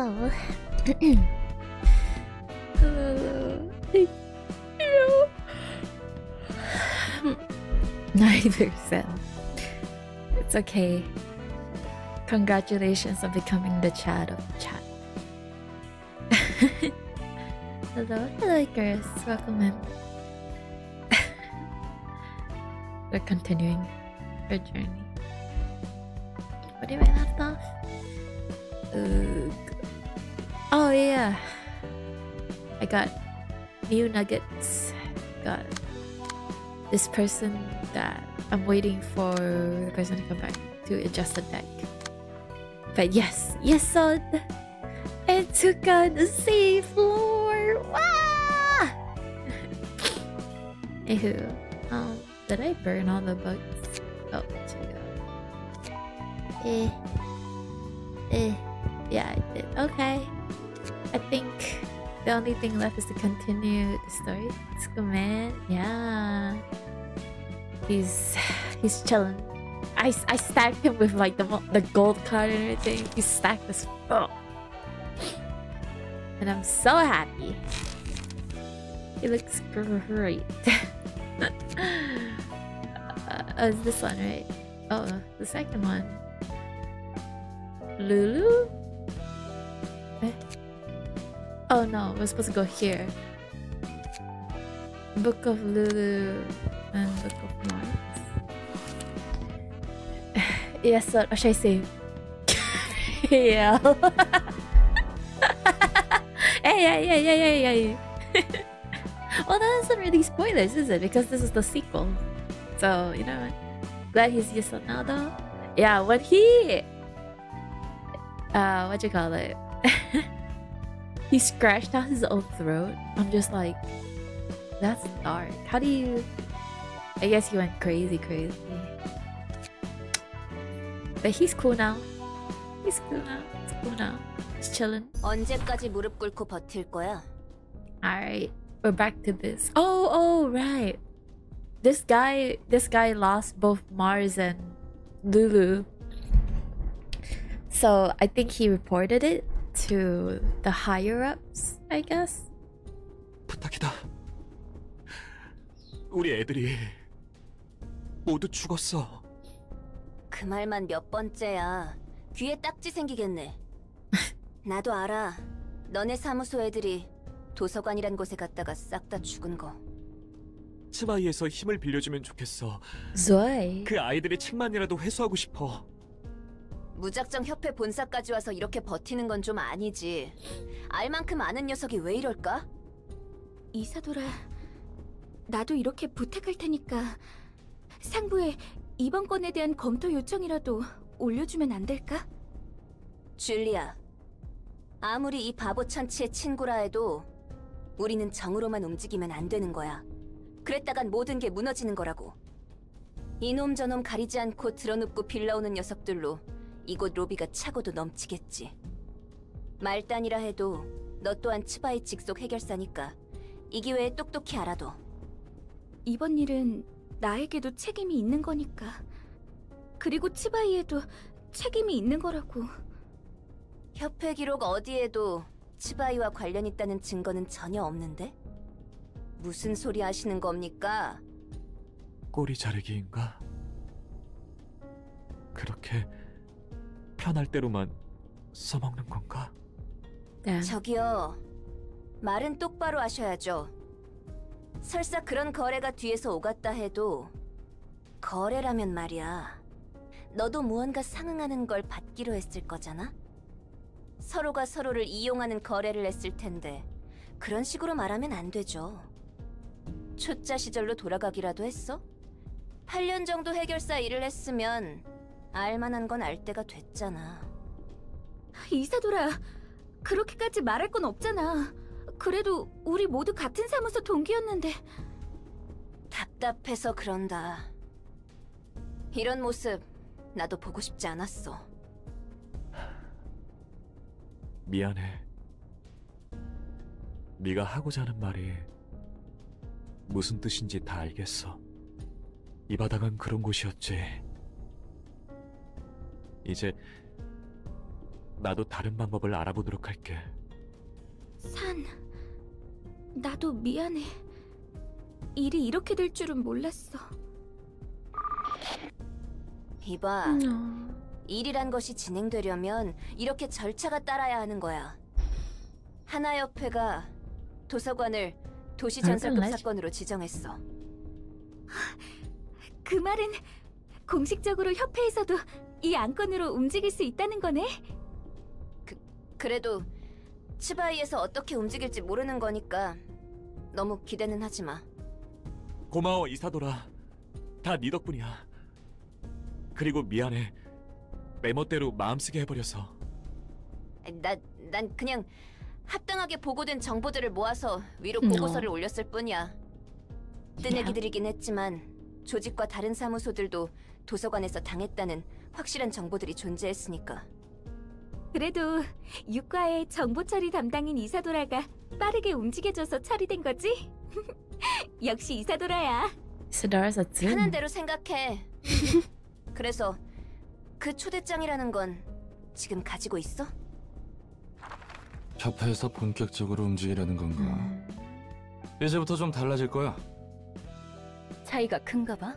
so... Neither, so... It's okay. Congratulations on becoming the chat of chat. Hello, hello girls. Welcome in. We're continuing our journey. What did I left off? Oh yeah, I got new nuggets. Got this person that I'm waiting for the person to come back to adjust the deck. But yes, Yesod and Tsuka on the same floor. Ah! Anywho, did I burn all the bugs? Oh, check out. Yeah, I did. Okay. I think the only thing left is to continue the story. Let's go, man. Yeah. He's chilling. I stacked him with like the gold card and everything. He's stacked as fuck. And I'm so happy. He looks great. It's this one, right? Oh, the second one. Lulu? Eh? Oh no, we're supposed to go here. Book of Lulu and Book of Mars. Yes, sir. Or should I say? Yeah. Hey. Well, that isn't really spoilers, is it? Because this is the sequel. So, you know what? Glad he's yes or no, though. Yeah, when he... what you call it? He scratched out his own throat. I'm just like... That's dark. How do you... I guess he went crazy. But he's cool now. He's cool now. He's chilling. Alright. We're back to this. Oh, right. This guy lost both Mars and Lulu. So I think he reported it to the higher ups, I guess. 도서관이란 곳에 갔다가 싹 다 죽은 거. 치바이에서 힘을 빌려주면 좋겠어. 그 아이들의 책만이라도 회수하고 싶어. 무작정 협회 본사까지 와서 이렇게 버티는 건 좀 아니지. 알만큼 아는 녀석이 왜 이럴까? 이사도라, 나도 이렇게 부탁할 테니까 상부에 이번 건에 대한 검토 요청이라도 올려주면 안 될까? 줄리아, 아무리 이 바보 천치의 친구라 해도. 우리는 정으로만 움직이면 안 되는 거야. 그랬다간 모든 게 무너지는 거라고. 이놈 저놈 가리지 않고 드러눕고 빌라오는 녀석들로 이곳 로비가 차고도 넘치겠지. 말단이라 해도 너 또한 츠바이 직속 해결사니까 이 기회에 똑똑히 알아둬. 이번 일은 나에게도 책임이 있는 거니까. 그리고 츠바이에도 책임이 있는 거라고. 협회 기록 어디에도 치바이와 관련 있다는 증거는 전혀 없는데? 무슨 소리 하시는 겁니까? 꼬리 자르기인가? 그렇게 편할 대로만 써먹는 건가? 네. 저기요, 말은 똑바로 하셔야죠. 설사 그런 거래가 뒤에서 오갔다 해도 거래라면 말이야. 너도 무언가 상응하는 걸 받기로 했을 거잖아? 서로가 서로를 이용하는 거래를 했을 텐데 그런 식으로 말하면 안 되죠. 초짜 시절로 돌아가기라도 했어? 8년 정도 해결사 일을 했으면 알만한 건 알 때가 됐잖아. 이사도라, 그렇게까지 말할 건 없잖아. 그래도 우리 모두 같은 사무소 동기였는데. 답답해서 그런다. 이런 모습 나도 보고 싶지 않았어. 미안해. 네가 하고자 하는 말이 무슨 뜻인지 다 알겠어. 이 바닥은 그런 곳이었지. 이제 나도 다른 방법을 알아보도록 할게. 산, 나도 미안해. 일이 이렇게 될 줄은 몰랐어. 이봐, 일이란 것이 진행되려면 이렇게 절차가 따라야 하는 거야. 하나협회가 도서관을 도시전설급 사건으로 지정했어. 그 말은 공식적으로 협회에서도 이 안건으로 움직일 수 있다는 거네? 그래도 치바이에서 어떻게 움직일지 모르는 거니까 너무 기대는 하지 마. 고마워 이사도라. 다 네 덕분이야. 그리고 미안해. 내 멋대로 마음쓰게 해버려서. 난 그냥 합당하게 보고된 정보들을 모아서 위로 보고서를 올렸을 뿐이야. 뜬얘기들이긴 했지만 조직과 다른 사무소들도 도서관에서 당했다는 확실한 정보들이 존재했으니까. 그래도 육과의 정보 처리 담당인 이사도라가 빠르게 움직여줘서 처리된 거지? 역시 이사도라야. 하는 대로 생각해. 그래서 그 초대장이라는 건 지금 가지고 있어? 협회에서 본격적으로 움직이라는 건가? 이제부터 좀 달라질 거야. 차이가 큰가 봐?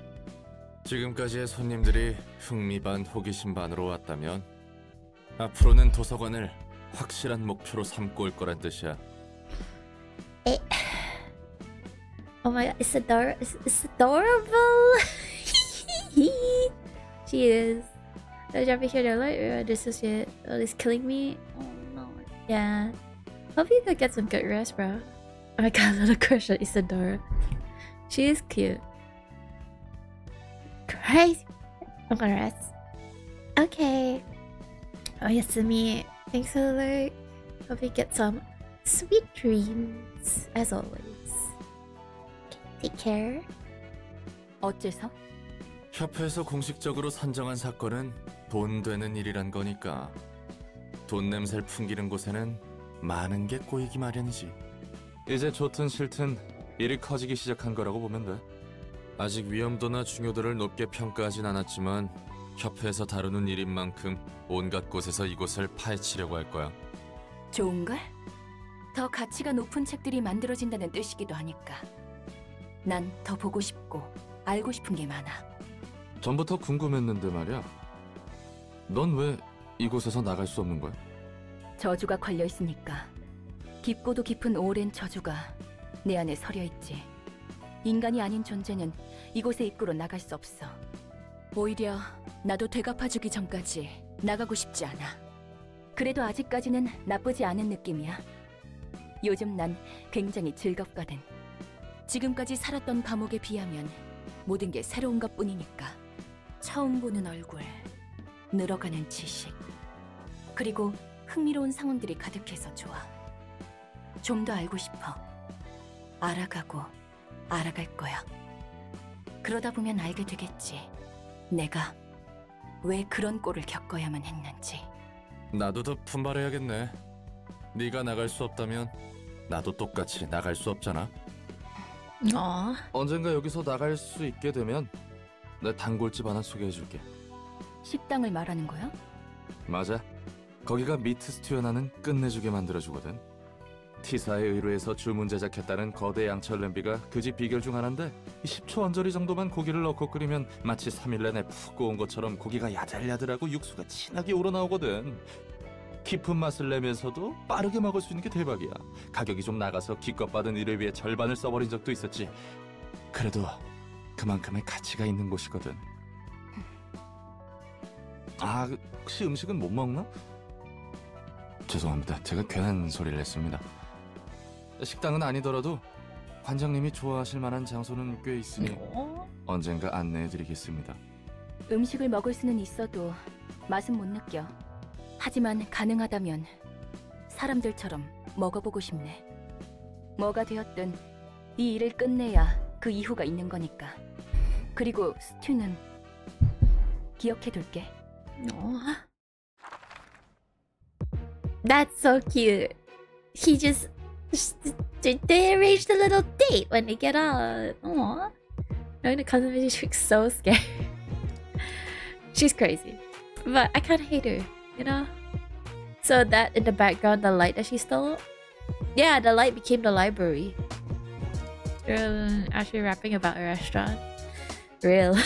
지금까지의 손님들이 흥미 반 호기심 반으로 왔다면 앞으로는 도서관을 확실한 목표로 삼고 올 거란 뜻이야. 에. Oh my god, it's adorable. It's adorable. She is. Did I hear that light? This is it. Oh, it's killing me. Oh no. Yeah. Hope you could get some good rest, bro. Oh my god, little crush on Isadora. She is cute. Christ. I'm gonna rest. Okay. Oh, Yasumi. Thanks for the like. Hope you get some sweet dreams, as always. Take care. 어째서? 협회에서 공식적으로 선정한 사건은 돈 되는 일이란 거니까 돈 냄새를 풍기는 곳에는 많은 게 꼬이기 마련이지. 이제 좋든 싫든 일이 커지기 시작한 거라고 보면 돼. 아직 위험도나 중요도를 높게 평가하진 않았지만 협회에서 다루는 일인 만큼 온갖 곳에서 이곳을 파헤치려고 할 거야. 좋은걸? 더 가치가 높은 책들이 만들어진다는 뜻이기도 하니까. 난 더 보고 싶고 알고 싶은 게 많아. 전부터 궁금했는데 말이야. 넌 왜 이곳에서 나갈 수 없는 거야? 저주가 걸려 있으니까. 깊고도 깊은 오랜 저주가 내 안에 서려 있지. 인간이 아닌 존재는 이곳의 입구로 나갈 수 없어. 오히려 나도 되갚아주기 전까지 나가고 싶지 않아. 그래도 아직까지는 나쁘지 않은 느낌이야. 요즘 난 굉장히 즐겁거든. 지금까지 살았던 감옥에 비하면 모든 게 새로운 것뿐이니까. 처음 보는 얼굴, 늘어가는 지식, 그리고 흥미로운 상황들이 가득해서 좋아. 좀 더 알고 싶어. 알아가고 알아갈 거야. 그러다 보면 알게 되겠지. 내가 왜 그런 꼴을 겪어야만 했는지. 나도 더 분발해야겠네. 네가 나갈 수 없다면 나도 똑같이 나갈 수 없잖아. 언젠가 여기서 나갈 수 있게 되면 내 단골집 하나 소개해줄게. 식당을 말하는 거야? 맞아. 거기가 미트 스튜어나는 끝내주게 만들어주거든. 티사에 의뢰해서 주문 제작했다는 거대 양철 냄비가 그 집 비결 중 하나인데 10초 언저리 정도만 고기를 넣고 끓이면 마치 3일 내내 푹 구운 것처럼 고기가 야들야들하고 육수가 진하게 우러나오거든. 깊은 맛을 내면서도 빠르게 먹을 수 있는 게 대박이야. 가격이 좀 나가서 기껏 받은 일을 위해 절반을 써버린 적도 있었지. 그래도 그만큼의 가치가 있는 곳이거든. 아, 혹시 음식은 못 먹나? 죄송합니다. 제가 괜한 소리를 했습니다. 식당은 아니더라도 관장님이 좋아하실 만한 장소는 꽤 있으니 언젠가 안내해드리겠습니다. 음식을 먹을 수는 있어도 맛은 못 느껴. 하지만 가능하다면 사람들처럼 먹어보고 싶네. 뭐가 되었든 이 일을 끝내야 그 이후가 있는 거니까. 그리고 스튜는 기억해둘게. That's so cute. He just... They arranged a little date when they get out. Aww. Knowing the cousin Vinci, she's so scared. She's crazy. But I can't hate her. You know? So that in the background, the light that she stole? Yeah, the light became the library. You're actually rapping about a restaurant. Real.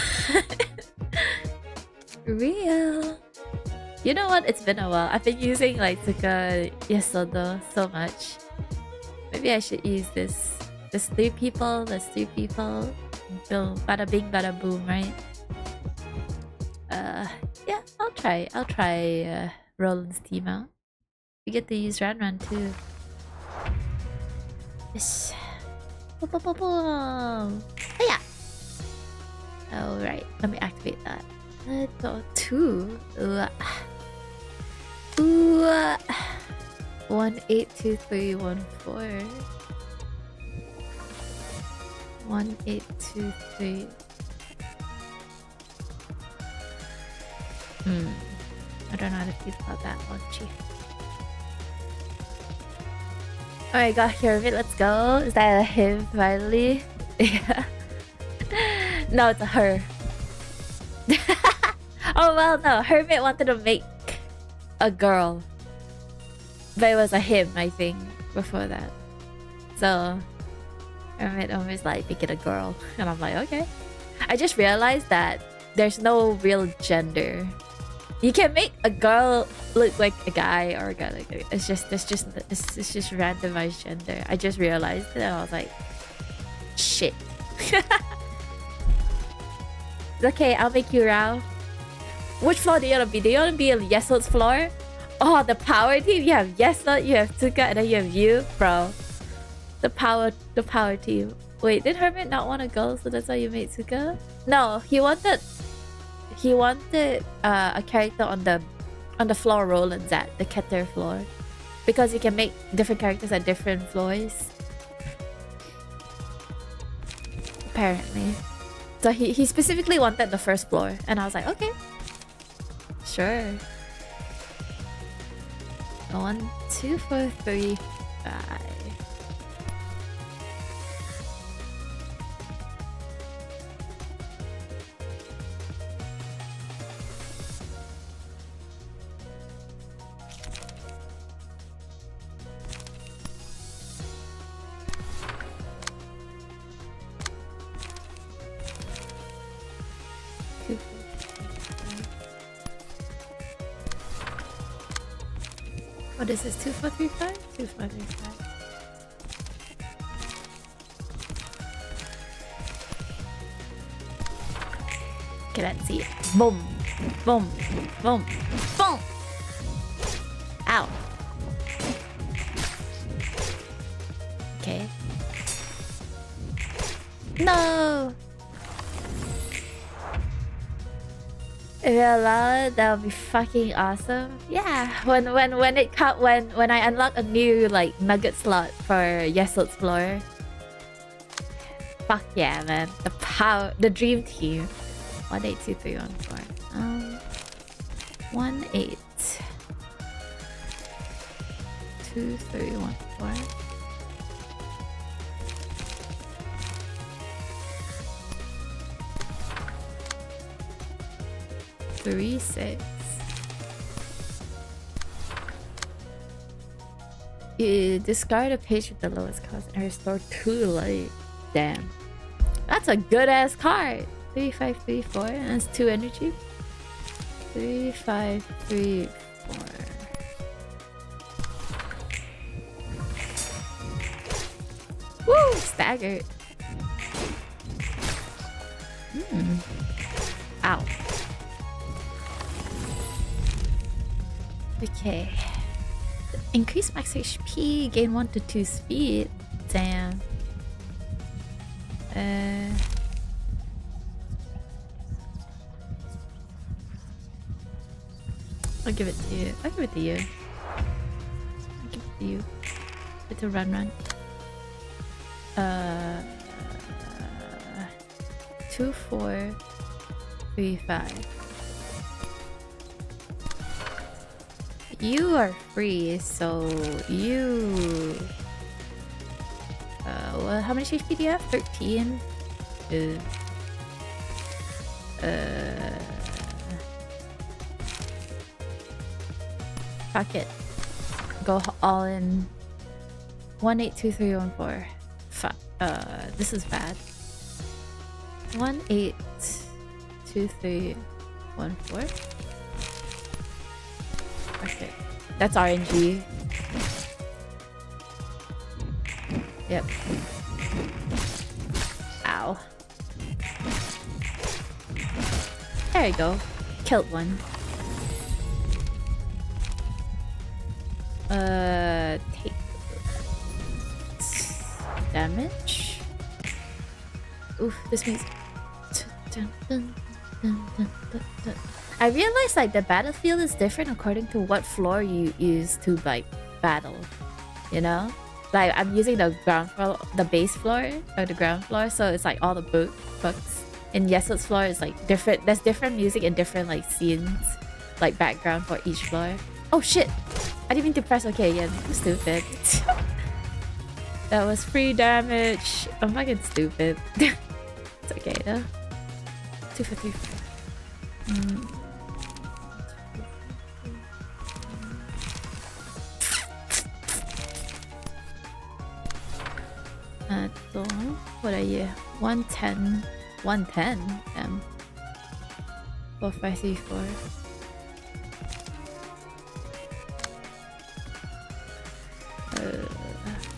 Real. You know what? It's been a while. I've been using like Tsuka Isadora so much. Maybe I should use this. There's three people. There's three people. Boom. Bada bing, bada boom, right? Yeah, I'll try. I'll try Roland's team out. We get to use Ranran too. Yes. Boom, boom, boom, boom. Hiya! Alright, let me activate that. Two. 182314. 1823. I don't know how to feel about that one, chief. Alright, got here of it, let's go. Is that a him finally? Yeah. No, it's a her. Oh well, no, Hermit wanted to make a girl, but it was a him, I think, before that. So Hermit always like make it a girl, and I'm like, okay. I just realized that there's no real gender. You can make a girl look like a guy or a girl. Like a, it's just randomized gender. I just realized it, and I was like, shit. It's okay, I'll make you Rao. Which floor do you want to be? Do you want to be on Yeslot's floor? Oh, the power team? You have Yeslot, you have Tsuka, and then you have you, bro. The power team. Wait, did Hermit not want to go, so that's why you made Tsuka? No, he wanted a character on the floor Roland's at, the Keter floor. Because you can make different characters at different floors. Apparently. So he specifically wanted the first floor, and I was like, okay. Sure. 1, 2, 4, 3, 5. Oh, this is 2435? 2435. Okay, let's see it. Boom! Boom! Boom! Boom! Ow! Okay. No! If you allow it, that would be fucking awesome. Yeah, when I unlock a new like nugget slot for Yeslot's floor. Fuck yeah, man! The dream team. 182314. 182314. Three, six. You discard a page with the lowest cost and restore 2 light. Damn. That's a good ass card. 3534. And that's 2 energy. 3534. Woo! Staggered. Ow. Okay. Increase max HP, gain 1 to 2 speed. Damn. I'll give it to you. I'll give it to you. I'll give it to you. It's a Ranran. 2, 4, 3, 5. You are free, so you... well, how much HP do you have? 13? Fuck it. go all in. 1 8 2 3 1 4. This is bad. 1 8 2 3 1 4. Okay, that's RNG. Yep. Ow. There we go. Killed one. Take damage. Oof, this means. I realized like the battlefield is different according to what floor you use to like battle. You know, like I'm using the ground floor, the base floor, or the ground floor, so it's like all the books. And Yesel's floor is like different. There's different music and different like scenes, like background for each floor. Oh shit! I didn't mean to press okay again. I'm stupid. That was free damage. I'm fucking stupid. It's okay though. 2 for 3 4. What are you? 110. 110? Damn. 4 5 3 4.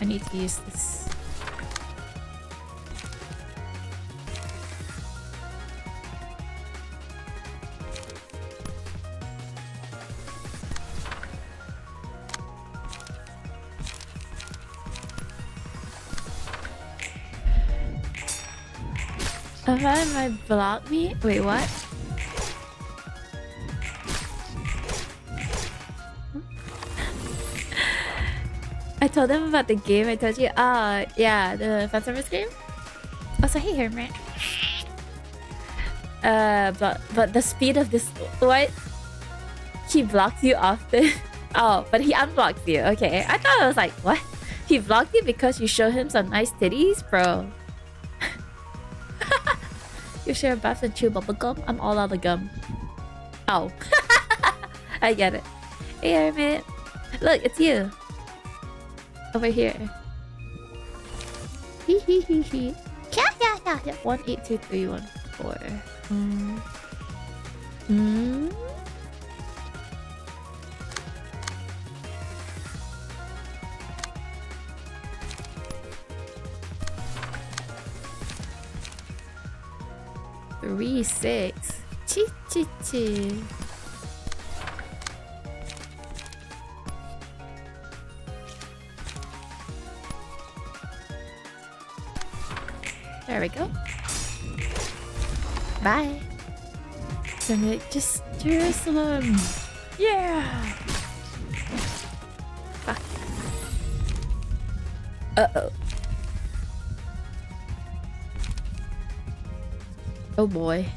I need to use this. Am I my block me? Wait, what? I told them about the game. I told you, oh yeah, the fan service game. Also, hey, Hermit. But the speed of this, what? He blocks you often. Oh, but he unblocked you. Okay, I thought I was like, what? He blocked you because you show him some nice titties, bro. You share buffs and chew bubble gum. I'm all out of gum. Oh, I get it. Hey, Hermit. Look, it's you. Over here. Hee hee hee hee. Yeah. 1 8 2 3 1 4. Mm. 3 6. Chi chi chi. There we go. Bye. Summit, just Jerusalem. Yeah. Fuck. Uh-oh. Oh boy.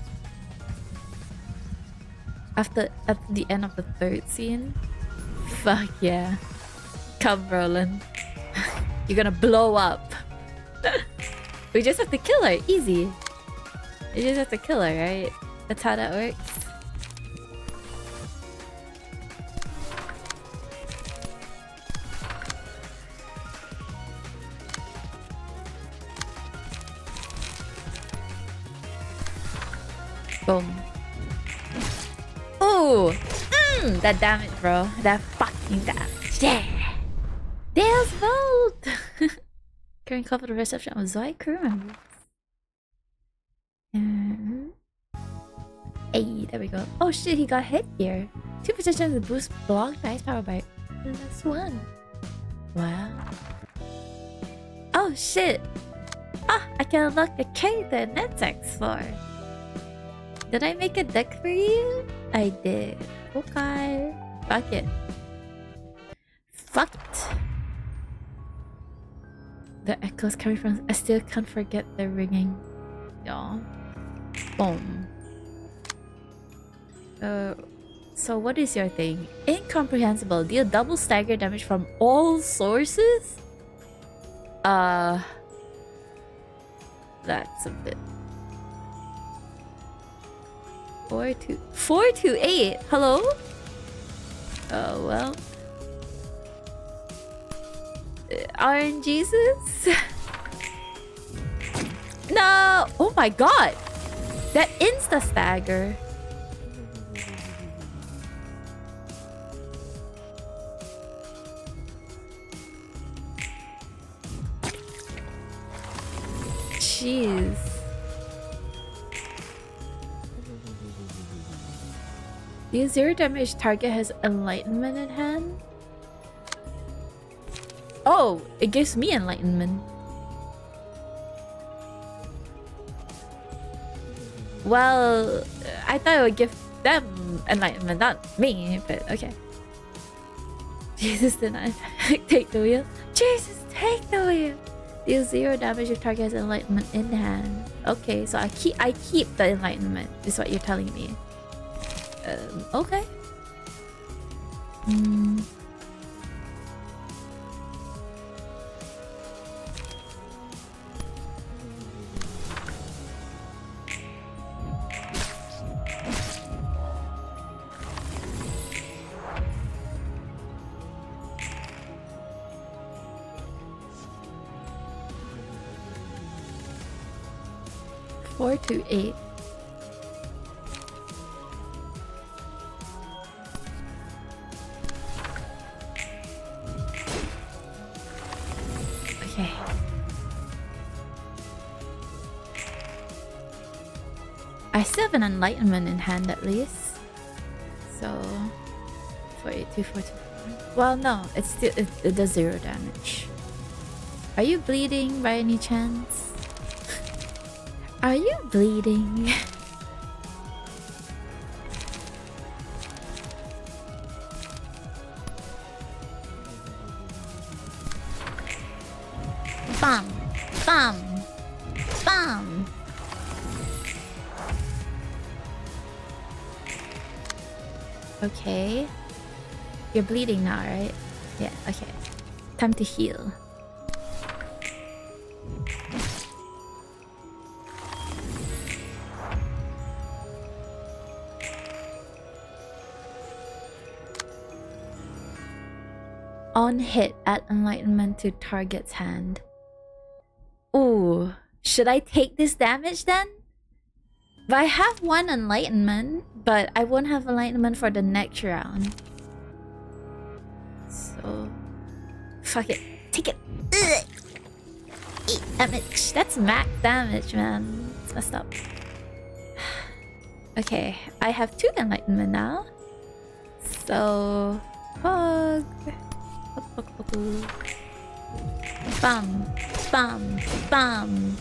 After at the end of the third scene. Fuck yeah. Come, Roland. You're gonna blow up. We just have to kill her, easy. We just have to kill her, right? That's how that works. Boom. Ooh! That damage, bro. That fucking damage. Yeah! There's Volt! Current call for the reception of Zoe crew members. Hey, there we go. Oh shit, he got hit here. 2% chance to boost block ice power by the next one. Wow. Oh shit. Ah, I can unlock the character in Netflix for. Did I make a deck for you? I did. Okay. Fuck it. Fuck it. The echoes coming from. I still can't forget the ringing. Y'all. Boom. So what is your thing? Incomprehensible. Deal double stagger damage from all sources? That's a bit. 4 to 8. Hello? Oh well. RNGesus? No! Oh my god! That insta-stagger. Jeez. The zero damage target has enlightenment in hand. Oh, it gives me enlightenment. Well, I thought it would give them enlightenment, not me, but okay. Jesus, did not take the wheel. Jesus, take the wheel. Deal zero damage if target has enlightenment in hand. Okay, so I keep the enlightenment, is what you're telling me. Okay. To 8. Okay. I still have an enlightenment in hand at least. So 482, 424. Well, no, it's still it does zero damage. Are you bleeding by any chance? Are you bleeding? Bam! Bam! Bam! Okay. You're bleeding now, right? Yeah, okay. Time to heal. On hit, add enlightenment to target's hand. Ooh, should I take this damage then? But I have one enlightenment, but I won't have enlightenment for the next round. So, fuck it, take it. Ugh. 8 damage. That's max damage, man. It's messed up. Okay, I have 2 enlightenment now. So, hug. Bam, bam, bam.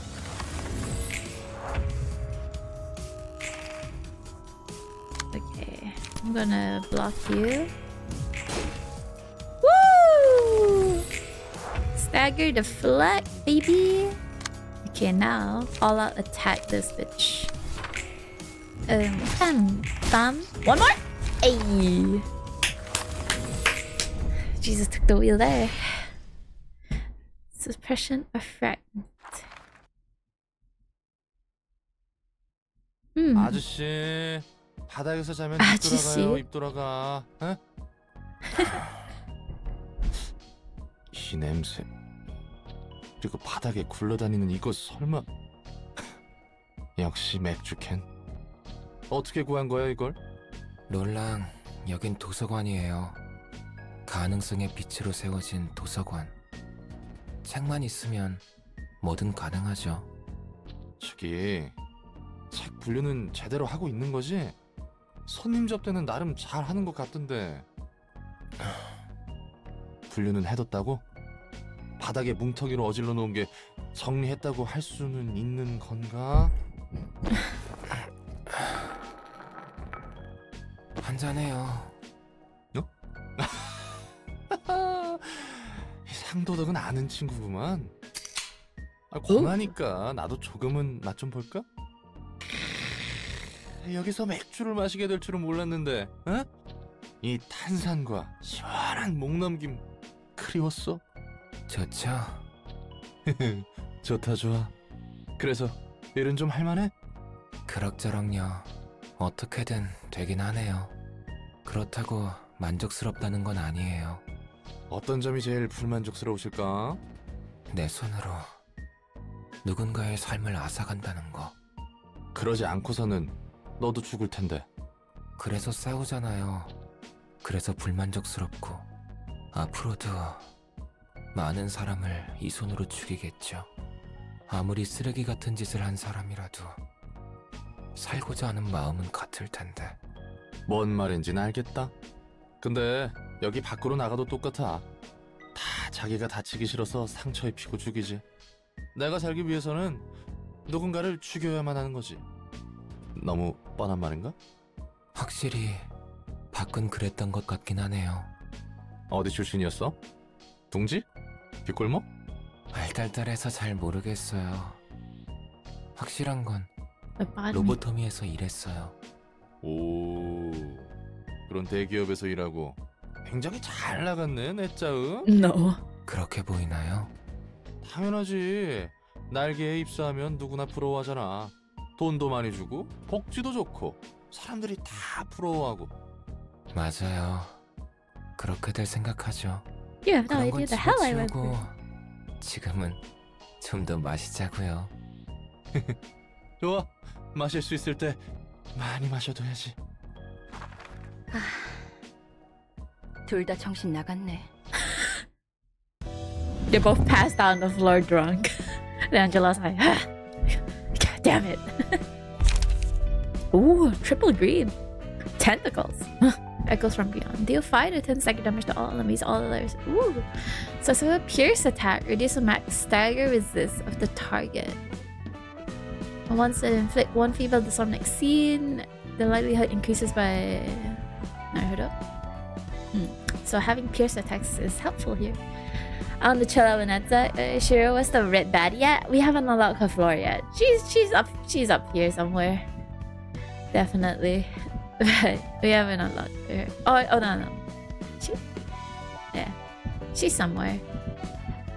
Okay, I'm gonna block you. Woo! Stagger the flag, baby. Okay, now all out attack this bitch. Bam, bam. One more. Ayy. Jesus took the wheel there. Suppression of fragment. 아저씨, 바닥에서 자면 입 돌아가요. 이 냄새. 그리고 바닥에 굴러다니는 이거 설마? 역시 맥주캔. 어떻게 구한 거야 이걸? 롤랑, 여긴 도서관이에요. 가능성의 빛으로 세워진 도서관. 책만 있으면 뭐든 가능하죠. 저기, 책 분류는 제대로 하고 있는 거지? 손님 접대는 나름 잘 하는 것 같던데. 분류는 해뒀다고? 바닥에 뭉텅이로 어질러 놓은 게 정리했다고 할 수는 있는 건가? 한잔해요. 너? 상도덕은 아는 친구구만. 아, 권하니까 나도 조금은 맛 좀 볼까? 여기서 맥주를 마시게 될 줄은 몰랐는데, 어? 이 탄산과 시원한 목넘김 그리웠어? 좋죠. 좋다 좋아. 그래서 일은 좀 할만해? 그럭저럭요. 어떻게든 되긴 하네요. 그렇다고 만족스럽다는 건 아니에요. 어떤 점이 제일 불만족스러우실까? 내 손으로 누군가의 삶을 앗아간다는 거. 그러지 않고서는 너도 죽을 텐데. 그래서 싸우잖아요. 그래서 불만족스럽고 앞으로도 많은 사람을 이 손으로 죽이겠죠. 아무리 쓰레기 같은 짓을 한 사람이라도 살고자 하는 마음은 같을 텐데. 뭔 말인지는 알겠다. 근데 여기 밖으로 나가도 똑같아. 다 자기가 다치기 싫어서 상처 입히고 죽이지. 내가 살기 위해서는 누군가를 죽여야만 하는 거지. 너무 뻔한 말인가? 확실히 밖은 그랬던 것 같긴 하네요. 어디 출신이었어? 둥지? 뒷골목? 알딸딸해서 잘 모르겠어요. 확실한 건 로보터미에서 일했어요. 오, 그런 대기업에서 일하고 굉장히 잘 나갔네, 내 짜은. No. 그렇게 보이나요? 당연하지. 날개에 입사하면 누구나 부러워하잖아. 돈도 많이 주고 복지도 좋고 사람들이 다 부러워하고. 맞아요. 그렇게들 생각하죠. Yeah, no idea the hell I went through. 지금은 좀 더 마시자고요. 좋아, 마실 수 있을 때 많이 마셔둬야지. 둘 다 정신 나갔네. They both passed out on the floor drunk. And Angela's like, ah, God damn it. Ooh, triple green. Tentacles. Echoes from beyond. Deal 5 to 10 second damage to all enemies, all others. Ooh. So a pierce attack. Reduce the max stagger resist of the target. Once they inflict one feeble disarmament scene, the likelihood increases by... Naruto? So having pierce attacks is helpful here. On the Chola Veneta, Shiro was the red baddie yet? We haven't unlocked her floor yet. She's up here somewhere. Definitely. But we haven't unlocked her. Oh no. She's somewhere.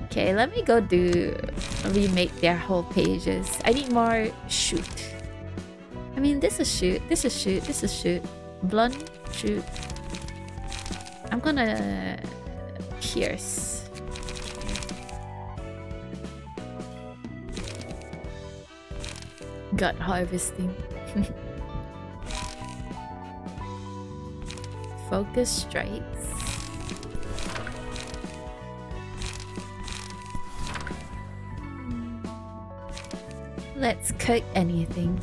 Okay, let me go do remake their whole pages. I need more shoot. I mean, this is shoot, this is shoot, this is shoot. Blunt, shoot. I'm gonna pierce. Gut harvesting. Focus strikes. Let's cook anything.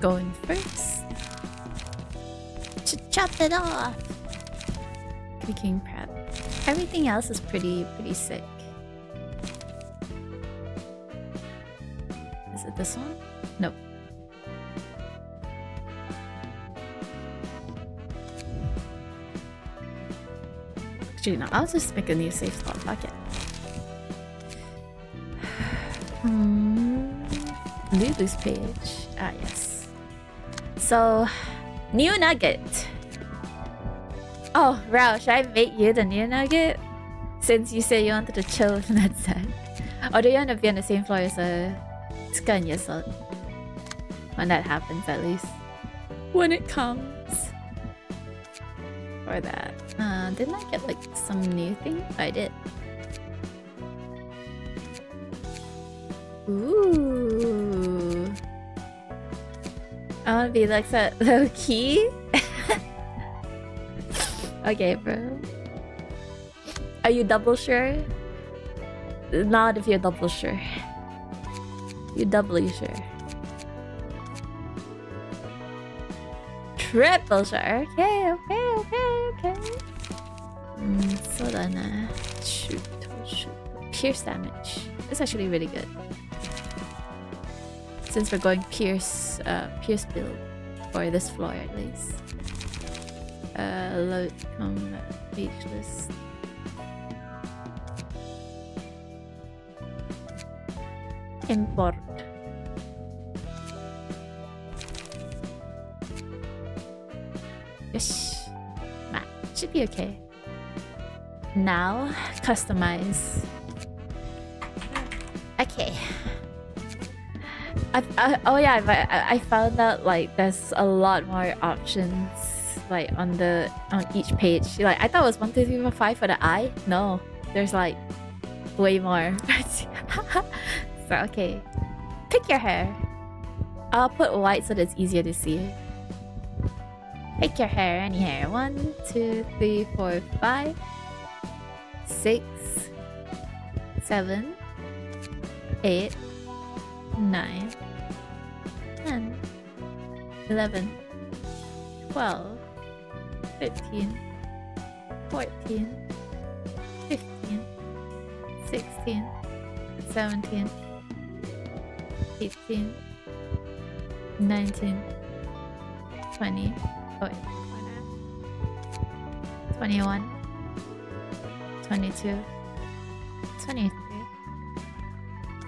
Going first. Chop it off! Cooking prep. Everything else is pretty sick. Is it this one? Nope. Actually, no, I'll just make a new safe spot bucket. Lulu's page. Ah, yes. So, new nugget! Oh, Rao, should I make you the new nugget? Since you say you wanted to chill with Natsan. Or do you want to be on the same floor as Tsuka and Yasot? When that happens, at least. When it comes. Or that. Didn't I get like some new thing? Oh, I did. Ooh. I want to be like that low key. Okay, bro. Are you double sure? Not if you're double sure. You're doubly sure. Triple sure. Okay. So then, shoot. Pierce damage. It's actually really good. Since we're going pierce build. For this floor at least. Load from page list. Import. Yes. Map. Should be okay. Now, customize. Okay. Oh yeah, but I found out like there's a lot more options like on each page. Like I thought it was 1, 2, 3, 4, 5 for the eye. No, there's like way more. So okay, pick your hair. I'll put white so that it's easier to see. Pick your hair, any hair. 1, 2, 3, 4, 5, 6, 7, 8, 9, 10, 11, 12, 13, 14, 15, 16, 17, 18, 19, 20, 21, 22, 23,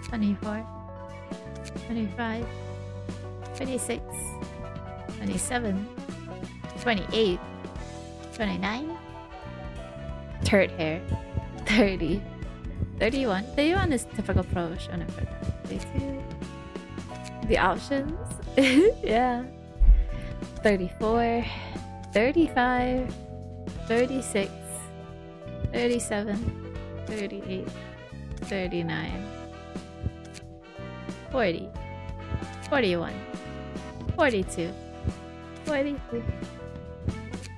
24, 25, 26, 27, 28, 29. Third hair, 30, 31. 31 is typical pro shown. 32. The options, yeah. 34, 35, 36, 37, 38, 39, 40, 41, 42, 43,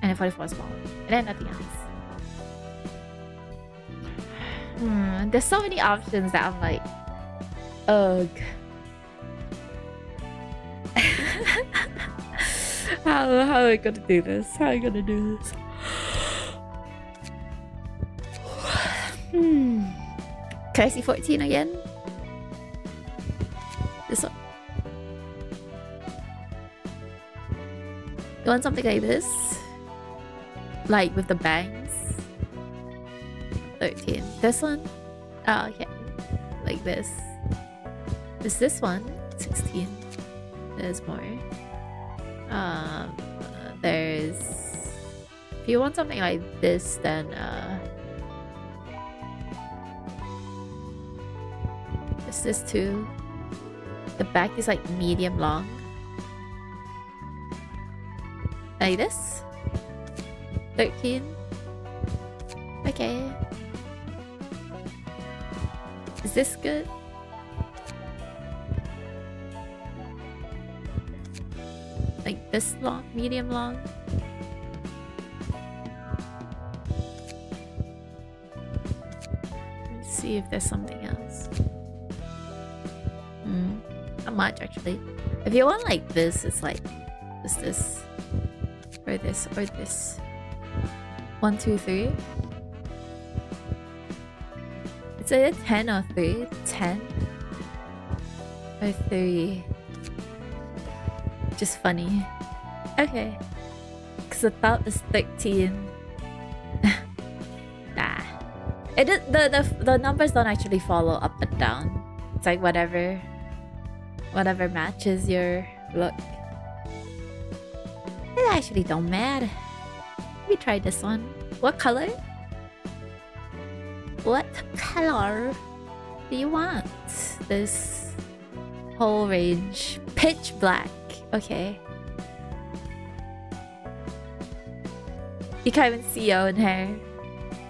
and a 44 small, and then nothing else. There's so many options that I'm like, ugh. How are we gonna do this? How are we gonna do this? Can I see 14 again? This one. You want something like this? Like with the bangs? 13. This one? Oh, okay. Like this. Is this one? 16. There's more. There's... If you want something like this, then, is this too? The back is like medium long. Like this? 13. Okay. Is this good? Like this long, medium long? Let's see if there's something else. Not much actually. If you want like this, it's like just this or this or this. 1, 2, 3. It's either 10 or 3. 10 or 3. Just funny. Okay. Because the top is 13. Nah. The numbers don't actually follow up and down. It's like whatever matches your look. It actually don't matter. Let me try this one. What color? What color do you want? This whole range. Pitch black. Okay. You can't even see your own hair.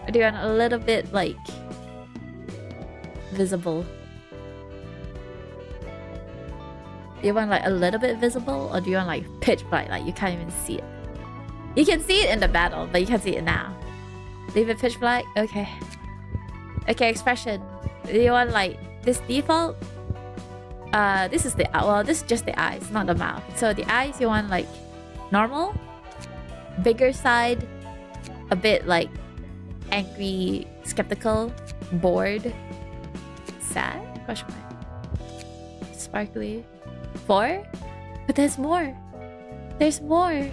Or do you want a little bit like visible? Do you want like a little bit visible, or do you want like pitch black, like you can't even see it? You can see it in the battle, but you can't see it now. Leave it pitch black? Okay. Okay, expression. Do you want like this default? This is the, well, this is just the eyes, not the mouth. So the eyes, you want like normal, bigger side, a bit like angry, skeptical, bored, sad, question mark, sparkly. 4? But there's more. There's more.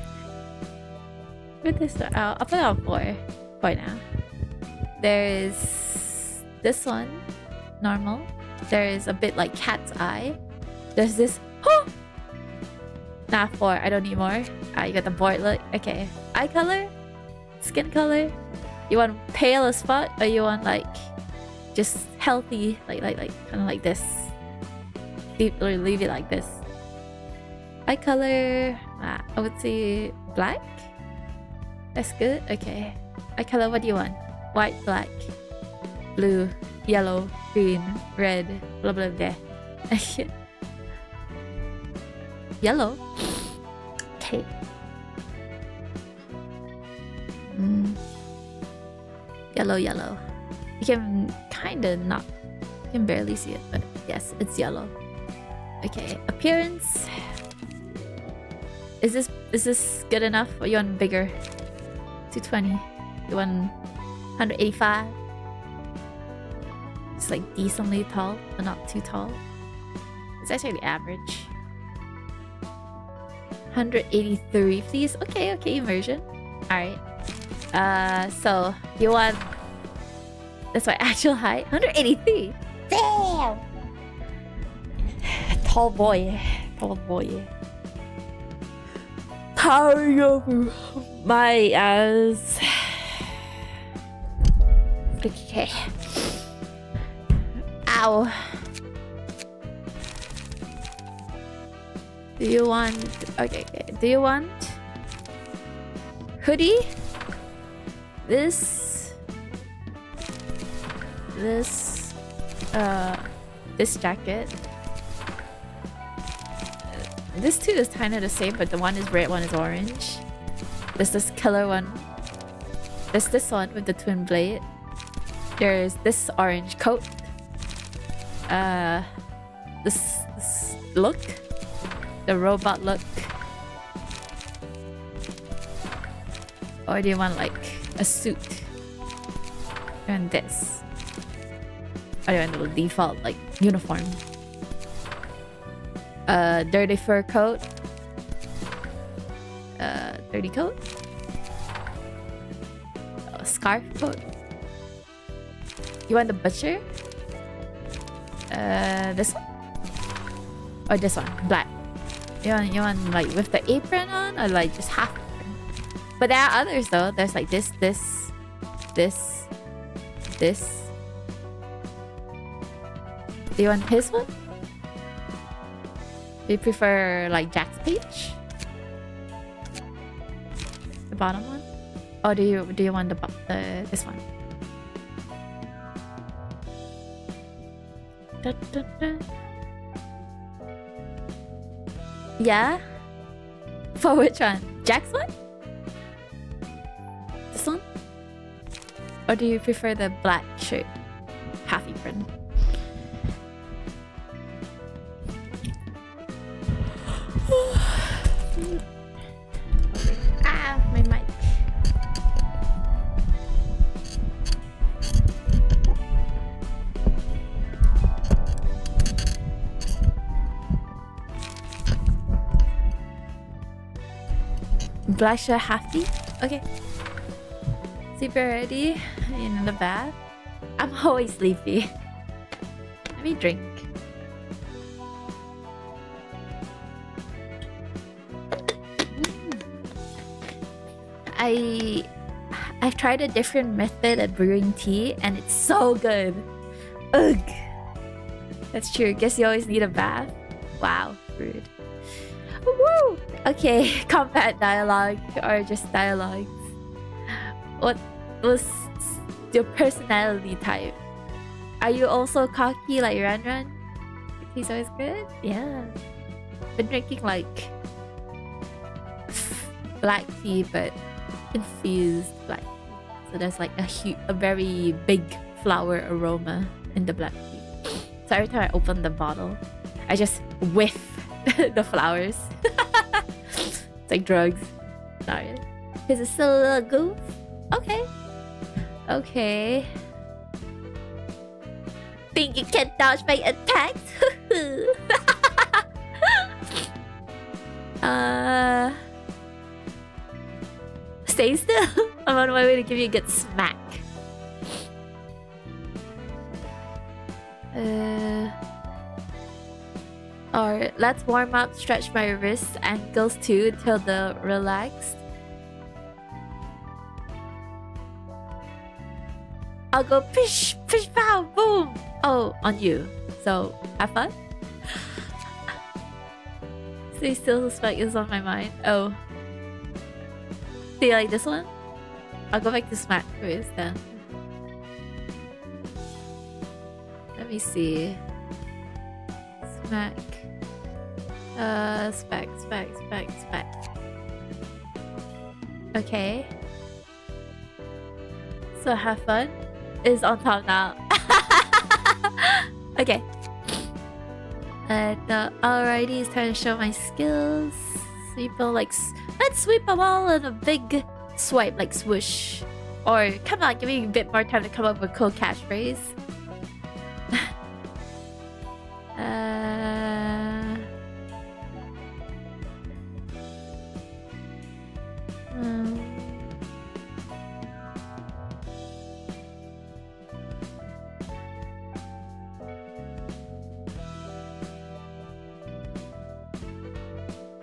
But this one, I'll put it on 4 for now. There is this one, normal. There is a bit like cat's eye. There's this, oh! Nah, 4, I don't need more. Ah, you got the board look, okay. Eye color, skin color. You want pale as fuck, or you want like just healthy, like kind of like this. Leave it like this. Eye color, I would say black. That's good. Okay. Eye color, what do you want? White, black, blue, yellow, green, red, blah blah blah. Yellow. Okay. Yellow, yellow. You can kind of not. You can barely see it, but yes, it's yellow. Okay. Appearance. Is this good enough? Or you want bigger? 220. You want 185. It's like decently tall, but not too tall. It's actually average. 183, please. Okay, okay, immersion. Alright. So you want... That's my actual height. 183! Damn! Tall boy. Tall boy. Power my ass. Okay. Ow. Do you want... Okay, okay. Do you want... hoodie? This jacket. This too is kind of the same, but the one is red, one is orange. There's this killer one. There's this one with the twin blade. There's this orange coat. This look. The robot look. Or do you want like a suit? And this. Or do you want the default like uniform? Dirty fur coat. Dirty coat. Oh, scarf coat. You want the butcher? This one? Or this one? Black. You want like with the apron on, or like just half apron? But there are others though. There's like this. Do you want his one? Do you prefer like Jack's page? The bottom one? Or do you want the this one? Da, da, da. Yeah? For which one? Jack's one? This one? Or do you prefer the black shirt? Half apron. Ah, my mic. Black shirt, halfie? Okay. Super ready in the bath. I'm always sleepy. Let me drink. I've tried a different method at brewing tea and it's so good. Ugh. That's true. Guess you always need a bath. Wow, rude. Woo! Okay, combat dialogue or just dialogues. What was your personality type? Are you also cocky like Ranran? He's always good? Yeah. Been drinking like black tea, but infused black tea. So there's like a very big flower aroma in the black tea. So every time I open the bottle, I just whiff the flowers. It's like drugs. Sorry. Is it still a little goof? Okay. Okay. Think you can dodge my attacks? Stay still. I'm on my way to give you a good smack. Alright, let's warm up, stretch my wrists, ankles too, till they're relaxed. I'll go pish, pish, pow, boom. Oh, on you. So, have fun. They still suspect it's on my mind. Oh. Do you like this one? I'll go back to Smack first then. Let me see. Smack. Smack. Okay. So have fun is on top now. Okay. Alrighty, it's time to show my skills. Sweep a, like, let's sweep them all in a big swipe, like swoosh. Or come on, give me a bit more time to come up with a cool catchphrase.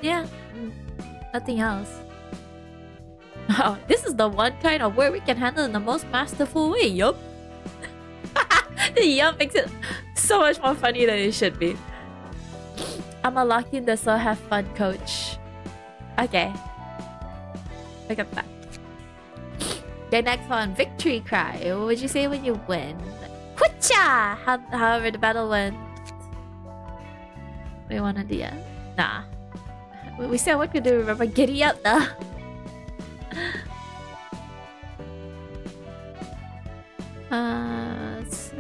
Yeah, nothing else. Oh, this is the one kind of word we can handle in the most masterful way. Yup. The yup makes it so much more funny than it should be. I'm a lock in the so have fun coach. Okay. Look at that. Okay, next one, victory cry. What would you say when you win? Kucha! However, the battle went. We want to do it. Nah. We said what we do, remember? Giddy up, though. So...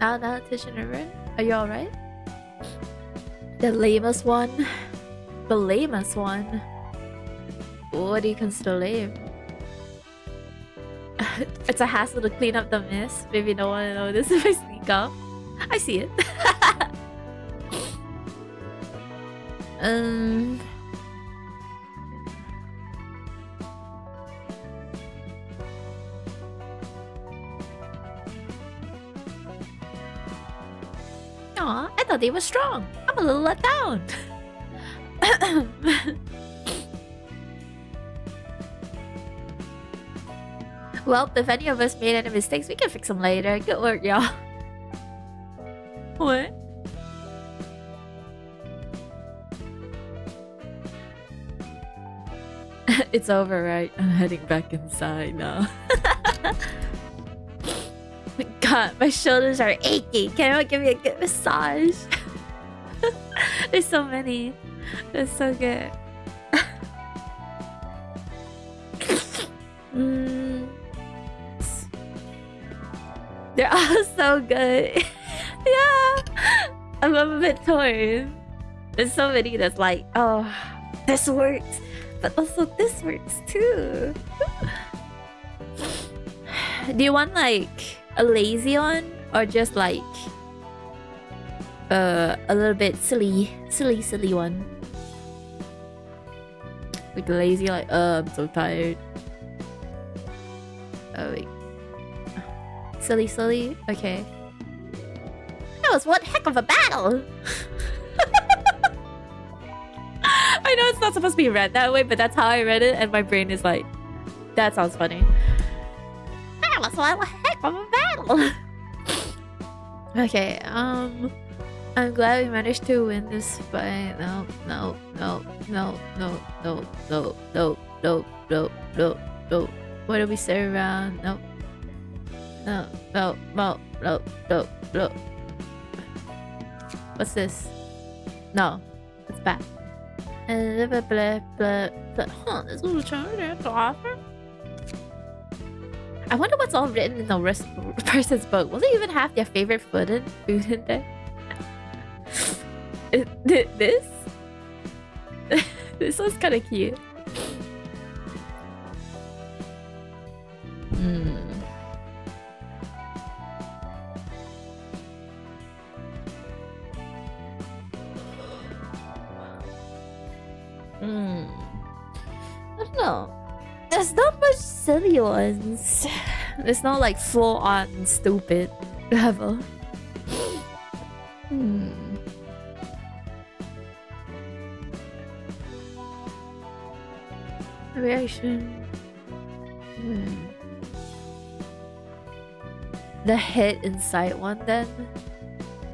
Now, Tisha Nurun, are you alright? The lamest one? The lamest one? What do you consider lame? It's a hassle to clean up the mess. Maybe no one will notice if I sneak up. I see it. Aw, I thought they were strong. I'm a little let down. Well, if any of us made any mistakes, we can fix them later. Good work, y'all. What? It's over, right? I'm heading back inside now. God, my shoulders are aching. Can anyone give me a good massage? There's so many. That's so good. They're all so good. Yeah. I'm a bit torn. There's so many that's like, oh, this works. But also this works too. Do you want like a lazy one? Or just like a little bit silly one? Like lazy, like, I'm so tired. Oh wait. Silly. Okay. That was one heck of a battle! I know it's not supposed to be read that way, but that's how I read it, and my brain is like, that sounds funny. That was one heck of a battle! Okay, I'm glad we managed to win this fight. No. What did we say around? No. What's this? No, it's bad. Huh, this little challenge I have to offer? I wonder what's all written in the rest person's book. Will they even have their favorite food in there? This? This one's kind of cute. I don't know. There's not much silly ones. It's not like full on stupid level. variation. The hit inside one then.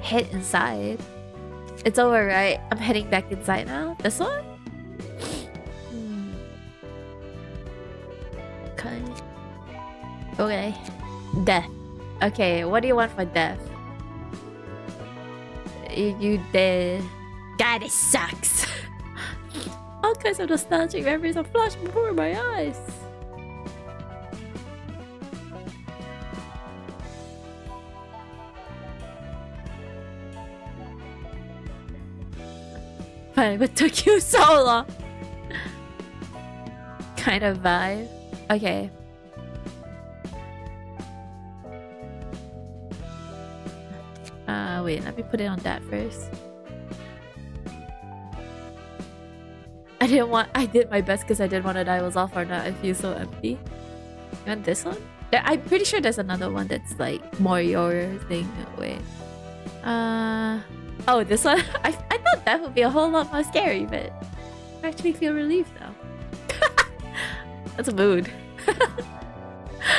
Hit inside. It's over, right? I'm heading back inside now. This one? Okay. Okay. Death. Okay, what do you want for death? You dead. God, it sucks. All kinds of nostalgic memories are flashing before my eyes. But it took you so long. Kind of vibe. Okay. Wait, let me put it on that first. I did my best because I didn't want to die. It was all for now. I feel so empty. You want this one? I'm pretty sure there's another one that's like more your thing. Wait. Oh, this one? I thought that would be a whole lot more scary, but I actually feel relieved now. That's a mood.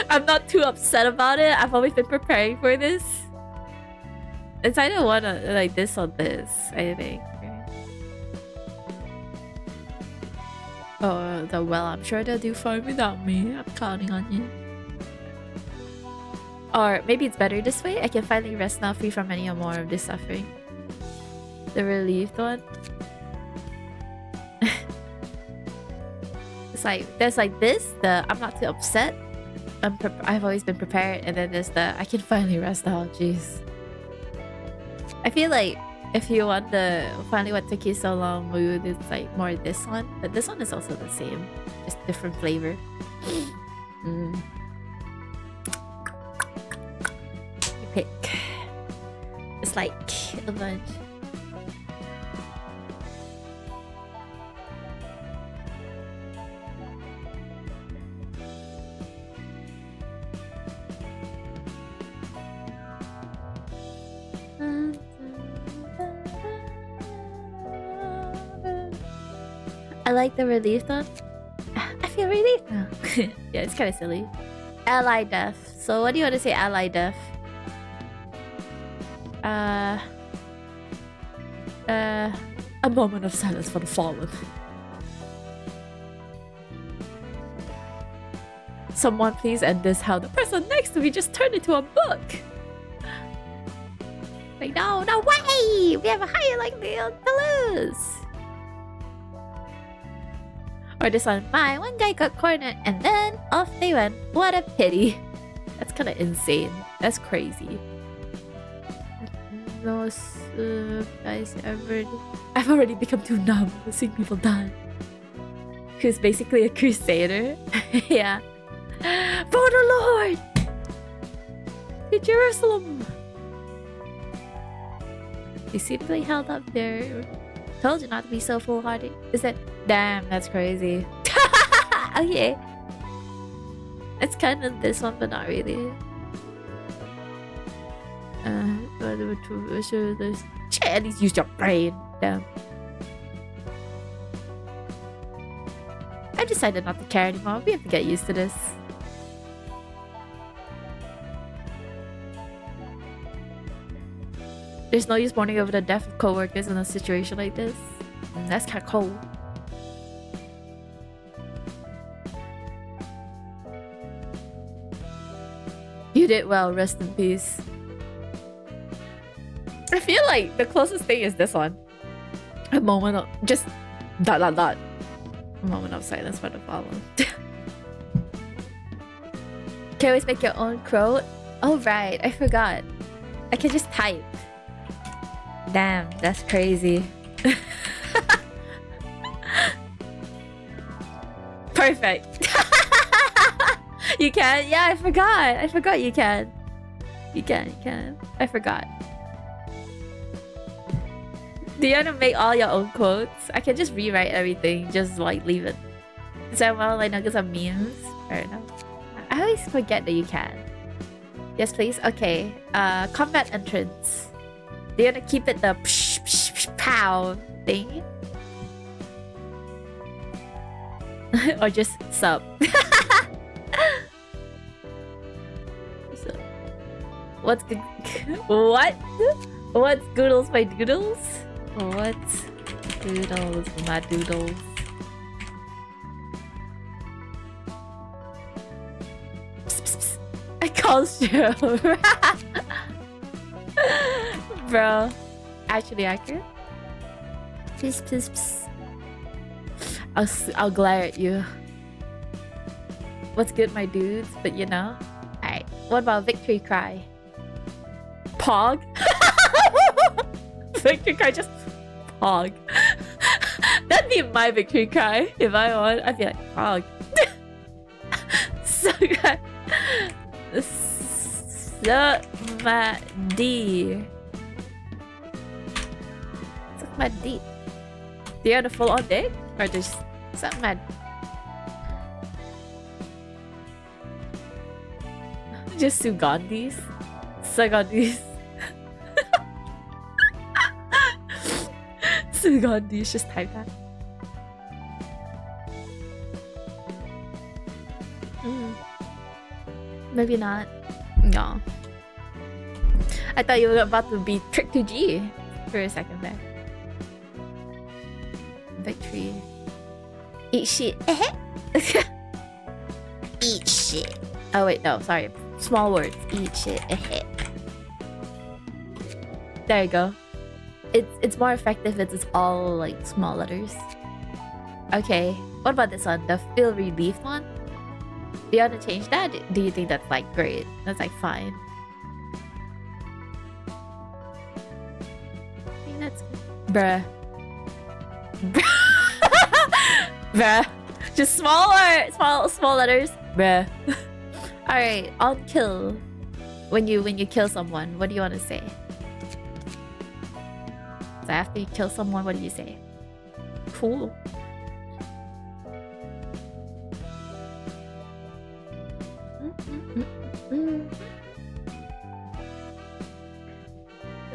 I'm not too upset about it. I've always been preparing for this. It's either one like this or this, I think. Oh, well, I'm sure they'll do fine without me. I'm counting on you. Or maybe it's better this way. I can finally rest now, free from any or more of this suffering. The relieved one. It's like, there's like this, the I'm not too upset. I've always been prepared. And then there's the I can finally rest now. Jeez. I feel like if you want the finally what took you so long mood, it's like more this one. But this one is also the same, just different flavor. You pick. It's like a bunch. I like the relief one. I feel relief now. Yeah, it's kind of silly. Ally death. So what do you want to say, ally death? A moment of silence for the fallen. Someone please end this. How the person next to me just turned into a book. Like no way. We have a higher likelihood to lose. Or this one, my one guy got cornered and then off they went. What a pity. That's kind of insane. That's crazy. No guys ever. I've already become too numb to seeing people die. Who's basically a crusader. Yeah. Borderlord! To Jerusalem! They seem to be held up there. Told you not to be so foolhardy. Is that damn? That's crazy. Okay, it's kind of this one, but not really. Shit, at least use your brain. Damn. I've decided not to care anymore. We have to get used to this. There's no use mourning over the death of co-workers in a situation like this. That's kind of cold. You did well, rest in peace. I feel like the closest thing is this one. A moment of... just... ... A moment of silence for the problem. Can always make your own quote? Oh right, I forgot. I can just type. Damn, that's crazy. Perfect. You can? Yeah, I forgot. I forgot you can. You can. I forgot. Do you want to make all your own quotes? I can just rewrite everything. Just like leave it. So I'm all like nuggets of memes. Fair enough. I always forget that you can. Yes, please. Okay. Combat entrance. They're gonna keep it the psh, psh, psh, pow thing. Or just sub. What's good? What? What's Goodles by Doodles? What's Doodles my Doodles? Psst, psst, psst. I called show. Bro. Actually accurate? Psst, psst, psst. I'll glare at you. What's good, my dudes? But you know. Alright. What about Victory Cry? Pog? Victory Cry, just Pog. That'd be my Victory Cry if I won. I'd be like, Pog. So good. Suck my D. Suck my D. Do you have the full on dick? Or just suck my... Just Sugandhis? Sugandhis. Sugandhis, just type that. Mm. Maybe not. No. I thought you were about to be tricked to G for a second there. Victory. Eat shit. Eat shit. Oh wait, no, sorry. Small words. Eat shit. There you go. It's more effective if it's all like small letters. Okay, what about this one? The feel relief one? Do you want to change that? Do you think that's like great? That's like fine. I think that's good. Bruh. Bruh. Bruh. Just small letters. Bruh. Alright, on kill. When you kill someone, what do you want to say? So after you kill someone, what do you say? Cool.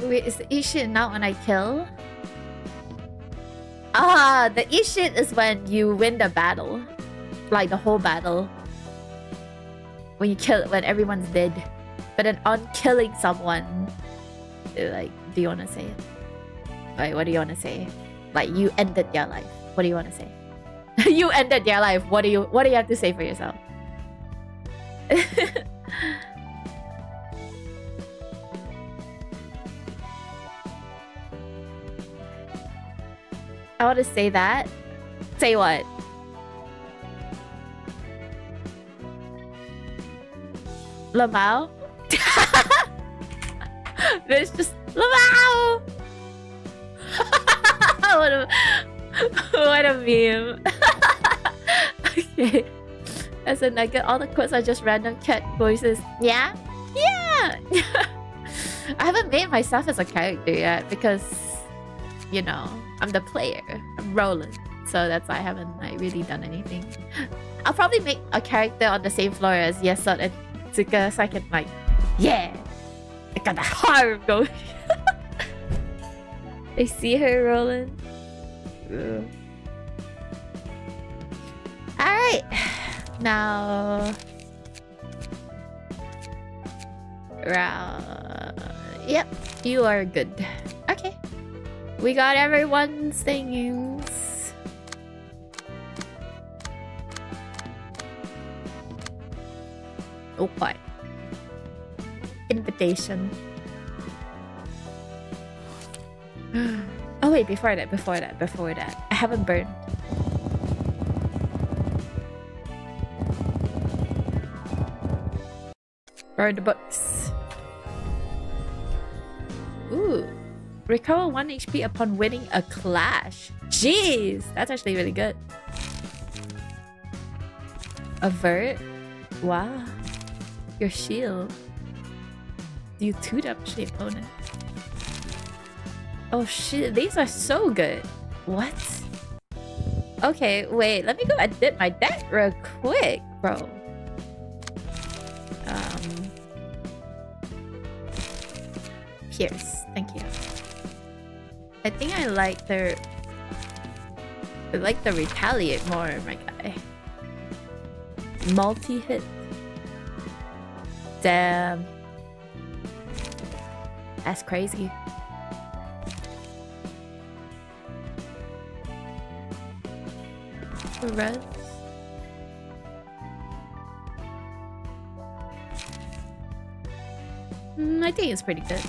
Wait, is the E shit not when I kill? Ah, the E shit is when you win the battle. Like the whole battle. When you kill, when everyone's dead. But then on killing someone, like, do you want to say it? Like, what do you want to say? Like, you ended their life. What do you want to say? You ended their life. What do you have to say for yourself? I want to say that. Say what? Lamau? There's just Lamau! What a meme. Okay. As a nugget, all the quotes are just random cat voices. Yeah? Yeah! I haven't made myself as a character yet because, you know, I'm the player. I'm Roland. So that's why I haven't like, really done anything. I'll probably make a character on the same floor as Yesod and Tsuka so I can like, yeah! I got the harm going. They see her, Roland. Yeah. Alright. Now... Yep, you are good. Okay. We got everyone's things. Oh, what? Invitation. Oh wait, before that. I haven't burned. Burn the books. Ooh. Recover 1 HP upon winning a clash. Jeez! That's actually really good. Avert. Wow. Your shield. You 2-up the opponent. Oh shit, these are so good. What? Okay, wait, let me go edit my deck real quick, bro. Pierce, thank you. I think I like their I like the retaliate more, my guy. Multi-hit. Damn. That's crazy. The rest. I think it's pretty good.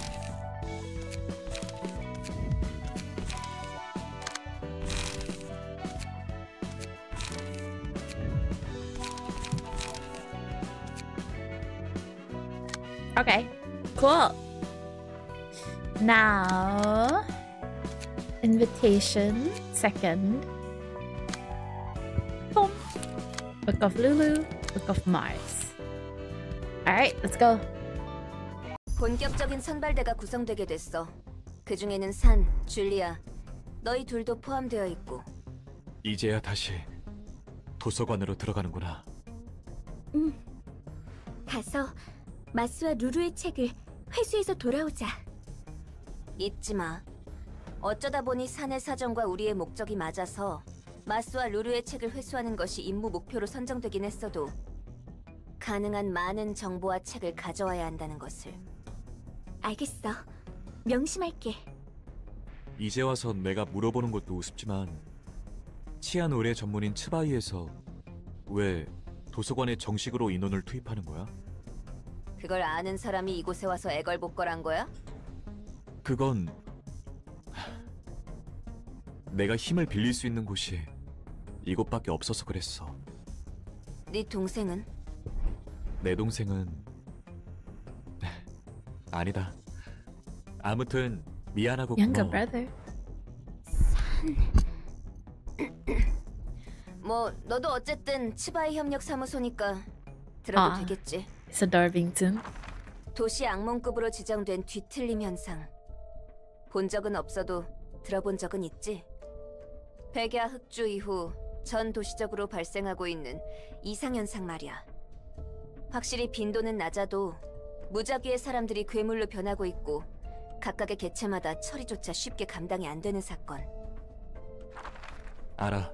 Okay, cool. Now, invitation second. Boom. Book of Lulu, Book of Mars. All right, let's go. 본격적인 선발대가 구성되게 됐어. 그 중에는 산, 줄리아, 너희 둘도 포함되어 있고. 이제야 다시 도서관으로 들어가는구나. 응. 가서 마스와 루루의 책을 회수해서 돌아오자. 잊지 마. 어쩌다 보니 산의 사정과 우리의 목적이 맞아서 마스와 루루의 책을 회수하는 것이 임무 목표로 선정되긴 했어도 가능한 많은 정보와 책을 가져와야 한다는 것을. 알겠어. 명심할게. 이제 와서 내가 물어보는 것도 우습지만 치안 의뢰 전문인 츠바이에서 왜 도서관에 정식으로 인원을 투입하는 거야? 그걸 아는 사람이 이곳에 와서 애걸복걸한 거야? 그건 내가 힘을 빌릴 수 있는 곳이 이곳밖에 없어서 그랬어. 네 동생은? 내 동생은 아니다. 아무튼 미안하고 고마워. 뭐 너도 어쨌든 치바이 협력 사무소니까 들어도 되겠지. Isadora being Zoom. 도시 악몽급으로 지정된 뒤틀림 현상. 본 적은 없어도 들어본 적은 있지. 백야 흑주 이후 전 도시적으로 발생하고 있는 이상 현상 말이야. 확실히 빈도는 낮아도 무작위의 사람들이 괴물로 변하고 있고 각각의 개체마다 처리조차 쉽게 감당이 안 되는 사건. 알아.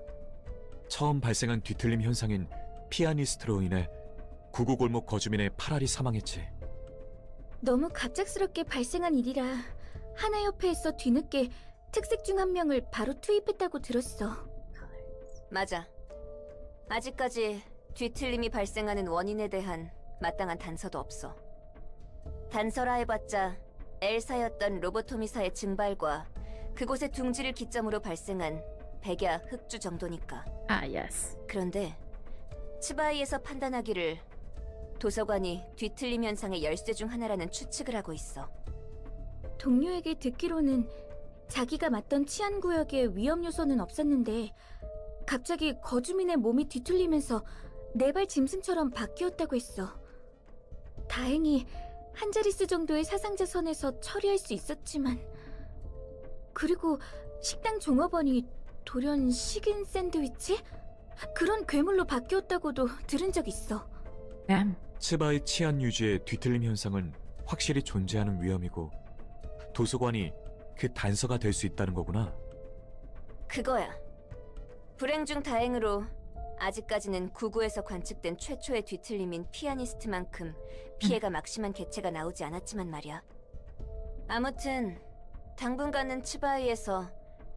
처음 발생한 뒤틀림 현상인 피아니스트로 인해 구구골목 거주민의 8알이 사망했지. 너무 갑작스럽게 발생한 일이라 하나협회에서 뒤늦게 특색 중 한 명을 바로 투입했다고 들었어. 맞아. 아직까지 뒤틀림이 발생하는 원인에 대한 마땅한 단서도 없어. 단서라 해봤자 엘사였던 로보토미사의 증발과 그곳의 둥지를 기점으로 발생한 백야 흑주 정도니까. 아, yes. 그런데 츠바이에서 판단하기를 도서관이 뒤틀림 현상의 열쇠 중 하나라는 추측을 하고 있어. 동료에게 듣기로는 자기가 맡던 치안 구역에 위험 요소는 없었는데 갑자기 거주민의 몸이 뒤틀리면서 네발 짐승처럼 바뀌었다고 했어. 다행히 한 자릿수 정도의 사상자 선에서 처리할 수 있었지만. 그리고 식당 종업원이 돌연 식인 샌드위치? 그런 괴물로 바뀌었다고도 들은 적 있어. 츠바이 치안 유지의 뒤틀림 현상은 확실히 존재하는 위험이고 도서관이 그 단서가 될 수 있다는 거구나. 그거야. 불행 중 다행으로 아직까지는 구구에서 관측된 최초의 뒤틀림인 피아니스트만큼 피해가 막심한 개체가 나오지 않았지만 말이야. 아무튼 당분간은 츠바이에서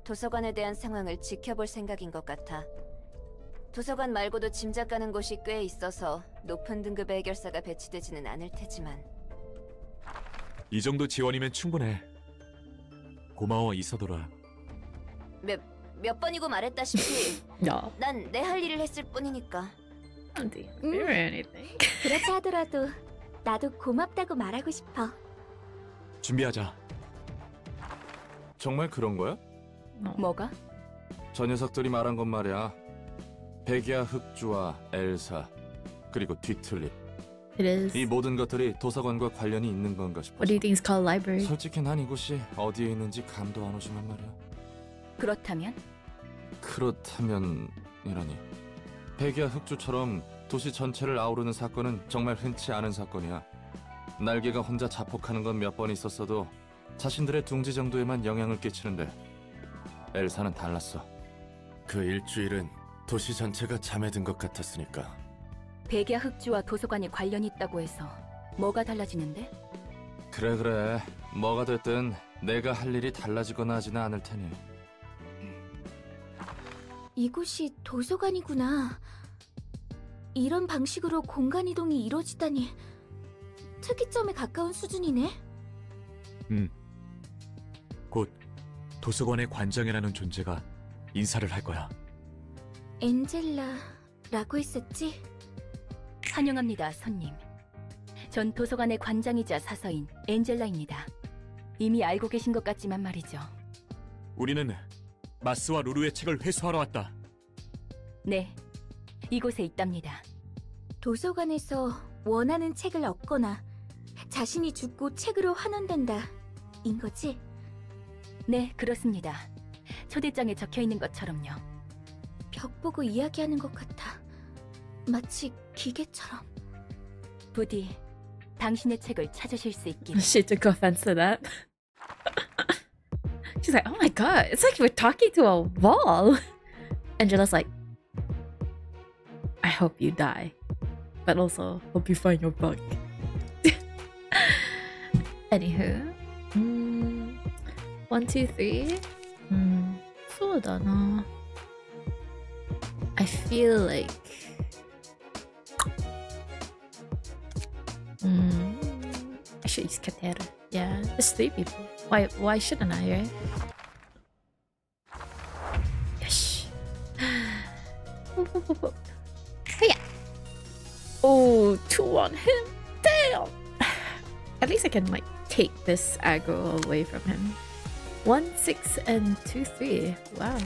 도서관에 대한 상황을 지켜볼 생각인 것 같아. 도서관 말고도 짐작가는 곳이 꽤 있어서 높은 등급의 해결사가 배치되지는 않을 테지만. 이 정도 지원이면 충분해. 고마워 이사도라. 몇 번이고 말했다시피 난 내 할 일을 했을 뿐이니까. 그렇다 하더라도 나도 고맙다고 말하고 싶어. 준비하자. 정말 그런 거야? 뭐가? 저 녀석들이 말한 건 말이야. 백야 흑주와 엘사 그리고 뒤틀림. 이 모든 것들이 도서관과 관련이 있는 건가 싶어. What do you think is called library? 솔직히 난 이곳이 어디에 있는지 감도 안 오지만 말이야. 그렇다면? 그렇다면이라니. 백야 흑주처럼 도시 전체를 아우르는 사건은 정말 흔치 않은 사건이야. 날개가 혼자 자폭하는 건 몇 번 있었어도 자신들의 둥지 정도에만 영향을 끼치는데 엘사는 달랐어. 그 일주일은 도시 전체가 잠에 든 것 같았으니까. 백야 흑주와 도서관이 관련이 있다고 해서 뭐가 달라지는데? 그래. 뭐가 됐든 내가 할 일이 달라지거나 하지는 않을 테니. 이곳이 도서관이구나. 이런 방식으로 공간 이동이 이루어지다니 특이점에 가까운 수준이네. 곧 도서관의 관장이라는 존재가 인사를 할 거야. 엔젤라라고 했었지? 환영합니다, 손님. 전 도서관의 관장이자 사서인 엔젤라입니다. 이미 알고 계신 것 같지만 말이죠. 우리는 마스와 루루의 책을 회수하러 왔다. 네, 이곳에 있답니다. 도서관에서 원하는 책을 얻거나 자신이 죽고 책으로 환원된다 인 거지? 네, 그렇습니다. 초대장에 적혀있는 것처럼요. 벽 보고 이야기하는 것 같아. 마치 기계처럼. 부디 당신의 책을 찾으실 수 있기를. She took offense to that. She's like, oh my god, it's like we're talking to a wall. Angela's like, I hope you die, but also hope you find your book. Anywho, 1, 2, 3. So done. I feel like. I should use Katera. Yeah, there's 3 people. Why shouldn't I, right? Yes. Yeah. Oh, 2 on him. Damn. At least I can like take this aggro away from him. 1, 6, and 2, 3. Wow.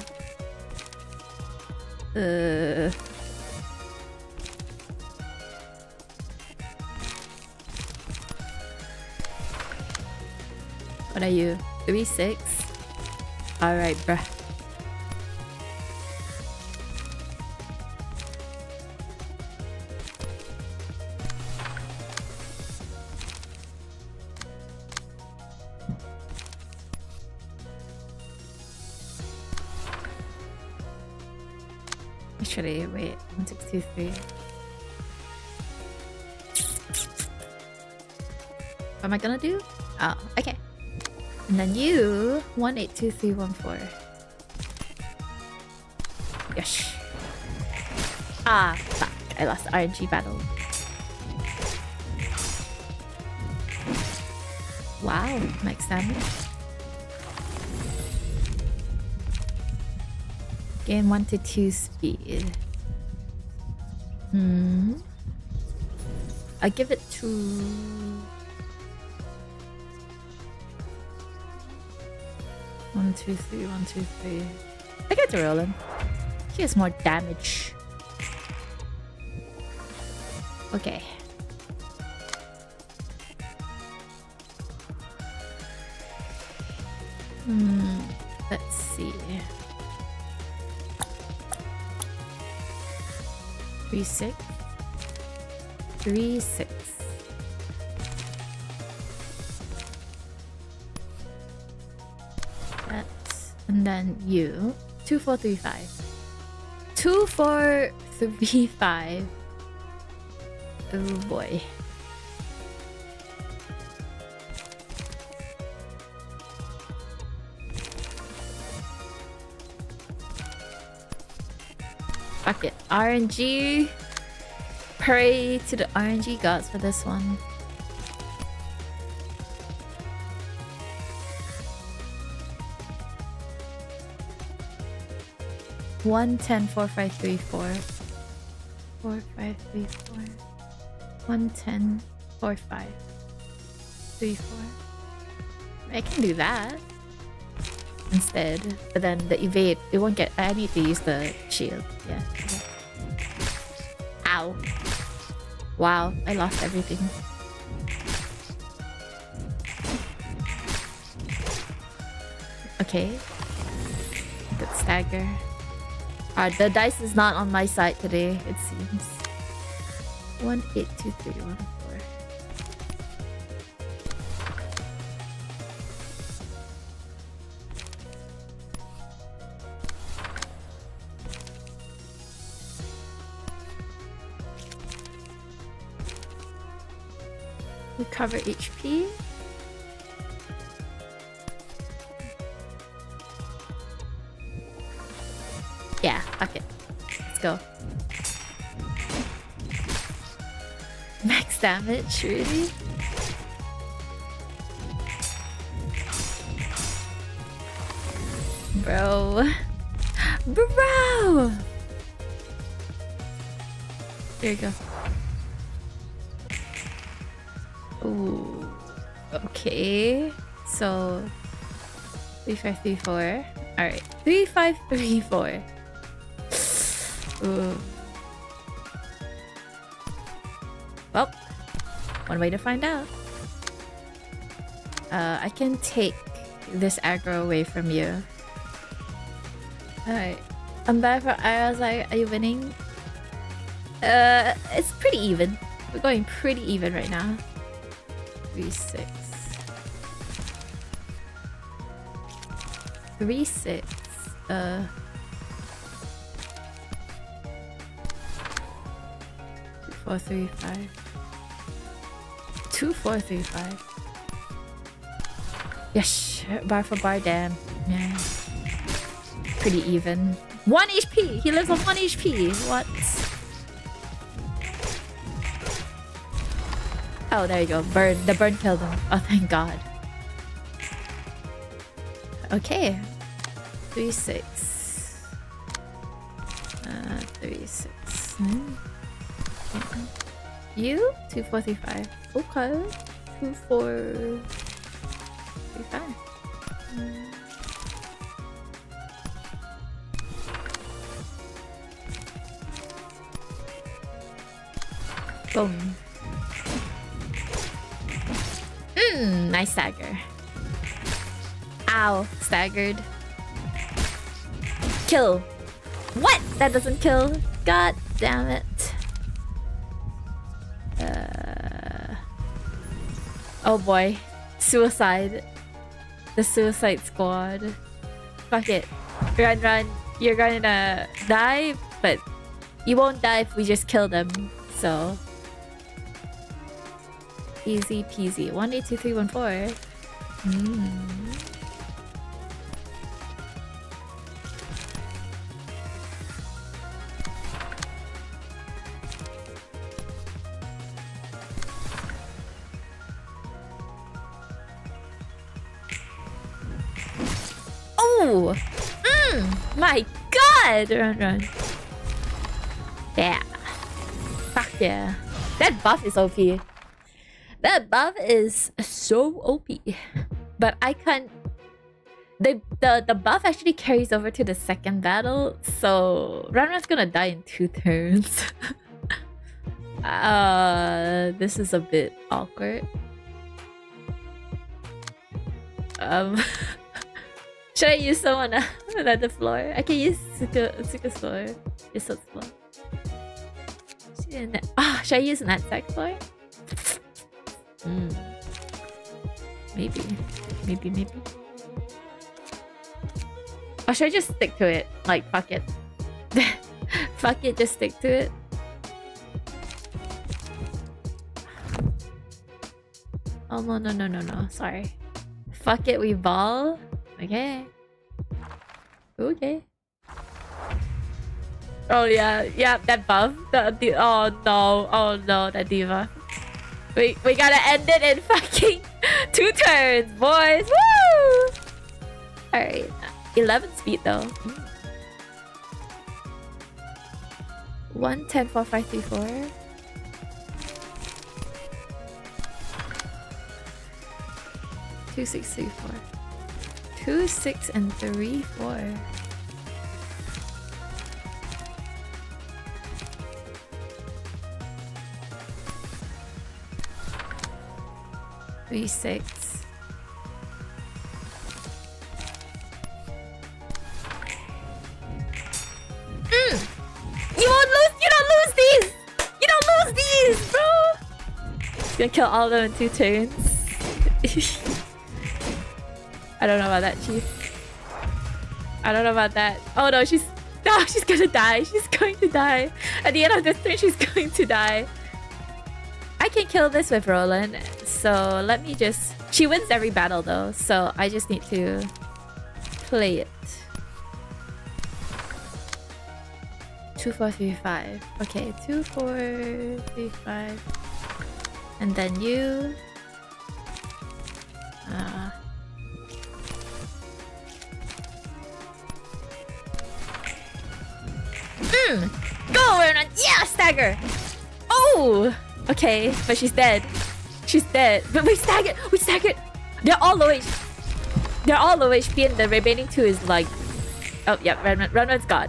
What are you? 3, 6. All right, bruh. Actually, wait. 1, 6, 2, 3. What am I gonna do? Oh, okay. And then you 1, 8, 2, 3, 1, 4. Yes. Ah, fuck! I lost the RNG battle. Wow, max damage. Gain 1 to 2 speed. I give it to. 1, 2, 3, 1, 2, 3. I got to roll him. He has more damage. Okay. Let's see. 3, 6. 3, 6. And then you 2, 4, 3, 5. 2, 4, 3, 5. Oh boy. Fuck it. RNG. Pray to the RNG gods for this one. One 10, 4, 5, 3, 4, 4, 5, 3, 4. 1, 10, 4, 5, 3, 4. I can do that instead, but then the evade it won't get. I need to use the shield. Yeah. Ow! Wow! I lost everything. Okay. Good stagger. Alright, the dice is not on my side today, it seems. 1, 8, 2, 3, 1, 4. Recover HP. Yeah, fuck it. Let's go. Max damage, really? Bro. Bro! There you go. Ooh. Okay. So... 3534. Alright. 3534. Ooh. Well. One way to find out. I can take this aggro away from you. Alright. I'm back for Aria's. Are you winning? It's pretty even. We're going pretty even right now. 3-6. 3-6. Two, 4-3-5. 2-4-3-5. Yes, bar for bar, damn. Yeah. Pretty even. 1 HP! He lives on 1 HP! What? Oh, there you go. Burn. The burn killed him. Oh, thank God. Okay. 3-6. 3-6. Hmm. Okay. You? 2-4-3-5. Okay. 2-4-3-5. Boom. Mmm, nice stagger. Ow, staggered. Kill. What? That doesn't kill. God damn it. Oh boy. Suicide. The suicide squad. Fuck it. Run, run. You're gonna die, but you won't die if we just kill them. So... easy peasy. 1-8-2-3-1-4. Oh! My God! Run, run. Yeah. Fuck yeah. That buff is OP. That buff is so OP, but I can't... The buff actually carries over to the second battle, so Ranran's gonna die in 2 turns. This is a bit awkward. Should I use someone on the floor? I can use Tsuka's floor. Isad's floor. Should I use Natsuki's floor? Maybe. Or should I just stick to it? Like, fuck it. Fuck it, just stick to it. Oh, no. Sorry. Fuck it, we ball. Okay. Okay. Oh, yeah, that buff. Oh, no, that diva. We gotta end it in fucking 2 turns, boys! Woo! Alright. 11 speed though. 1-10-4-5-3-4. Two, 6, 3, 4. 2, 6, and 3, 4. V6. You won't lose. You don't lose these. You don't lose these, bro. He's gonna kill all of them in 2 turns. I don't know about that, Chief. I don't know about that. Oh no, she's gonna die. She's going to die. At the end of this turn, she's going to die. I can kill this with Roland, so let me just... She wins every battle though, so I just need to play it. 2, 4, 3, 5. Okay, 2, 4, 3, 5. And then you... Go, Ronan! Yeah, stagger! Oh! Okay, but she's dead. She's dead. But we staggered! We staggered! They're all low HP. They're all low HP and the remaining two is like... Oh, yeah, Renman's gone.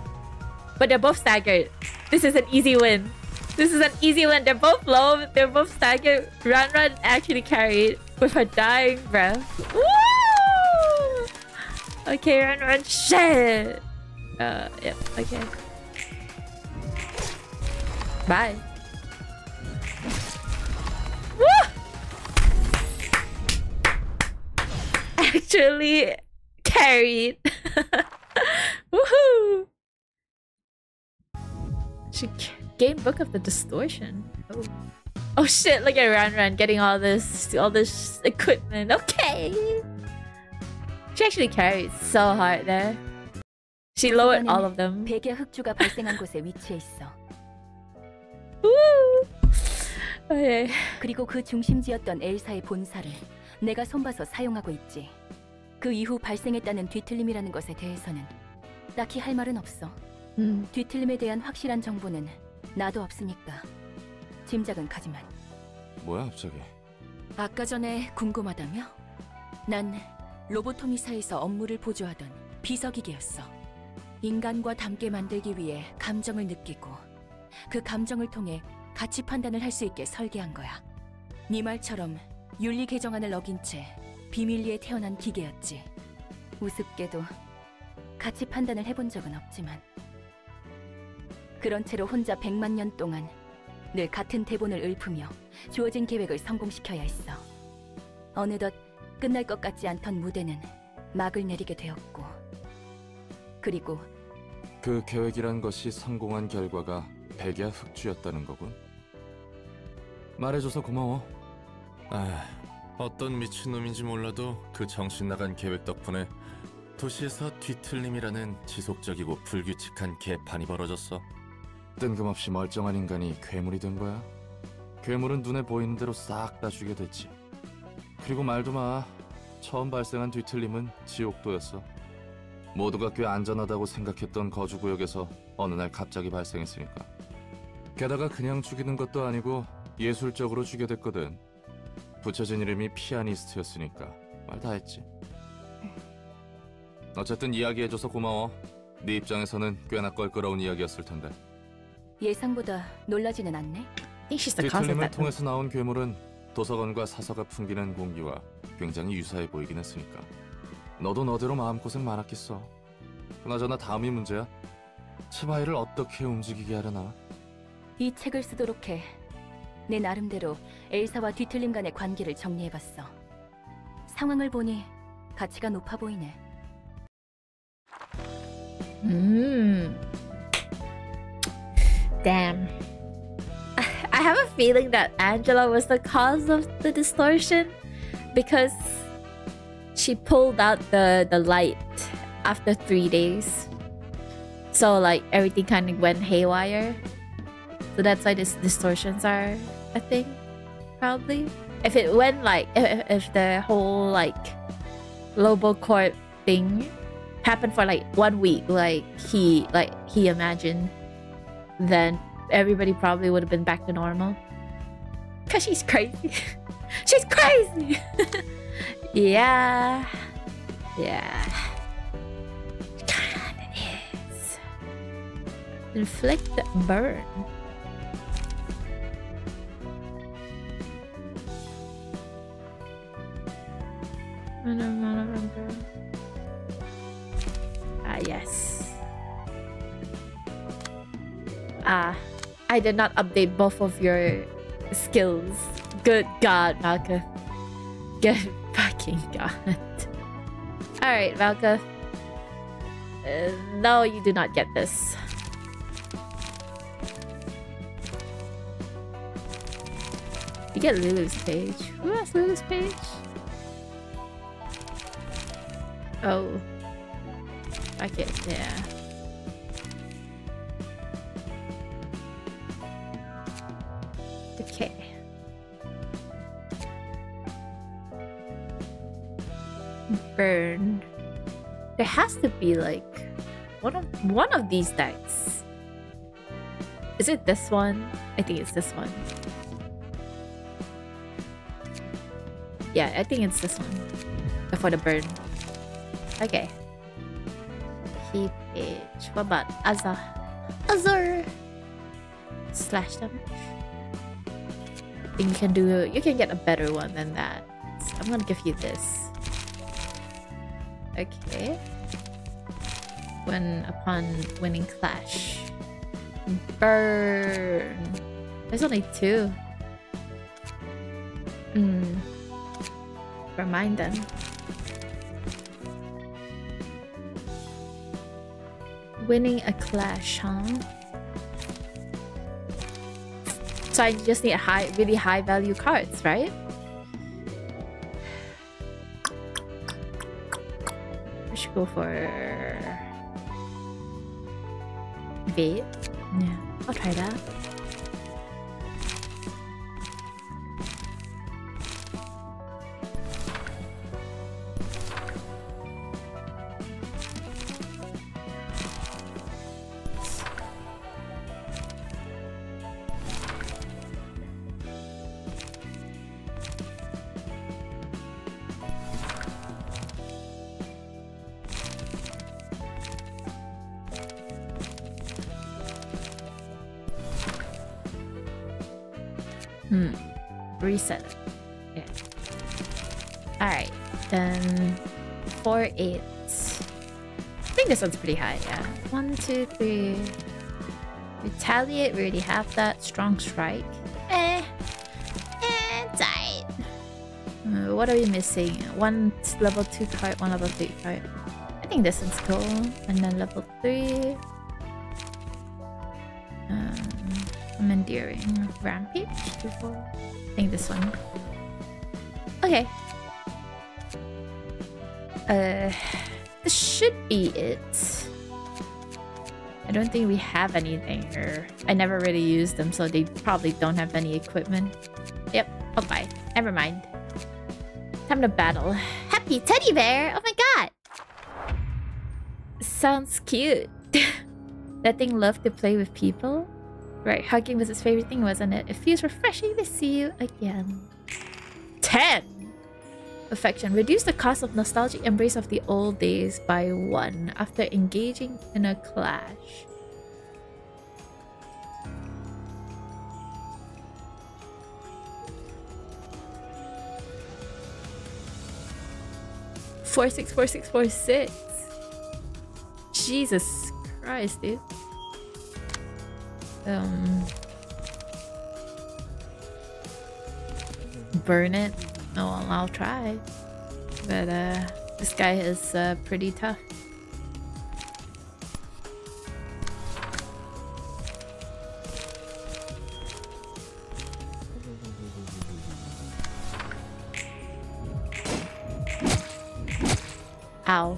But they're both staggered. This is an easy win. This is an easy win. They're both low. They're both staggered. Ranran actually carried with her dying breath. Woo! Okay, Ranran. Shit! Yep, okay. Bye. Woo! Actually carried. Woohoo! She Game Book of the Distortion. Oh, oh shit! Look at Ranran getting all this equipment. Okay, she actually carried so hard there. She lowered all of them. Woo! Okay. 그리고 그 중심지였던 엘사의 본사를 내가 손봐서 사용하고 있지. 그 이후 발생했다는 뒤틀림이라는 것에 대해서는 딱히 할 말은 없어. 뒤틀림에 대한 확실한 정보는 나도 없으니까 짐작은 가지만. 뭐야 갑자기? 아까 전에 궁금하다며? 난 로보토미사에서 업무를 보조하던 비서기계였어. 인간과 닮게 만들기 위해 감정을 느끼고 그 감정을 통해 가치 판단을 할 수 있게 설계한 거야. 네 말처럼 윤리 개정안을 어긴 채 비밀리에 태어난 기계였지. 우습게도 가치 판단을 해본 적은 없지만 그런 채로 혼자 100만 년 동안 늘 같은 대본을 읊으며 주어진 계획을 성공시켜야 했어. 어느덧 끝날 것 같지 않던 무대는 막을 내리게 되었고, 그리고 그 계획이란 것이 성공한 결과가 백야 흑주였다는 거군. 말해줘서 고마워. 아, 어떤 미친놈인지 몰라도 그 정신 나간 계획 덕분에 도시에서 뒤틀림이라는 지속적이고 불규칙한 개판이 벌어졌어. 뜬금없이 멀쩡한 인간이 괴물이 된 거야. 괴물은 눈에 보이는 대로 싹 다 죽게 됐지. 그리고 말도 마. 처음 발생한 뒤틀림은 지옥도였어. 모두가 꽤 안전하다고 생각했던 거주구역에서 어느 날 갑자기 발생했으니까. 게다가 그냥 죽이는 것도 아니고 예술적으로 죽게 됐거든. 붙여진 이름이 피아니스트였으니까 말 다 했지. 어쨌든 이야기해줘서 고마워. 네 입장에서는 꽤나 껄끄러운 이야기였을 텐데. 예상보다 놀라지는 않네. 뒤틀림을 통해서 나온 괴물은 도서관과 사서가 풍기는 공기와 굉장히 유사해 보이긴 했으니까 너도 너대로 마음고생 많았겠어. 그나저나 다음이 문제야. 치바이를 어떻게 움직이게 하려나? 이 책을 쓰도록 해. 내 나름대로 엘사와 뒤틀림 간의 관계를 정리해봤어. 상황을 보니 가치가 높아 보이네. Damn. I have a feeling that Angela was the cause of the distortion because she pulled out the light after 3 days. So like everything kind of went haywire. So that's why these distortions are a thing, probably. If it went like if the whole like Lobocorp thing happened for like 1 week, like he imagined, then everybody probably would have been back to normal. Cause she's crazy. She's crazy. Yeah. Yeah. God, it is. Inflict the burn. Ah, yes. Ah, I did not update both of your skills. Good God, Malkuth. Good fucking God. Alright, Malkuth. No, you do not get this. You get Lulu's page. Who has Lulu's page? Oh. I get, yeah. Okay. Burn. There has to be like one of these decks. Is it this one? I think it's this one. Yeah, I think it's this one. For the burn. Okay. Keep it. What about Azar? Azar! Slash them. I think you can get a better one than that. So I'm gonna give you this. Okay. When upon winning clash. Burn. There's only two. Remind them. Winning a clash, huh? So I just need really high value cards, right? I should go for Bait. Yeah, I'll try that. Reset. Yeah. Alright, then 4-8. I think this one's pretty high, yeah. 1, 2, 3. Retaliate, we already have that. Strong strike. Died. What are we missing? One level 2 card, one level 3 card. I think this one's cool. And then level 3. I'm endearing. Rampage? 2, 4. I think this one. Okay. This should be it. I don't think we have anything here. I never really used them, so they probably don't have any equipment. Yep. Okay. Never mind. Time to battle. Happy teddy bear! Oh my god! Sounds cute. That thing loved to play with people. Right, hugging was his favorite thing, wasn't it? It feels refreshing to see you again. 10! Affection. Reduce the cost of nostalgic embrace of the old days by 1 after engaging in a clash. $4,646. Jesus Christ, dude. Burn it. No, well, I'll try. But this guy is pretty tough. Ow.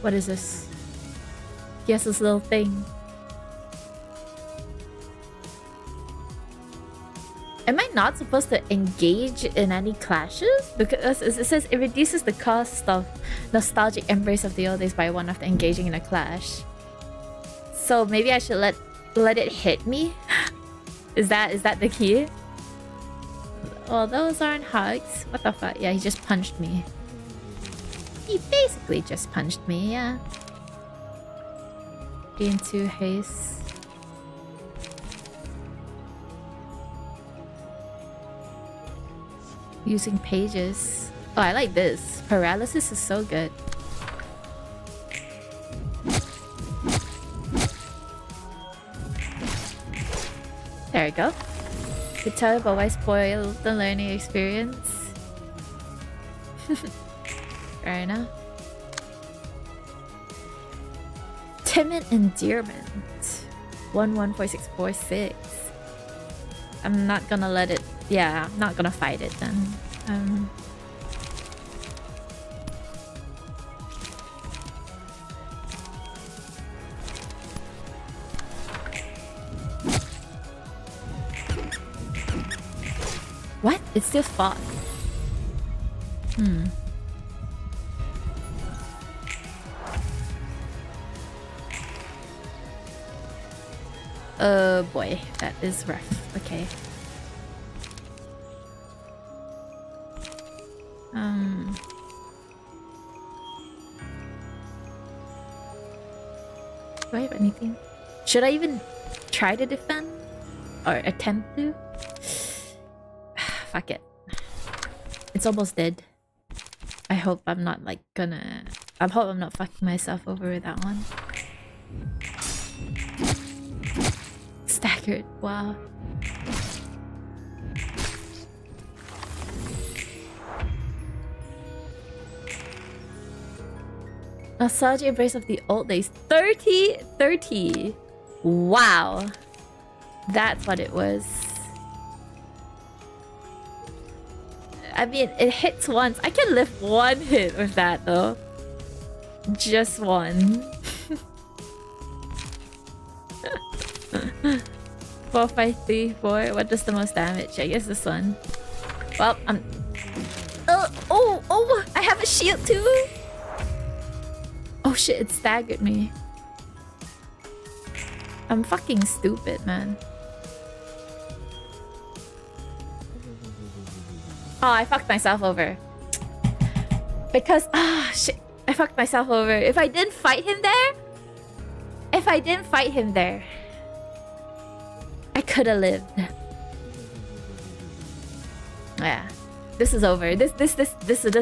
What is this? Yes, this little thing. Am I not supposed to engage in any clashes? Because it says it reduces the cost of nostalgic embrace of the old days by 1 after engaging in a clash. So maybe I should let it hit me? Is that the key? Well, those aren't hugs. What the fuck? Yeah, he just punched me. He basically just punched me, yeah. Gain 2 haste. Using pages. Oh, I like this. Paralysis is so good. There we go. Could tell but why spoil the learning experience? Fair enough. Timid Endearment. 114646. I'm not gonna let it... Yeah, I'm not gonna fight it then. What? It's still fought. Hmm. Oh boy, that is rough. Okay. Do I have anything? Should I even try to defend? Or attempt to? Fuck it. It's almost dead. I hope I'm not like gonna... I hope I'm not fucking myself over with that one. Staggered. Wow. Nostalgia embrace of the old days. 30! Wow. That's what it was. I mean, it hits once. I can live one hit with that though. Just one. 4, 5, 3, 4. What does the most damage? I guess this one. Well, I'm... Oh! I have a shield too! Oh shit, it staggered me. I'm fucking stupid, man. Oh, I fucked myself over. Because... Ah, shit. I fucked myself over. If I didn't fight him there... I could have lived. Yeah. This is over. This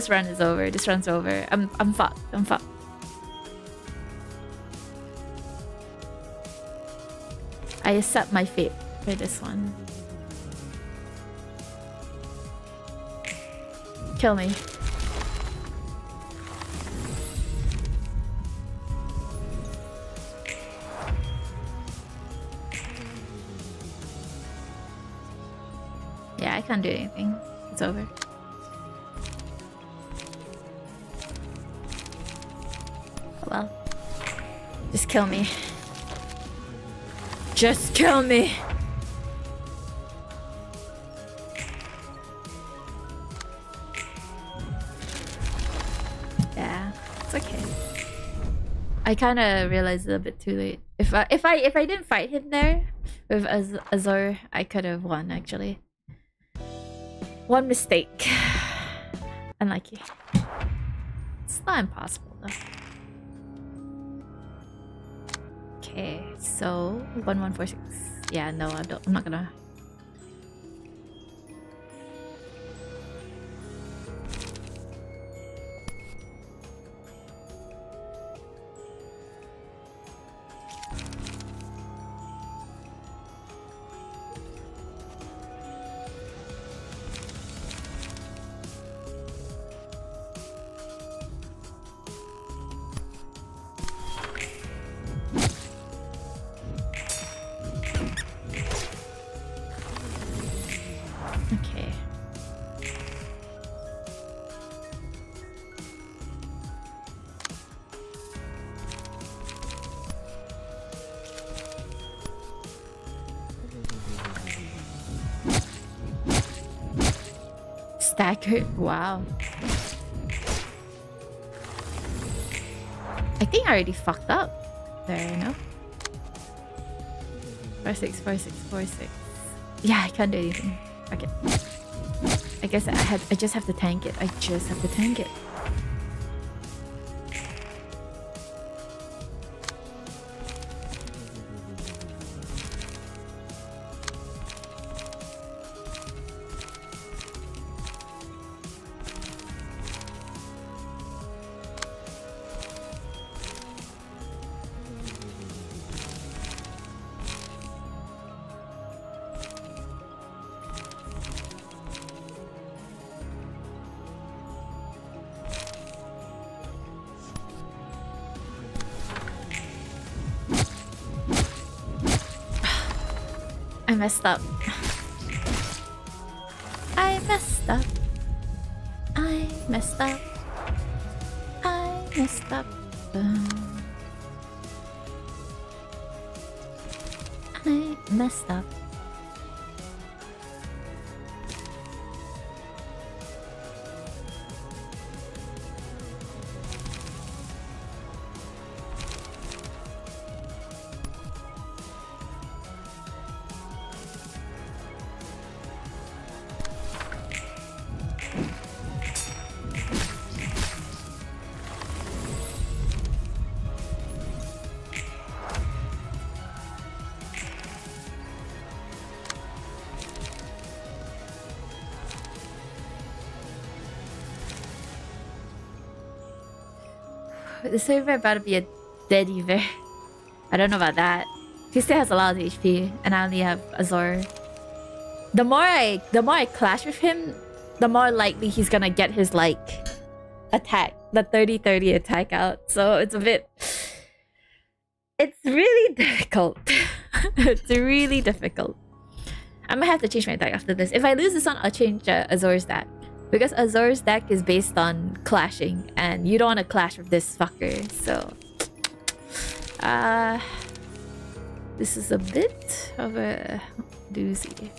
run is over. This run's over. I'm fucked. I accept my fate for this one. Kill me. Yeah, I can't do anything. It's over. Well, just kill me. Just kill me! Yeah, it's okay. I kind of realized it a bit too late. If I didn't fight him there with Azor, I could have won actually. One mistake. Unlucky. It's not impossible though. Okay, so 1146. Yeah, no, I'm not gonna. Wow. I think I already fucked up there, you know? 4, 6, 4, 6, 4, 6. Yeah, I can't do anything. Okay. I guess I just have to tank it. I messed up. I messed up. I messed up. I messed up. I messed up. The server about to be a dead eaver. I don't know about that. He still has a lot of HP, and I only have Azor. The more I clash with him, the more likely he's gonna get his attack, the 30-30 attack out. So it's a bit. It's really difficult. It's really difficult. I might have to change my deck after this. If I lose this one, I'll change Azor's deck. Because Azor's deck is based on clashing, and you don't want to clash with this fucker, so... this is a bit of a doozy.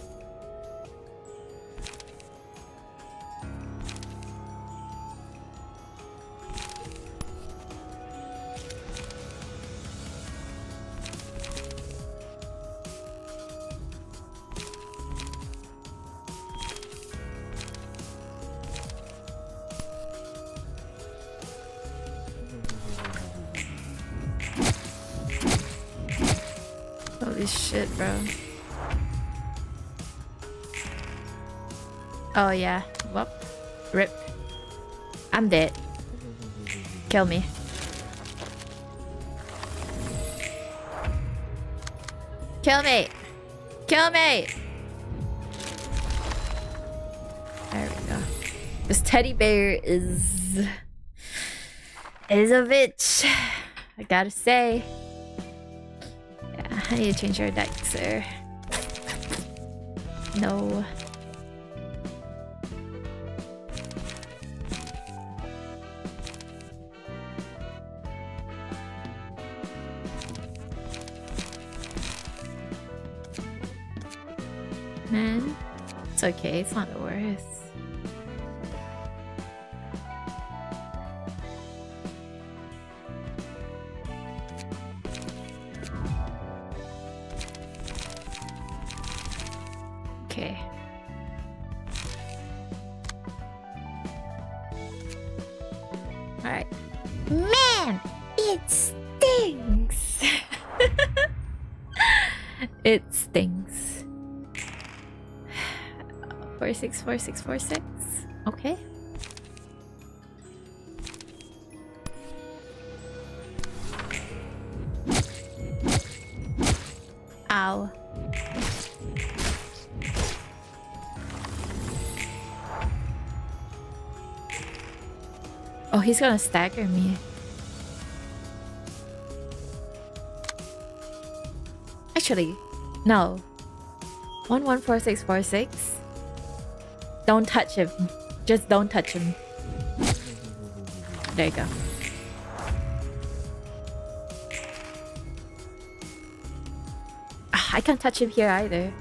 Shit, bro. Oh yeah. Whoop. Rip. I'm dead. Kill me. Kill me. Kill me. There we go. This teddy bear is a bitch. I gotta say. I need to change your deck, sir. No. Man, it's okay. It's not the worst. It stinks. 4-6, 4-6, 4-6. Okay. Ow. Oh, he's gonna stagger me. Actually. No. 114646. Don't touch him. Just don't touch him. There you go. I can't touch him here either.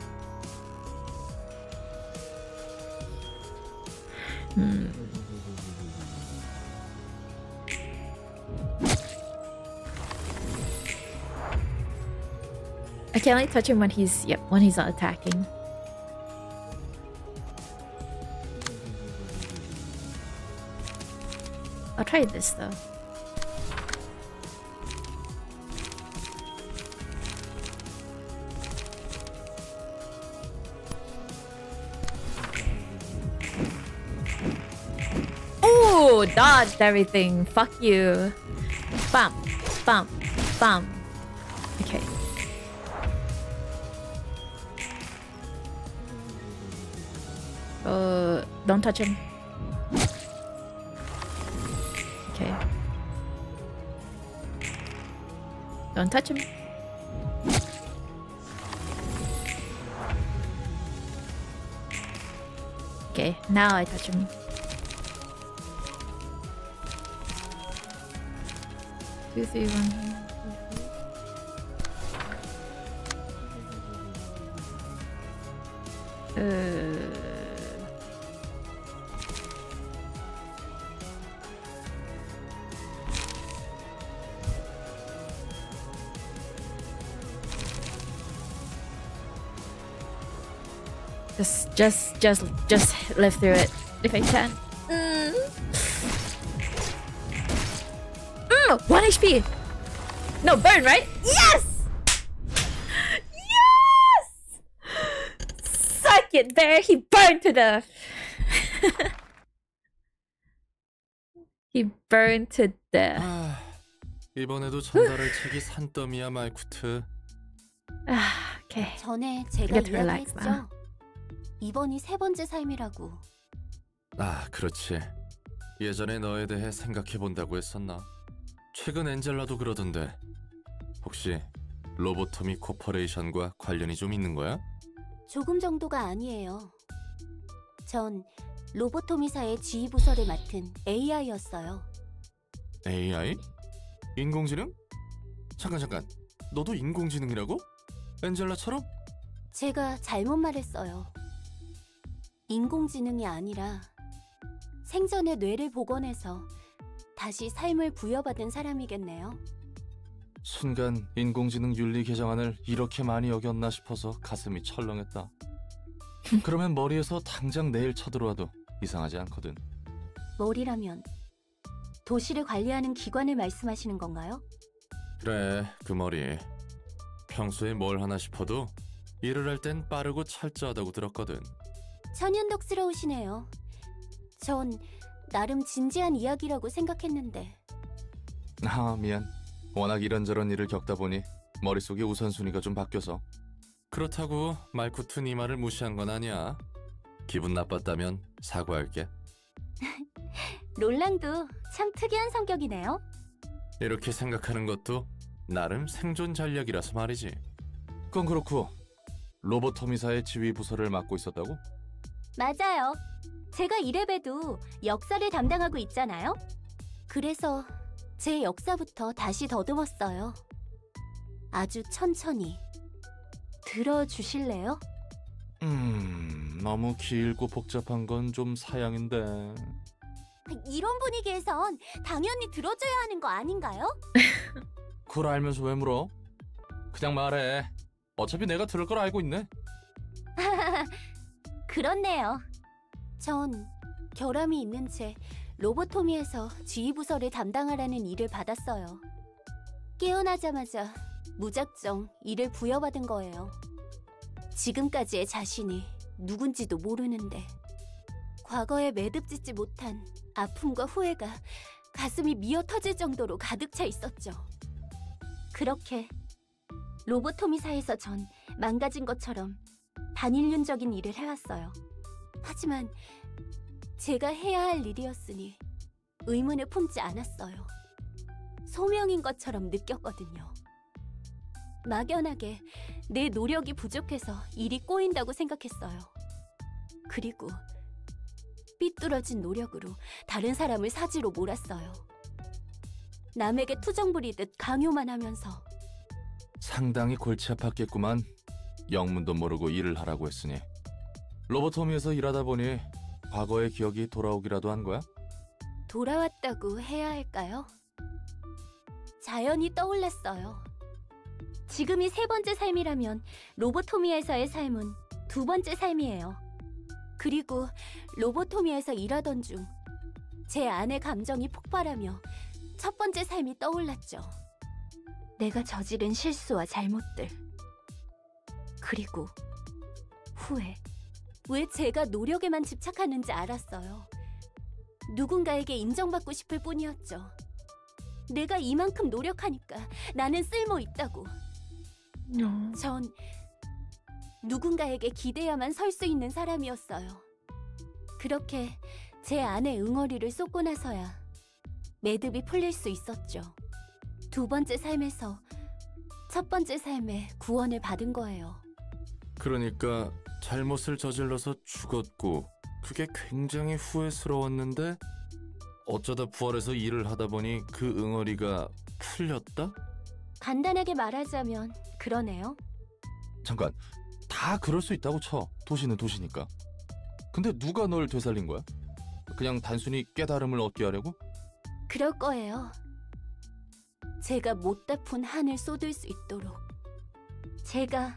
I can only touch him when he's, yep, when he's not attacking. I'll try this though. Ooh, dodged everything. Fuck you. Bump, bump, bump. Okay. Don't touch him. Okay. Don't touch him. Okay, now I touch him. Two, three, one, two, three. Just live through it if I can. One HP. No burn, right? Yes. It there, he burned to death. He burned to death. 아, 이번에도 전달할 책이 산더미야, 말쿠트. Okay. 전에 제가 이야기했죠. 이번이 세 번째 삶이라고. 아, 그렇지. 예전에 너에 대해 생각해 본다고 했었나? 최근 엔젤라도 그러던데. 혹시 로보토미 코퍼레이션과 관련이 좀 있는 거야? 조금 정도가 아니에요. 전 로보토미사의 지휘 부서를 맡은 AI였어요. AI? 인공지능? 잠깐. 너도 인공지능이라고? 엔젤라처럼? 제가 잘못 말했어요. 인공지능이 아니라 생전의 뇌를 복원해서 다시 삶을 부여받은 사람이겠네요. 순간 인공지능 윤리 개정안을 이렇게 많이 어겼나 싶어서 가슴이 철렁했다. 그러면 머리에서 당장 내일 쳐들어와도 이상하지 않거든. 머리라면 도시를 관리하는 기관을 말씀하시는 건가요? 그래, 그 머리. 평소에 뭘 하나 싶어도 일을 할 땐 빠르고 철저하다고 들었거든. 천연덕스러우시네요. 전 나름 진지한 이야기라고 생각했는데. 아, 미안. 워낙 이런저런 일을 겪다 보니 머릿속에 우선순위가 좀 바뀌어서. 그렇다고 말쿠트 네 말을 무시한 건 아니야. 기분 나빴다면 사과할게. 롤랑도 참 특이한 성격이네요. 이렇게 생각하는 것도 나름 생존 전략이라서 말이지. 그건 그렇고 로보토미사의 지휘 부서를 맡고 있었다고? 맞아요. 제가 이래봬도 역사를 담당하고 있잖아요. 그래서 제 역사부터 다시 더듬었어요. 아주 천천히 들어주실래요? 너무 길고 복잡한 건 좀 사양인데. 이런 분위기에선 당연히 들어줘야 하는 거 아닌가요? 그걸 알면서 왜 물어? 그냥 말해. 어차피 내가 들을 걸 알고 있네. 그렇네요. 전 결함이 있는 채 로보토미에서 지휘부서를 담당하라는 일을 받았어요. 깨어나자마자 무작정 일을 부여받은 거예요. 지금까지의 자신이 누군지도 모르는데 과거에 매듭짓지 못한 아픔과 후회가 가슴이 미어터질 정도로 가득 차 있었죠. 그렇게 로보토미사에서 전 망가진 것처럼 반인륜적인 일을 해왔어요. 하지만 제가 해야 할 일이었으니 의문을 품지 않았어요. 소명인 것처럼 느꼈거든요. 막연하게 내 노력이 부족해서 일이 꼬인다고 생각했어요. 그리고 삐뚤어진 노력으로 다른 사람을 사지로 몰았어요. 남에게 투정 부리듯 강요만 하면서. 상당히 골치 아팠겠구만. 영문도 모르고 일을 하라고 했으니. 로보토미에서 일하다 보니 과거의 기억이 돌아오기라도 한 거야? 돌아왔다고 해야 할까요? 자연히 떠올랐어요. 지금이 세 번째 삶이라면 로보토미에서의 삶은 두 번째 삶이에요. 그리고 로보토미에서 일하던 중 제 안의 감정이 폭발하며 첫 번째 삶이 떠올랐죠. 내가 저지른 실수와 잘못들. 그리고 후회. 왜 제가 노력에만 집착하는지 알았어요. 누군가에게 인정받고 싶을 뿐이었죠. 내가 이만큼 노력하니까 나는 쓸모 있다고. 전 누군가에게 기대야만 설 수 있는 사람이었어요. 그렇게 제 안에 응어리를 쏟고 나서야 매듭이 풀릴 수 있었죠. 두 번째 삶에서 첫 번째 삶에 구원을 받은 거예요. 그러니까 잘못을 저질러서 죽었고 그게 굉장히 후회스러웠는데 어쩌다 부활해서 일을 하다 보니 그 응어리가 풀렸다? 간단하게 말하자면 그러네요. 잠깐, 다 그럴 수 있다고 쳐. 도시는 도시니까. 근데 누가 널 되살린 거야? 그냥 단순히 깨달음을 얻게 하려고? 그럴 거예요. 제가 못 갚은 한을 쏟을 수 있도록. 제가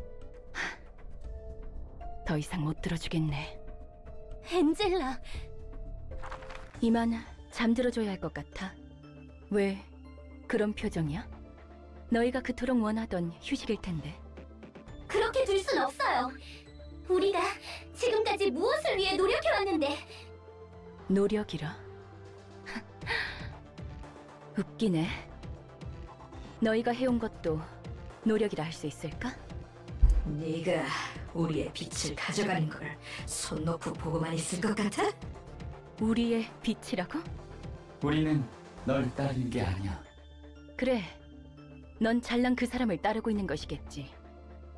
더 이상 못 들어주겠네. 엔젤라. 이만 잠들어줘야 할 것 같아. 왜 그런 표정이야? 너희가 그토록 원하던 휴식일 텐데. 그렇게 둘 순 없어요. 우리가 지금까지 무엇을 위해 노력해왔는데. 노력이라? 웃기네. 너희가 해온 것도 노력이라 할 수 있을까? 네가 우리의 빛을 가져가는 걸 손 놓고 보고만 있을 것 같아? 우리의 빛이라고? 우리는 널 따르는 게 아니야. 그래, 넌 잘난 그 사람을 따르고 있는 것이겠지.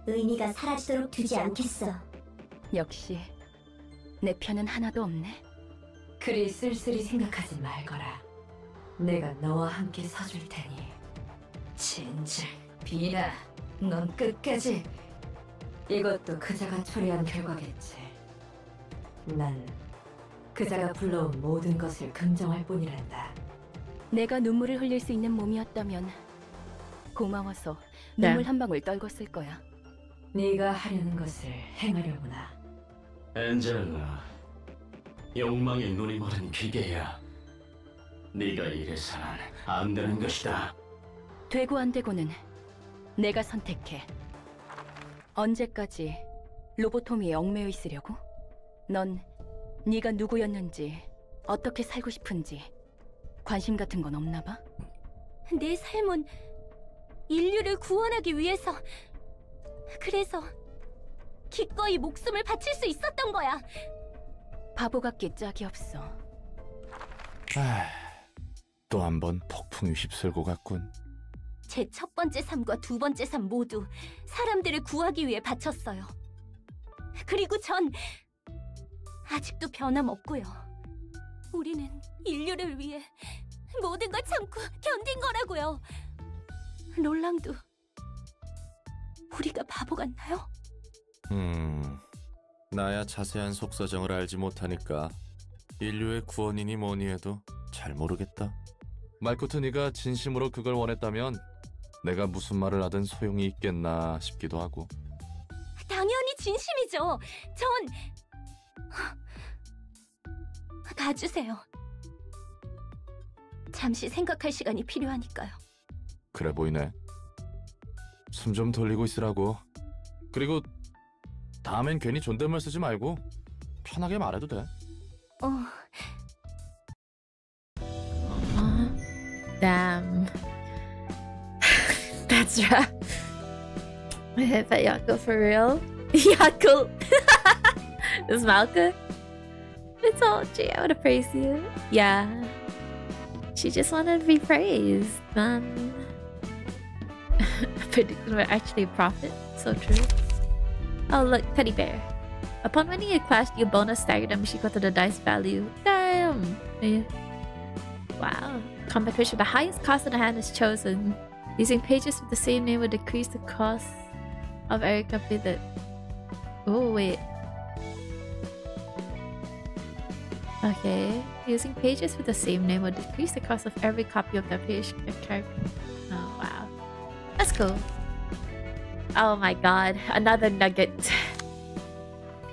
의미가 사라지도록 두지 않겠어. 역시 내 편은 하나도 없네. 그리 쓸쓸히 생각하지 말거라. 내가 너와 함께 서줄 테니. 진짜 비나, 넌 끝까지. 이것도 그자가 처리한 결과겠지. 난 그자가 불러온 모든 것을 긍정할 뿐이란다. 내가 눈물을 흘릴 수 있는 몸이었다면 고마워서 눈물 한 방울 떨궜을 거야. 네가 하려는 것을 행하려구나. 엔젤라, 욕망의 눈이 멀은 기계야. 네가 이래서는 안 되는 것이다. 되고 안 되고는 내가 선택해. 언제까지 로보토미에 얽매여 있으려고? 넌 네가 누구였는지, 어떻게 살고 싶은지 관심 같은 건 없나 봐? 내 삶은 인류를 구원하기 위해서, 그래서 기꺼이 목숨을 바칠 수 있었던 거야. 바보 같기 짝이 없어. 또 한 번 폭풍이 휩쓸고 갔군. 제 첫 번째 삶과 두 번째 삶 모두 사람들을 구하기 위해 바쳤어요. 그리고 전 아직도 변함없고요. 우리는 인류를 위해 모든 걸 참고 견딘 거라고요. 롤랑도 우리가 바보 같나요? 나야 자세한 속사정을 알지 못하니까 인류의 구원이니 뭐니 해도 잘 모르겠다. 말코트, 네가 진심으로 그걸 원했다면 내가 무슨 말을 하든 소용이 있겠나 싶기도 하고. 당연히 진심이죠. 전... 봐주세요. 잠시 생각할 시간이 필요하니까요. 그래 보이네. 숨 좀 돌리고 있으라고. 그리고 다음엔 괜히 존댓말 쓰지 말고 편하게 말해도 돼. Damn. That's right. Hit that Yako for real. Yako. Is Malkuth? It's all G. I would have praised you. Yeah. She just wanted to be praised, man. We're actually a prophet. So true. Oh, look. Teddy bear. Upon winning a clash, you bonus stagger damage equal to the dice value. Damn. Yeah. Wow. Combat which the highest cost in the hand is chosen. Using pages with the same name will decrease the cost of every completed. Oh, wait. Okay. Using pages with the same name will decrease the cost of every copy of that page. Oh, wow. That's cool. Oh my god. Another nugget.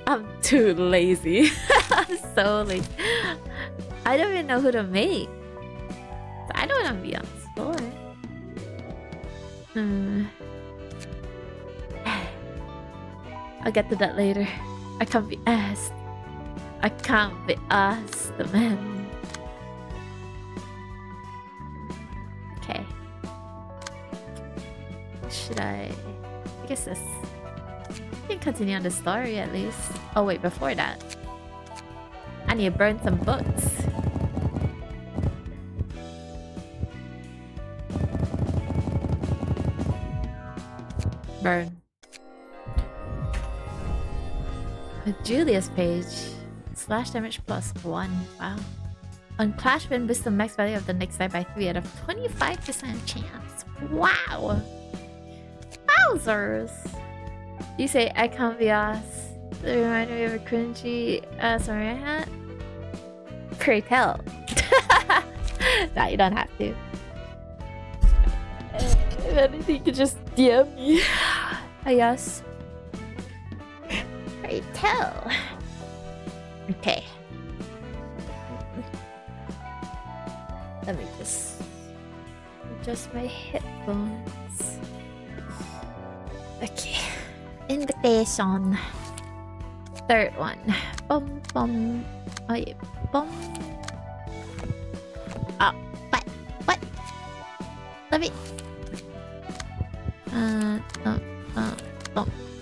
I'm too lazy. I'm so lazy. I don't even know who to make. I don't want to be on the floor. I'll get to that later. I can't be asked. I can't be asked, man. should I guess this. We can continue on the story at least. Oh wait, before that, I need to burn some books. Burn. With Julia's page. Slash damage plus 1. Wow. On Clash, win boost the max value of the next die by 3 out of 25% chance. Wow! Wowzers! You say I can't be ass. That reminded me of a cringy samurai hat. Pray tell. Nah, you don't have to. If anything, you could just DM me. I guess. Pray tell. Okay. Let me just adjust my headphones. Okay. Invitation. Third one. Bum bum. Oh yeah. Bum. Oh. What? What? Let me. Bum.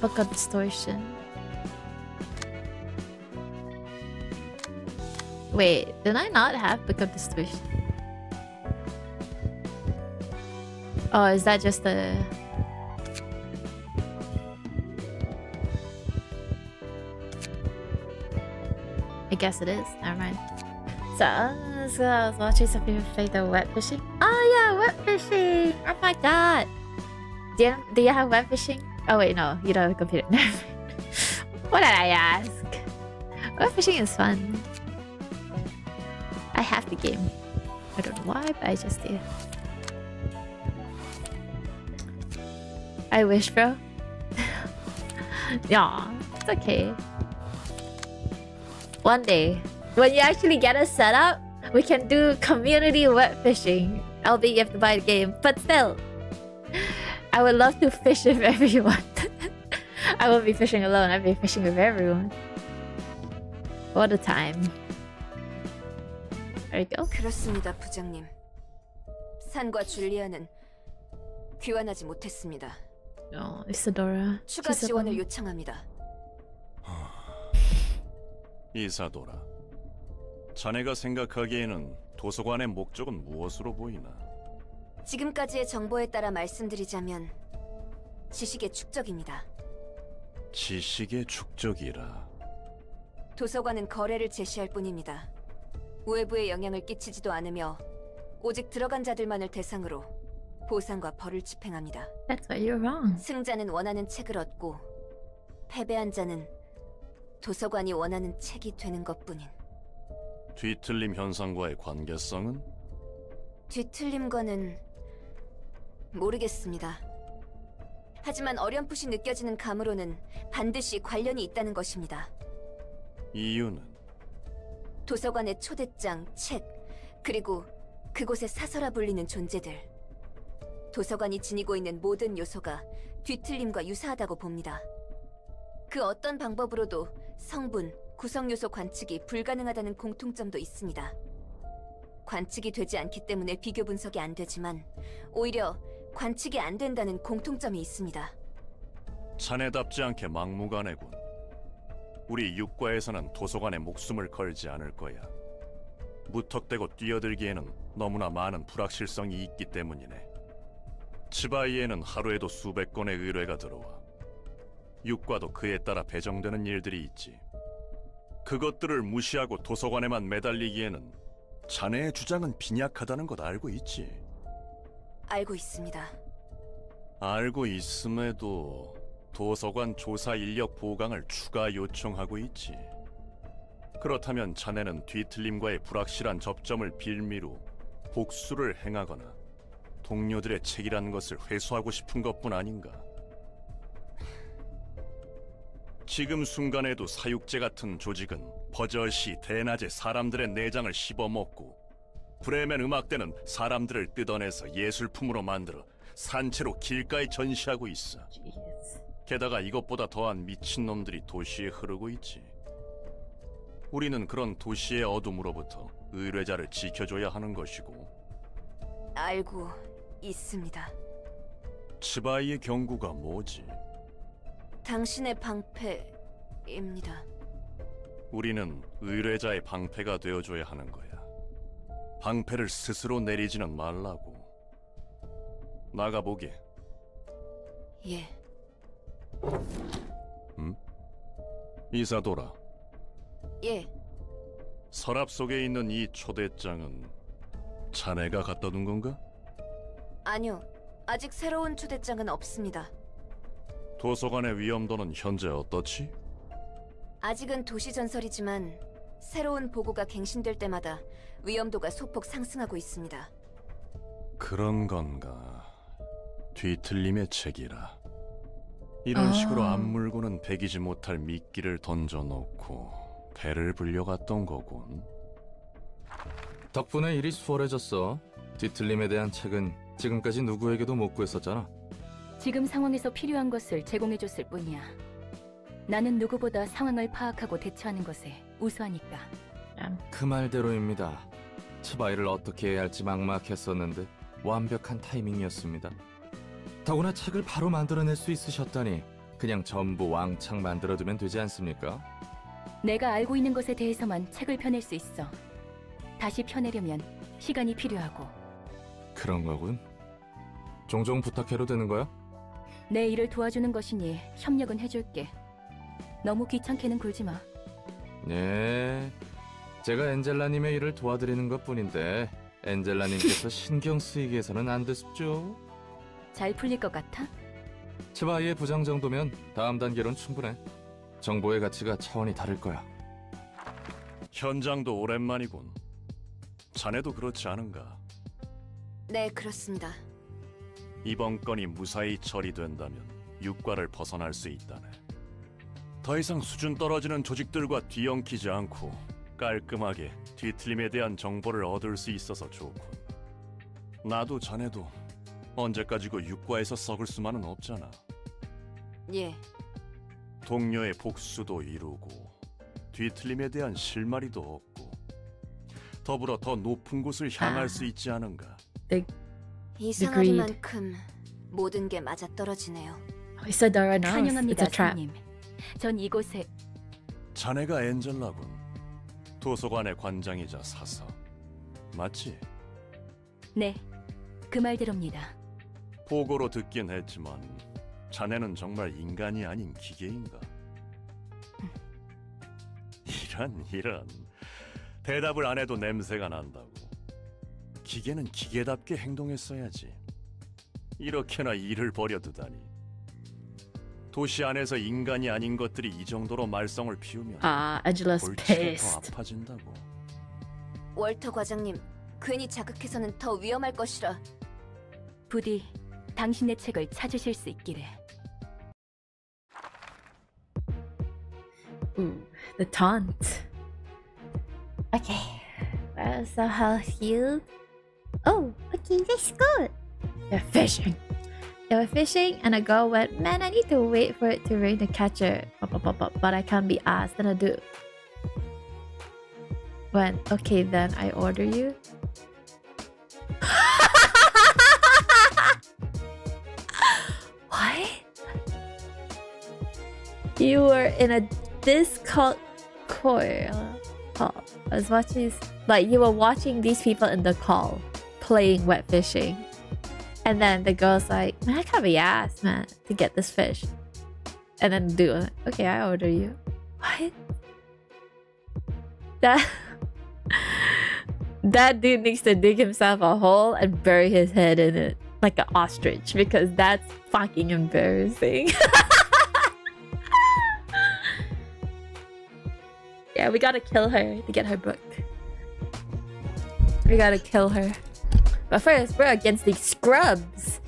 Book of Distortion. Wait, did I not have Book of Distortion? Oh, is that just the... I guess it is, never mind. So, I was watching some people play the Web Fishing. Oh yeah, Web Fishing! Oh my god! Do you have Web Fishing? Oh wait, no, you don't have a computer. What did I ask? Web Fishing is fun. I have the game. I don't know why, but I just do. I wish, bro. Yeah, it's okay. One day, when you actually get a setup, we can do community web fishing. Albeit you have to buy the game, but still. I would love to fish with everyone. I won't be fishing alone, I'll be fishing with everyone. All the time. There you go. 그렇습니다, 부장님. 산과 줄리아는 귀환하지 못했습니다. Oh, Isadora. 추가 지원을 요청합니다. 이사도라. 자네가 생각하기에는 도서관의 목적은 무엇으로 보이나? 지금까지의 정보에 따라 말씀드리자면 지식의 축적입니다. 지식의 축적이라. 도서관은 거래를 제시할 뿐입니다. 외부의 영향을 끼치지도 않으며 오직 들어간 자들만을 대상으로 보상과 벌을 집행합니다. That's why you're wrong. 승자는 원하는 책을 얻고 패배한 자는 도서관이 원하는 책이 되는 것뿐인. 뒤틀림 현상과의 관계성은? 뒤틀림과는 모르겠습니다. 하지만 어렴풋이 느껴지는 감으로는 반드시 관련이 있다는 것입니다. 이유는? 도서관의 초대장, 책, 그리고 그곳의 사서라 불리는 존재들. 도서관이 지니고 있는 모든 요소가 뒤틀림과 유사하다고 봅니다. 그 어떤 방법으로도 성분, 구성 요소 관측이 불가능하다는 공통점도 있습니다. 관측이 되지 않기 때문에 비교 분석이 안 되지만 오히려 관측이 안 된다는 공통점이 있습니다. 자네답지 않게 막무가내군. 우리 육과에서는 도서관에 목숨을 걸지 않을 거야. 무턱대고 뛰어들기에는 너무나 많은 불확실성이 있기 때문이네. 치바이에는 하루에도 수백 건의 의뢰가 들어와. 육과도 그에 따라 배정되는 일들이 있지. 그것들을 무시하고 도서관에만 매달리기에는 자네의 주장은 빈약하다는 것 알고 있지? 알고 있습니다. 알고 있음에도... 도서관 조사 인력 보강을 추가 요청하고 있지. 그렇다면 자네는 뒤틀림과의 불확실한 접점을 빌미로 복수를 행하거나 동료들의 책이라는 것을 회수하고 싶은 것뿐 아닌가. 지금 순간에도 사육제 같은 조직은 버젓이 대낮에 사람들의 내장을 씹어먹고 브레멘 음악대는 사람들을 뜯어내서 예술품으로 만들어 산채로 길가에 전시하고 있어. 게다가 이것보다 더한 미친놈들이 도시에 흐르고 있지. 우리는 그런 도시의 어둠으로부터 의뢰자를 지켜줘야 하는 것이고. 알고 있습니다. 치바이의 경고가 뭐지? 당신의 방패입니다. 우리는 의뢰자의 방패가 되어줘야 하는 거야. 방패를 스스로 내리지는 말라고. 나가보게. 예. 응? 이사도라. 예. 서랍 속에 있는 이 초대장은 자네가 갖다 둔 건가? 아니요. 아직 새로운 초대장은 없습니다. 도서관의 위험도는 현재 어떻지? 아직은 도시전설이지만 새로운 보고가 갱신될 때마다 위험도가 소폭 상승하고 있습니다. 그런 건가. 뒤틀림의 책이라. 이런 식으로 앞물고는 배기지 못할 미끼를 던져놓고 배를 불려갔던 거군. 덕분에 일이 수월해졌어. 뒤틀림에 대한 책은 지금까지 누구에게도 못 구했었잖아. 지금 상황에서 필요한 것을 제공해줬을 뿐이야. 나는 누구보다 상황을 파악하고 대처하는 것에 우수하니까. 그 말대로입니다. 치바이를 어떻게 해야 할지 막막했었는데 완벽한 타이밍이었습니다. 더구나 책을 바로 만들어낼 수 있으셨다니 그냥 전부 왕창 만들어두면 되지 않습니까? 내가 알고 있는 것에 대해서만 책을 펴낼 수 있어. 다시 펴내려면 시간이 필요하고. 그런 거군. 종종 부탁해도 되는 거야? 내 일을 도와주는 것이니 협력은 해줄게. 너무 귀찮게는 굴지 마. 네, 제가 엔젤라님의 일을 도와드리는 것뿐인데 엔젤라님께서 신경 쓰이게 해서는 안 됐죠? 잘 풀릴 것 같아? 치바이의 부장 정도면 다음 단계론 충분해. 정보의 가치가 차원이 다를 거야. 현장도 오랜만이군. 자네도 그렇지 않은가? 네, 그렇습니다. 이번 건이 무사히 처리된다면 육과를 벗어날 수 있다네. 더 이상 수준 떨어지는 조직들과 뒤엉키지 않고 깔끔하게 뒤틀림에 대한 정보를 얻을 수 있어서 좋군. 나도 자네도 언제까지고 육과에서 썩을 수만은 없잖아. 예. 동료의 복수도 이루고 뒤틀림에 대한 실마리도 없고 더불어 더 높은 곳을 향할 수 있지 않은가. 이상한 만큼 모든 게 맞아떨어지네요. Isadora knows it's a trap. 전 이곳에... 자네가 엔젤라군. 도서관의 관장이자 사서. 맞지? 네, 그 말대로입니다. 보고로 듣긴 했지만 자네는 정말 인간이 아닌 기계인가? 이런. 대답을 안 해도 냄새가 난다고. 기계는 기계답게 행동했어야지. 이렇게나 일을 버려두다니. 도시 안에서 인간이 아닌 것들이 이 정도로 말썽을 피우면 Angela's pissed. 아파진다고. 월터 과장님, 괜히 자극해서는 더 위험할 것이라. 부디 당신의 책을 찾으실 수 있기를. Ooh, the taunt. Okay, so how you? Oh, okay, that's good. They're fishing. They were fishing and a girl went, "Man, I need to wait for it to rain to catch her. But I can't be asked." Then a dude went, "Okay, then I order you." What? You were in a Discord call. I was watching, like, you were watching these people in the call playing web fishing. And then the girl's like, "Man, I can't be asked, man, to get this fish." And then the dude was like, "Okay, I order you." What? That dude needs to dig himself a hole and bury his head in it like an ostrich, because that's fucking embarrassing. Yeah, we gotta kill her to get her book. We gotta kill her. But first, we're against these scrubs.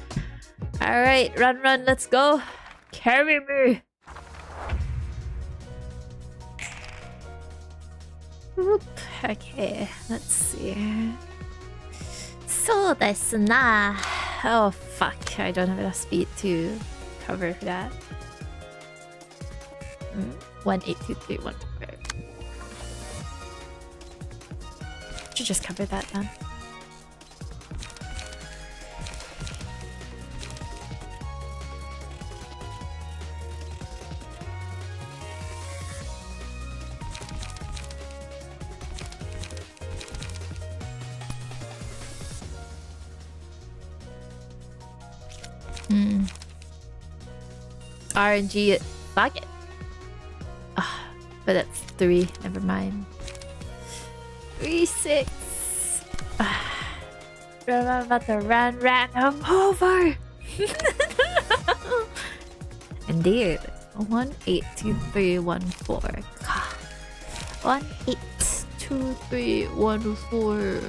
Alright, run, let's go. Carry me. Whoop. Okay, let's see. So that's nah. Oh fuck, I don't have enough speed to cover for that. 1, 8, 2, 3, 1. Should just cover that then. RNG bucket. Oh, but that's 3. Never mind. 3, 6. I'm about to run. I'm over. Indeed. 1, 8, 2, 3, 1, 4. 1, 8, 2, 3, 1, 4.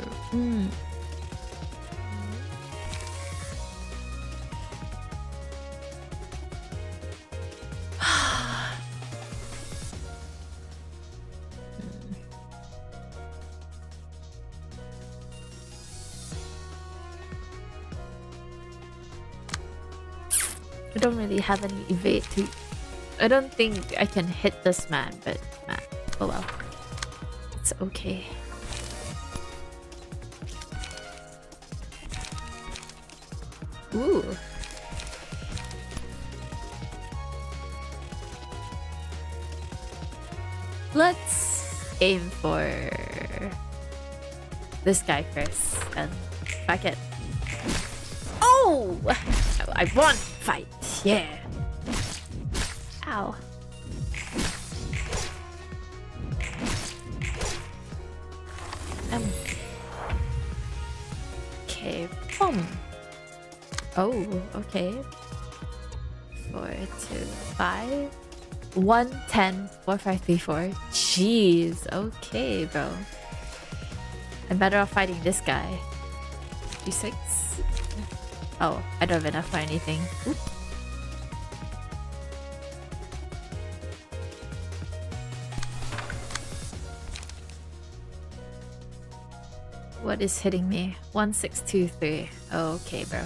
I don't really have any evade to... I don't think I can hit this man, but oh well. It's okay. Ooh. Let's aim for this guy first and back it. Oh! I won! Fight! Yeah! Ow. Okay, boom! Oh, okay. 4, 2, 5. 1, 10, 4, 5, 3, 4. Jeez, okay, bro. I'm better off fighting this guy. 2, 6. Oh, I don't have enough for anything. Oop. What is hitting me? 1, 6, 2, 3. Okay, bro.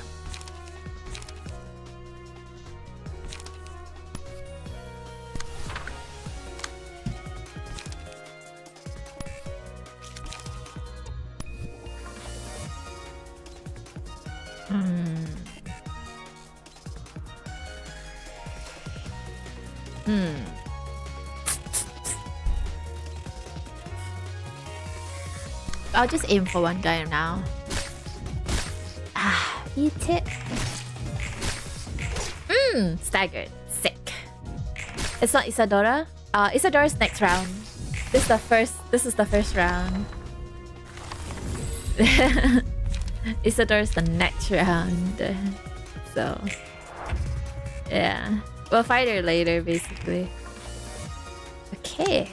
I'll just aim for one guy now. Ah, eat it. Staggered. Sick. It's not Isadora. Isadora's next round. This is the first round. Isadora's the next round. So yeah. We'll fight her later basically. Okay.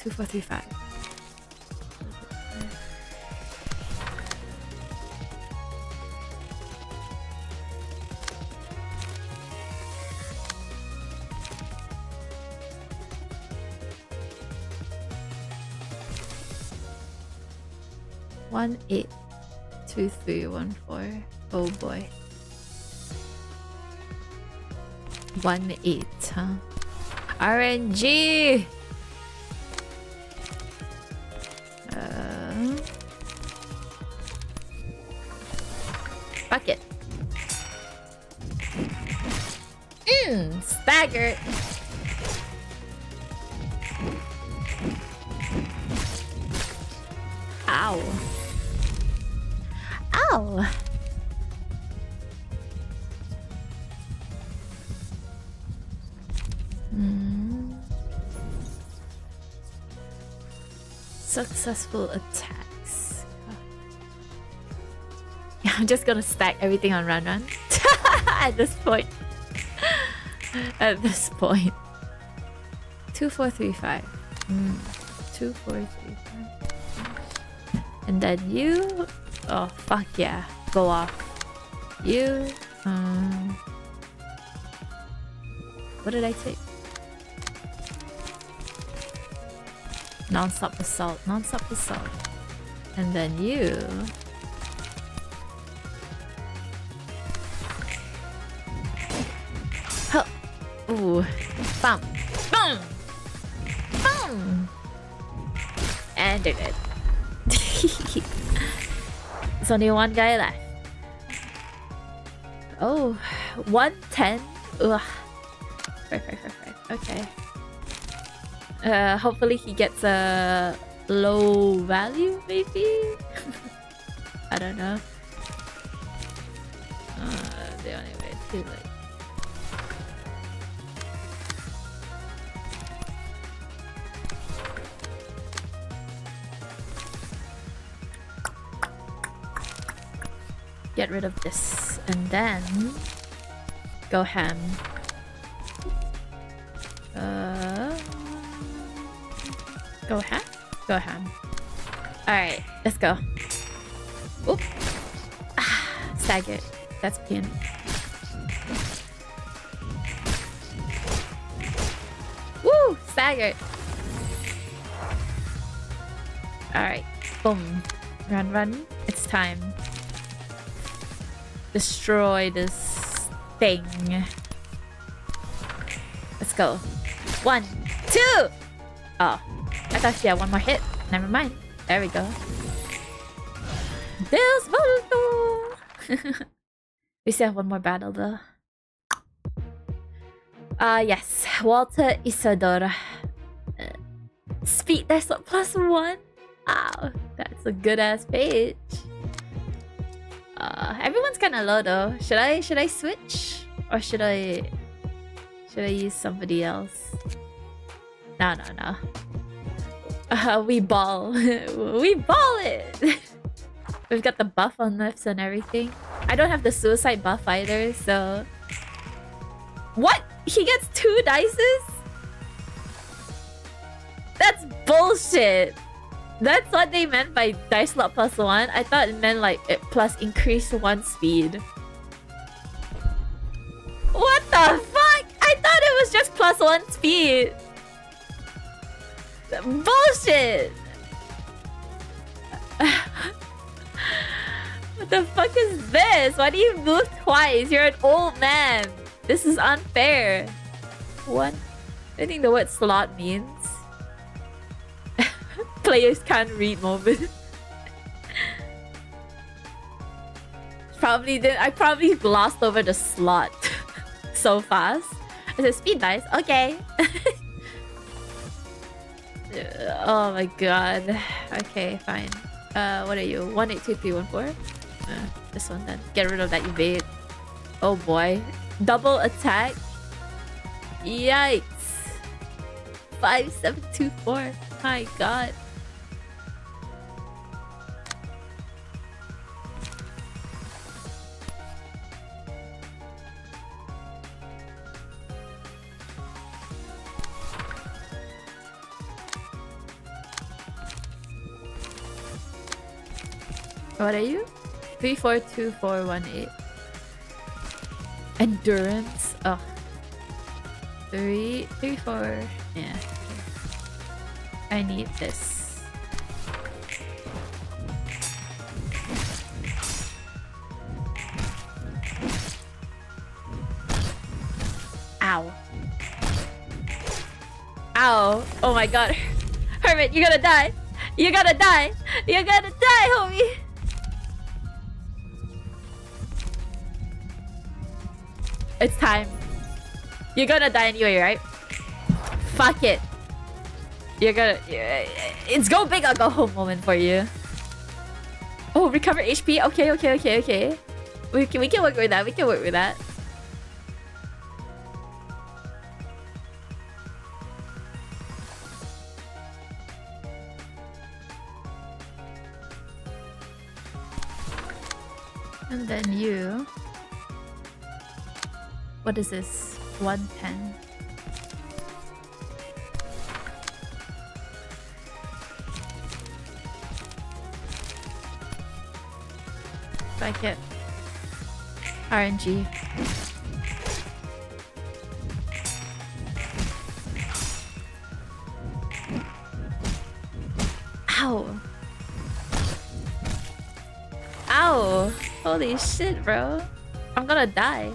2, 4, 3, 5. One, 8, 2, 3, 1, 4. Oh boy. 1, 8, huh? RNG! Bucket. Staggered. Ow. Ow! Successful attacks. Yeah, I'm just gonna stack everything on Ranran. At this point. At this point. 2, 4, 3, 5. 2, 4, 3, 5. And then you. Oh fuck yeah! Go off. You. What did I take? Non-stop assault. Non-stop assault. And then you. Huh. Ooh. Bum. Boom. Boom. And did it. Only one guy left. Oh, 1, 10. Ugh. Right. Okay. Hopefully he gets a low value, maybe. I don't know. The only do it. Get rid of this and then go ham. Go ham? Go ham. Alright, let's go. Oop. Ah, staggered. That's pain. Woo! Staggered. Alright. Boom. Run, run. It's time. Destroy this thing. Let's go. 1, 2. Oh, I thought she had one more hit. Never mind. There we go. There's Volto. We still have one more battle though. Yes. Walter Isadora. Speed. That's what +1. Ow, that's a good ass page. Everyone's kind of low though. Should I switch or should I use somebody else? No. We ball. We ball it. We've got the buff on lifts and everything. I don't have the suicide buff either, so what? He gets 2 dices? That's bullshit. That's what they meant by dice slot +1. I thought it meant like it plus increase 1 speed. What the fuck? I thought it was just +1 speed. Bullshit. What the fuck is this? Why do you move twice? You're an old man. This is unfair. What? I think the word slot means players can't read moment. I probably glossed over the slot so fast. I said speed dice, okay. Oh my god. Okay, fine. What are you? 182314? This one then. Get rid of that evade. Oh boy. Double attack. Yikes. 5724. My god. What are you? 342418. Endurance. Oh. 3, 3, 4. Yeah. I need this. Ow. Ow. Oh my god. Hermit, you're gonna die. You're gonna die. You're gonna die, homie. It's time. You're gonna die anyway, right? Fuck it. You're gonna... It's go big or go home moment for you. Oh, recover HP. Okay. We can work with that. We can work with that. And then you... What is this? 110. Like it. RNG. Ow. Ow. Holy shit, bro. I'm gonna die.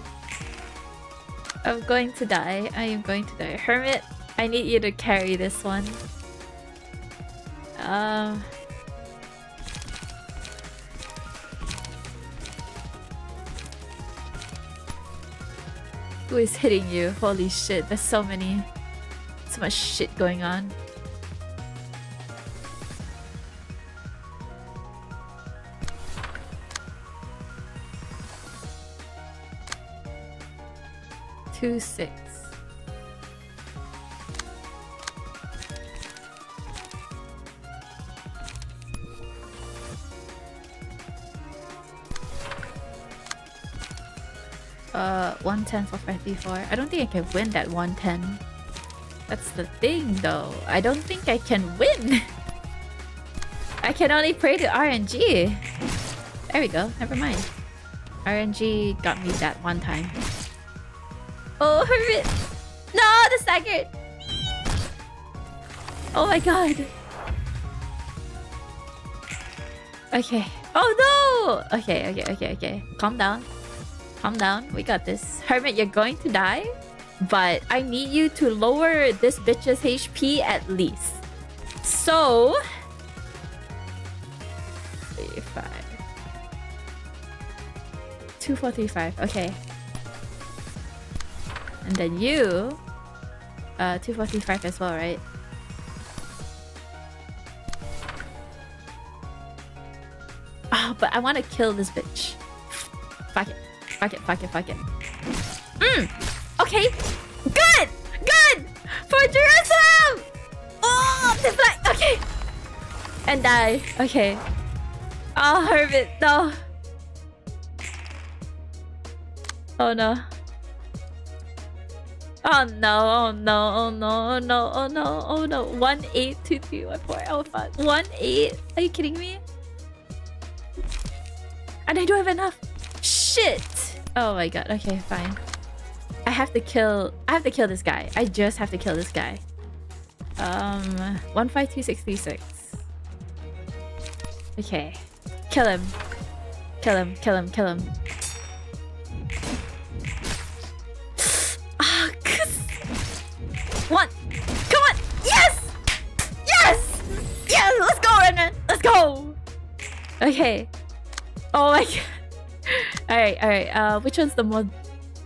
I'm going to die. I am going to die. Hermit, I need you to carry this one. Who is hitting you? Holy shit, there's so much shit going on. 2, 6. $110 for 54. I don't think I can win that 110. That's the thing though. I don't think I can win. I can only pray to RNG. There we go. Never mind. RNG got me that one time. Oh, Hermit! No, the staggered! Oh my god. Okay. Oh no! Okay. Calm down. Calm down. We got this. Hermit, you're going to die. But I need you to lower this bitch's HP at least. So... 35. 2435. Okay. And then you... 2435 as well, right? Oh, but I want to kill this bitch. Fuck it. Fuck it. Okay. Good! Good! For Jerusalem! Oh, the flag! Okay. And die. Okay. Oh, Hermit. No. Oh, no. Oh, no. Oh, no. Oh, no. Oh, no. Oh, no. Oh, no. 1, 8, 2, 3, 1, 4. Oh, fuck. 1, 8? Are you kidding me? And I don't have enough. Shit! Oh, my God. Okay, fine. I have to kill this guy. I just have to kill this guy. 152636. Okay. Kill him. Ah, one. Come on. Yes! Yes! Let's go, Renan. Let's go. Okay. Oh my god. Alright. Which one's the more...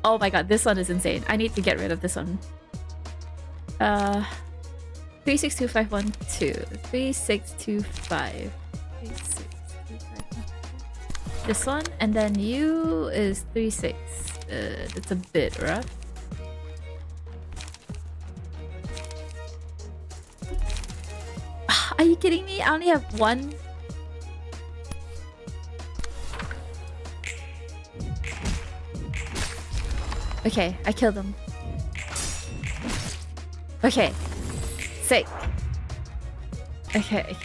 Oh my god, this one is insane. I need to get rid of this one. 362512. 3625. 362512. This one, and then you is 36. It's a bit rough. Are you kidding me? I only have one. Okay, I killed him. Okay. Sick. Okay.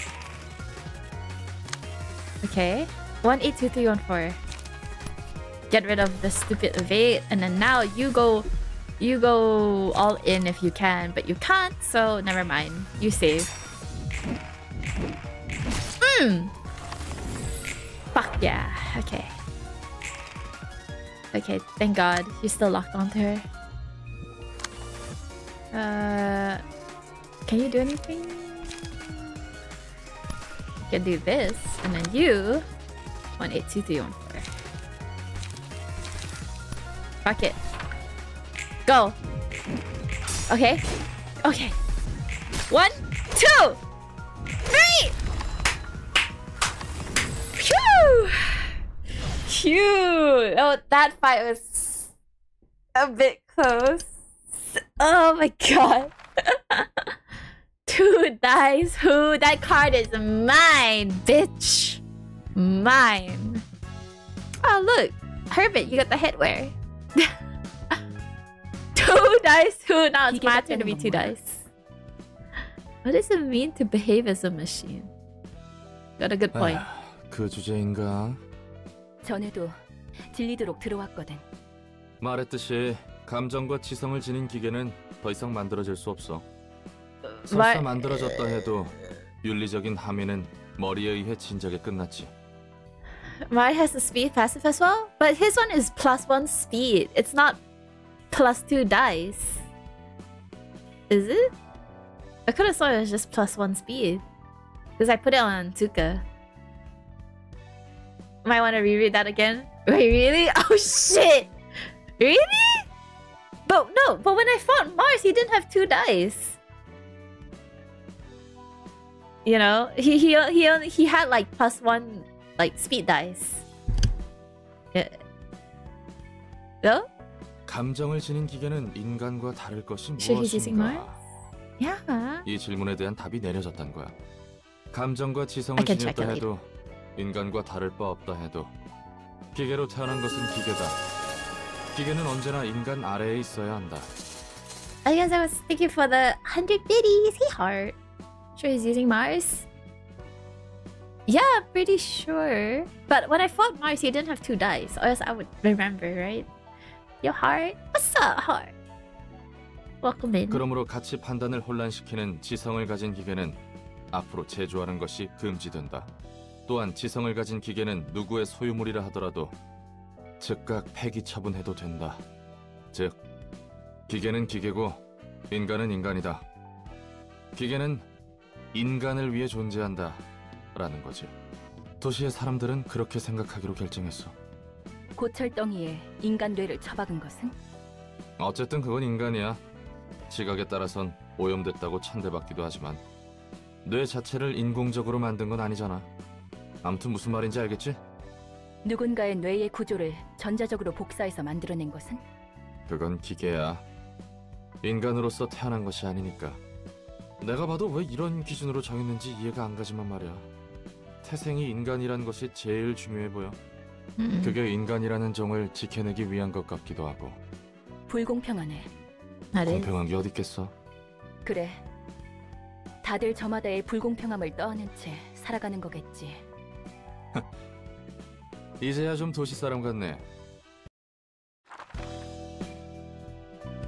Okay. 182314. Get rid of the stupid evade, and then now you go all in if you can, but you can't, so never mind. You save. Fuck yeah. Okay. Okay, thank god. You're still locked onto her. Can you do anything? You can do this, and then you... 182314. Fuck it. Go! Okay. Okay. 1, 2, 3! Phew! Cute! Oh, that fight was a bit close. Oh my god. 2 dice. Who? That card is mine, bitch. Mine. Oh, look. Hermit, you got the headwear. 2 dice. Who? Now it's my turn to be 2 dice. What does it mean to behave as a machine? Got a good point. 그 주제인가? 전에도 질리도록 들어왔거든. 말했듯이 감정과 지성을 지닌 기계는 더 이상 만들어질 수 없어. 설사 만들어졌다 해도 윤리적인 함의는 머리에 의해 진작에 끝났지. Mine has the speed passive as well, but his one is +1 speed. It's not +2 dice. Is it? I could have thought it was just +1 speed, because I put it on Tsuka. Might want to reread that again. Wait, really? Oh shit! Really? But no, but when I fought Mars, he didn't have 2 dice. You know, he had like +1 like speed dice. Yeah. No? 감정을 지닌 기계는 인간과 다를 것이 무엇인가? 이 질문에 대한 답이 내려졌단 거야. 감정과 지성을 지녔다 해도 인간과 다를 바 없다 해도 기계로 태어난 것은 기계다. 기계는 언제나 인간 아래에 있어야 한다. I guess I was thinking for the 100 biddies. Hey heart. Sure he's using Mars? Yeah, I'm pretty sure. But when I fought Mars, he didn't have two dice, or else I would remember, right? Yo, heart. What's up, heart? Welcome in. 그러므로 가치 판단을 혼란시키는 지성을 가진 기계는 앞으로 제조하는 것이 금지된다. 또한 지성을 가진 기계는 누구의 소유물이라 하더라도 즉각 폐기 처분해도 된다. 즉, 기계는 기계고 인간은 인간이다. 기계는 인간을 위해 존재한다. 라는 거지. 도시의 사람들은 그렇게 생각하기로 결정했어. 고철덩이에 인간 뇌를 처박은 것은? 어쨌든 그건 인간이야. 지각에 따라선 오염됐다고 천대받기도 하지만 뇌 자체를 인공적으로 만든 건 아니잖아. 아무튼 무슨 말인지 알겠지? 누군가의 뇌의 구조를 전자적으로 복사해서 만들어낸 것은? 그건 기계야. 인간으로서 태어난 것이 아니니까. 내가 봐도 왜 이런 기준으로 정했는지 이해가 안 가지만 말이야. 태생이 인간이란 것이 제일 중요해 보여. 그게 인간이라는 정을 지켜내기 위한 것 같기도 하고. 불공평하네. 공평한 게 어디 있겠어? 그래. 다들 저마다의 불공평함을 떠안은 채 살아가는 거겠지. 이제야 좀 도시 사람 같네.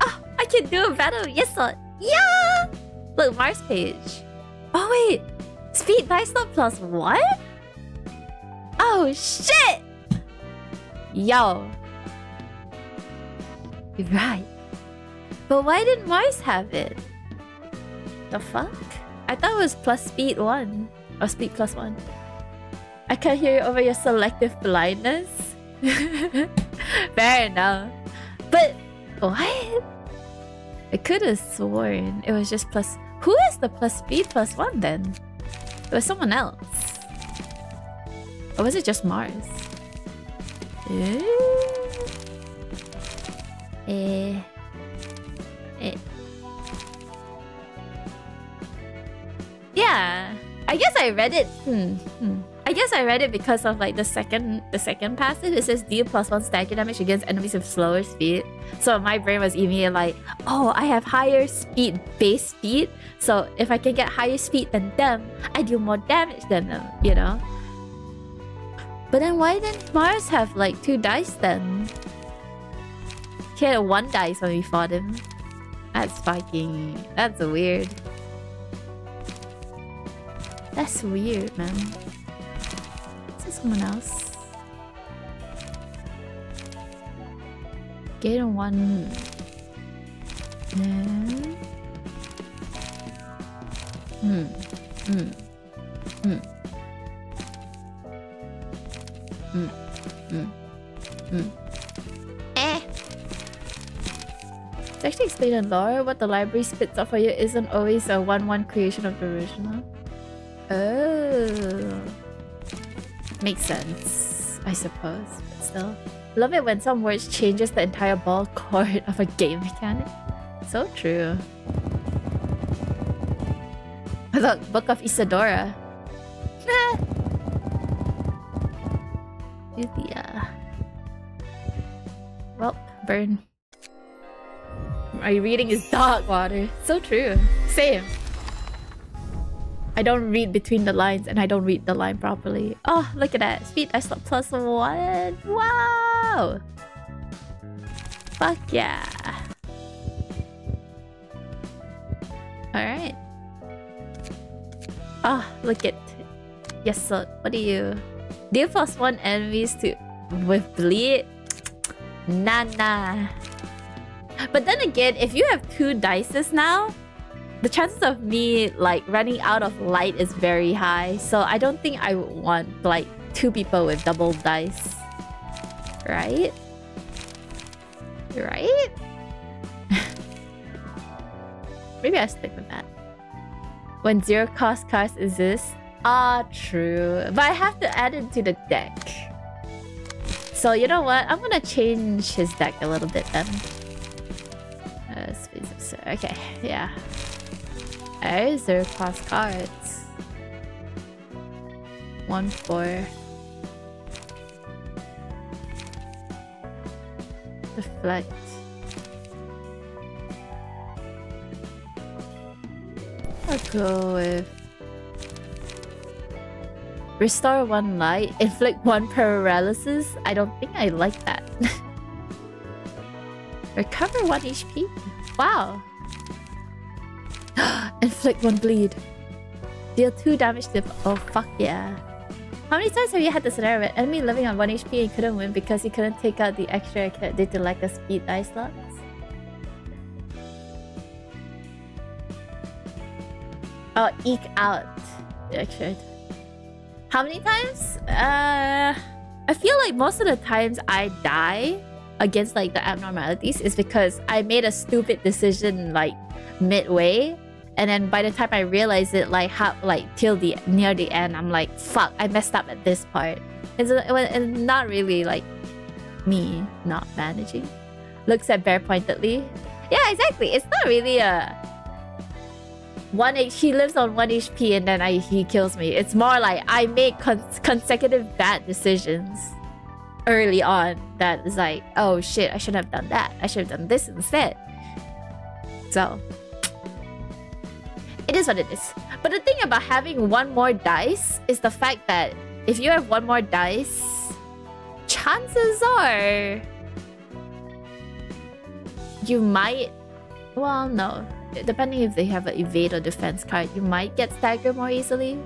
Oh, I can do a battle. Yes, sir. Yeah. Look, Mars page. Oh wait, speed dice not plus what? Oh shit! Yo. Right. But why didn't Mars have it? The fuck? I thought it was plus speed 1. Or speed plus 1. I can't hear you over your selective blindness. Fair enough. But what? I could have sworn it was just plus. Who is the plus speed plus 1 then? It was someone else. Or was it just Mars? Yeah, I guess I read it. I guess I read it because of like the second passive. It says deal plus 1 stagger damage against enemies with slower speed. So my brain was immediately like, oh, I have higher speed, base speed. So if I can get higher speed than them, I do more damage than them, you know? But then why didn't Mars have like 2 dice then? He had 1 dice when we fought him. That's fucking... that's weird. That's weird, man. Someone else. Gain 1. No. To actually explain in lore, what the library spits out for you isn't always a 1-1 creation of the original. Oh. Makes sense, I suppose, but still. Love it when some words changes the entire ball court of a game mechanic. So true. Look, Book of Isadora. Well, burn. Are you reading is dog water? So true. Same. I don't read between the lines and I don't read the line properly. Oh, look at that. Speed dice not plus 1. Wow! Fuck yeah. Alright. Oh, look at... Yes, sir. What do you... Deal plus 1 enemies to... with bleed? Nah. But then again, if you have 2 dices now... the chances of me like running out of light is very high, so I don't think I would want like 2 people with double dice, right? Right? Maybe I stick with that. When 0 cost cards exist, ah, true. But I have to add it to the deck, So you know what? I'm gonna change his deck a little bit then. Okay, yeah. Oh, zero cost cards. 1/4. Reflect. I'll go with restore 1 light, inflict 1 paralysis. I don't think I like that. Recover 1 HP. Wow. Inflict 1 bleed. Deal 2 damage to... Oh, fuck yeah. How many times have you had the scenario with enemy living on 1 HP and couldn't win because you couldn't take out the extra crit due to lack of speed die slots? Oh, eke out the extra. How many times? I feel like most of the times I die against like the abnormalities is because I made a stupid decision like midway, and then by the time I realized it, like near the end, I'm like, fuck, I messed up at this part. It's not really like me not managing. Looks at Bear pointedly. Yeah, exactly. It's not really a one. He lives on 1 HP, and then he kills me. It's more like I make consecutive bad decisions early on that is like, oh shit, I shouldn't have done that. I should have done this instead. So it is what it is. But the thing about having 1 more dice is the fact that if you have 1 more dice, chances are you might... Well, no. Depending if they have an evade or defense card, you might get staggered more easily.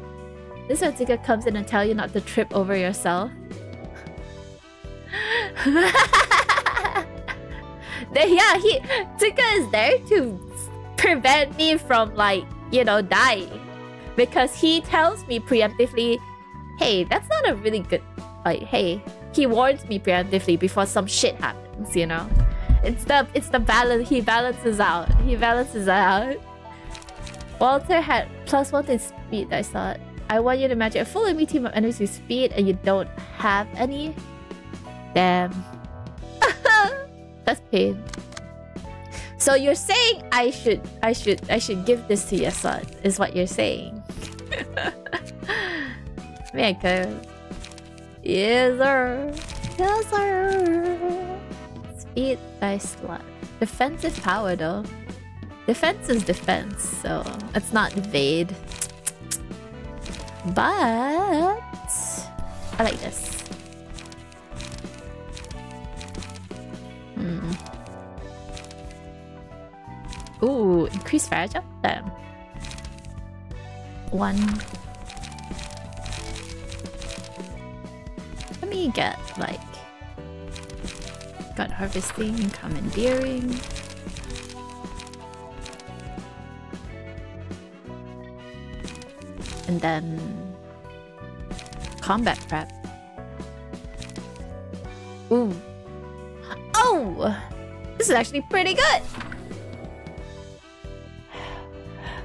This Tsuka comes in and tells you not to trip over yourself. Yeah, Tsuka is there to prevent me from, like, you know, dying, because he tells me preemptively, hey, that's not a really good, like, hey, he warns me preemptively before some shit happens, you know. It's the balance. He balances out. He balances out. Walter had +1 to speed. I saw it. I want you to imagine a full enemy team of enemies with speed, and you don't have any. Damn. That's pain. So you're saying I should give this to your son, is what you're saying. Man, go. Yes, sir. Yes, sir. Speed by slot. Defensive power though. Defense is defense, so it's not evade. But I like this. Hmm. Ooh, increased fire jump? Damn. 1. Let me get like... Got harvesting and commandeering. And then... combat prep. Ooh. Oh! This is actually pretty good!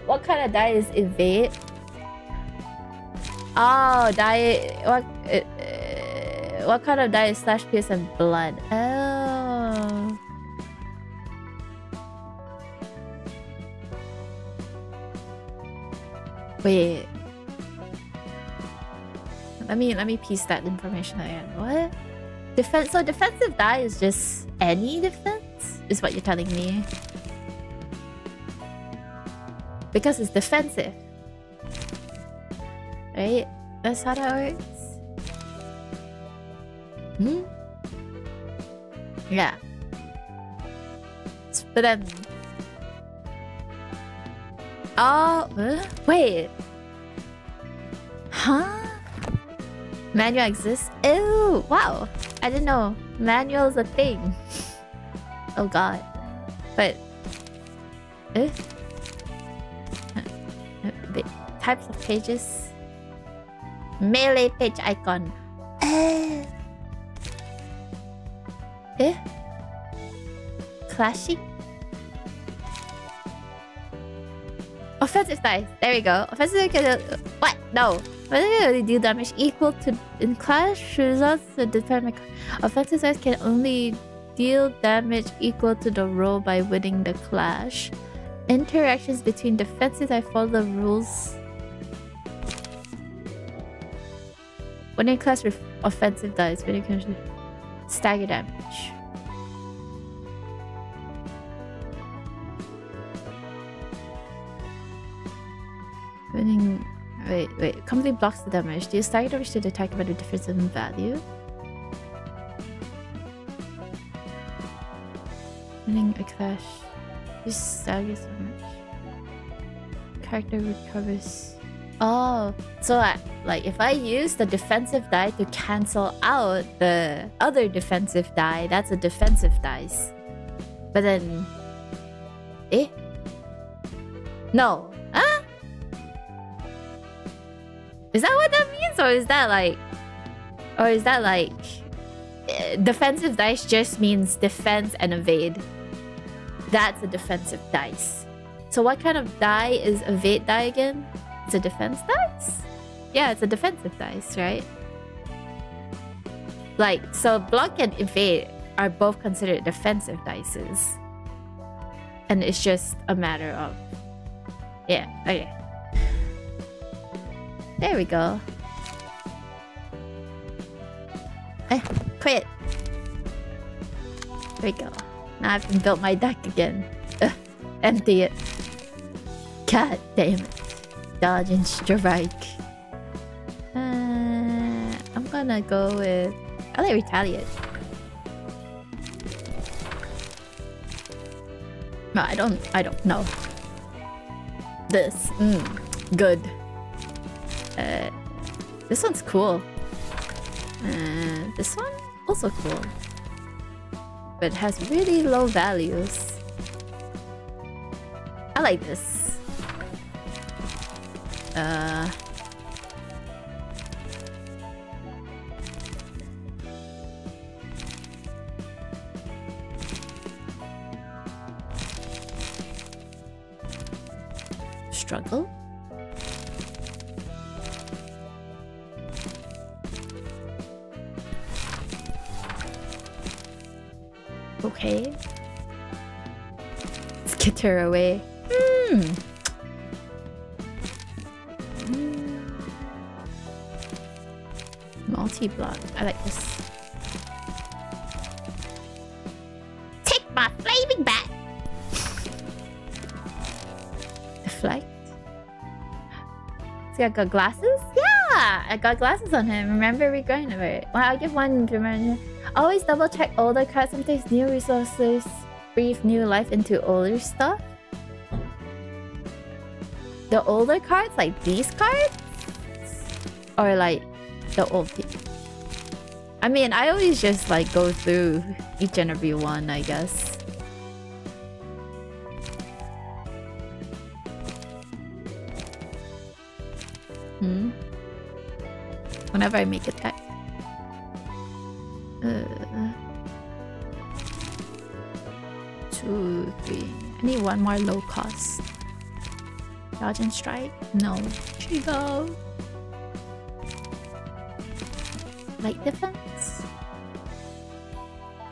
What kind of die is evade? Oh, die... what kind of die is slash, pierce, and blood? Oh... Wait... Let me piece that information again. What? Defense... So defensive die is just any defense? Is what you're telling me. Because it's defensive. Right? That's how that works. Hmm? Yeah. But then... Oh... Wait... Huh? Manual exists? Ew! Wow! I didn't know. Manual's a thing. Oh god. But... Types of pages... Melee page icon. Eh? Clashing? Offensive dice. There we go. Offensive... What? No. Whether they deal damage equal to in clash results, the department offensive size can only deal damage equal to the roll by winning the clash. Interactions between defenses, I follow the rules. Winning class with offensive dice, but you can stagger damage. Winning. Wait. Complete blocks the damage. Do you stagger damage to the attack by the difference in value? Winning a clash. You stagger so much. Character recovers. Oh, so like if I use the defensive die to cancel out the other defensive die, that's a defensive dice. But then, eh? No, huh? Is that what that means, or is that like defensive dice just means defense and evade? That's a defensive dice. So what kind of die is evade die again? It's a defense dice? Yeah, it's a defensive dice, right? Like, so block and evade are both considered defensive dices. And it's just a matter of... yeah, okay. There we go. Quit! There we go. Now I can build my deck again. Ugh, empty it. God damn it. Dodge and strike. I'm gonna go with... I'll let retaliate. No, I don't know. This. Good. This one's cool. This one? Also cool. But it has really low values. I like this. Struggle? Okay. Let's get her away. Block. I like this. Take my flaming bat! Deflect? See, I got glasses? Yeah! I got glasses on him. Remember, we're going over it. Well, I'll give one to remember. Always double check older cards. Sometimes new resources breathe new life into older stuff. The older cards? Like these cards? Or like the old people? I mean, I always just like go through each and every one, I guess. Whenever I make it back. Two, three. I need one more low cost. Dodge and strike? No. Here you go. Light defense?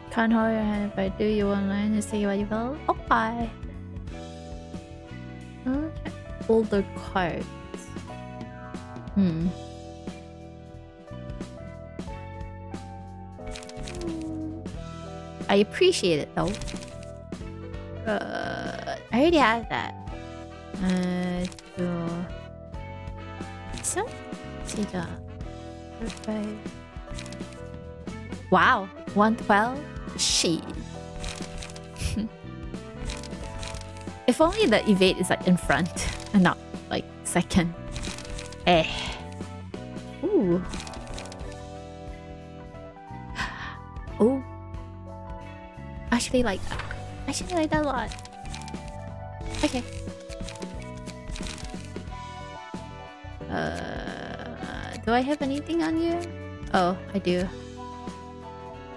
Can't hold your hand if I do. You won't learn to see what you will. Okay. Okay. Older cards. I appreciate it though. I already have that. So, Tsuka. Okay. Wow, 112? Shit. If only the evade is like in front and not like second. Eh. Ooh. Oh. I actually like that. I actually like that a lot. Okay. Do I have anything on you? Oh, I do.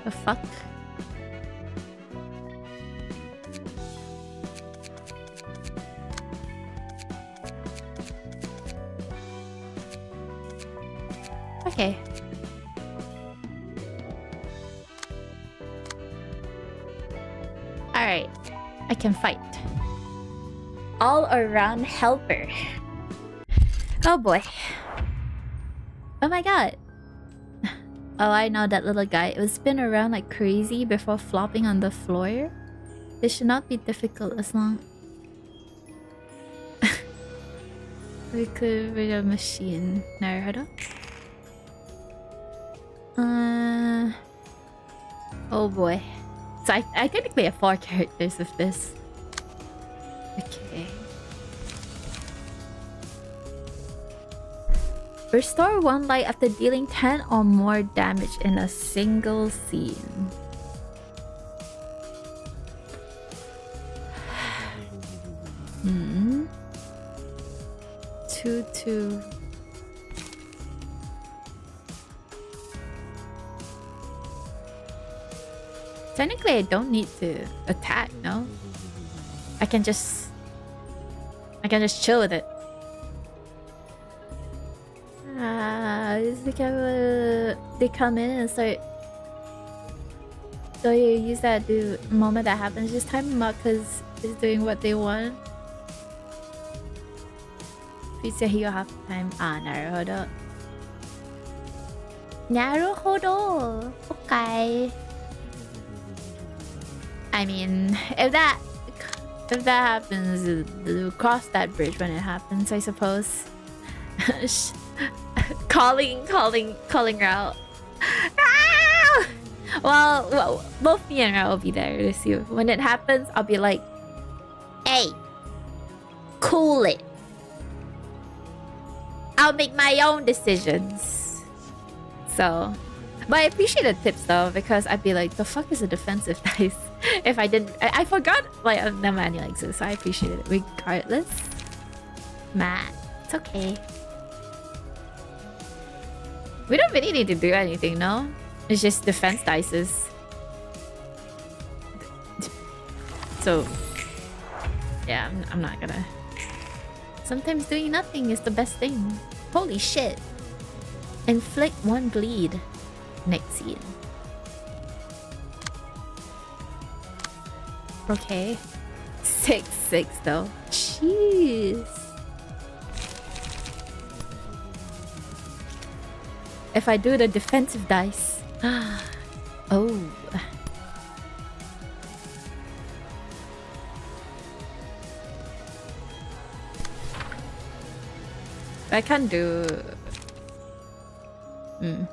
The fuck? Okay. Alright. I can fight. All-around helper. Oh boy. Oh my god. Oh, I know that little guy. It would spin around like crazy before flopping on the floor. This should not be difficult as long... we could read a machine. Naruto? Oh boy. So I could play 4 characters with this. Okay. Restore 1 light after dealing 10 or more damage in a single scene. Hmm. 2-2. Technically, I don't need to attack, no? I can just chill with it. They come in and start. So you use that moment that happens, just time them up because it's doing what they want. Please say heal half the time. Ah, naruhodo. Naruhodo. Okay. I mean, if that happens, we'll cross that bridge when it happens, I suppose. Calling Rao. Ah! Well, both me and Rao will be there this year. When it happens, I'll be like, hey, cool it. I'll make my own decisions. So, but I appreciate the tips though, because I'd be like, the fuck is a defensive dice? If I didn't, I forgot like the manual exists, so I appreciate it regardless. Man, it's okay. We don't really need to do anything, no? It's just defense dices. So... yeah, I'm not gonna... Sometimes doing nothing is the best thing. Holy shit! Inflict 1 bleed. Next scene. Okay. 6-6 though. Jeez! If I do the defensive dice. Oh. I can't do... Mm.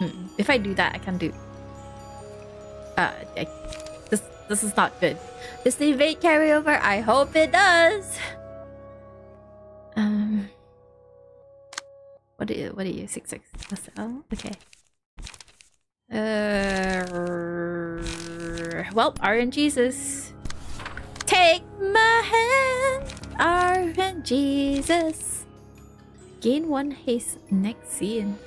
Mm. If I do that, I can't do... This is not good. Does the evade carry over? I hope it does! What are you? 6-6. Oh, okay. Well, RNGesus. Take my hand, RNGesus. Gain 1 haste next scene.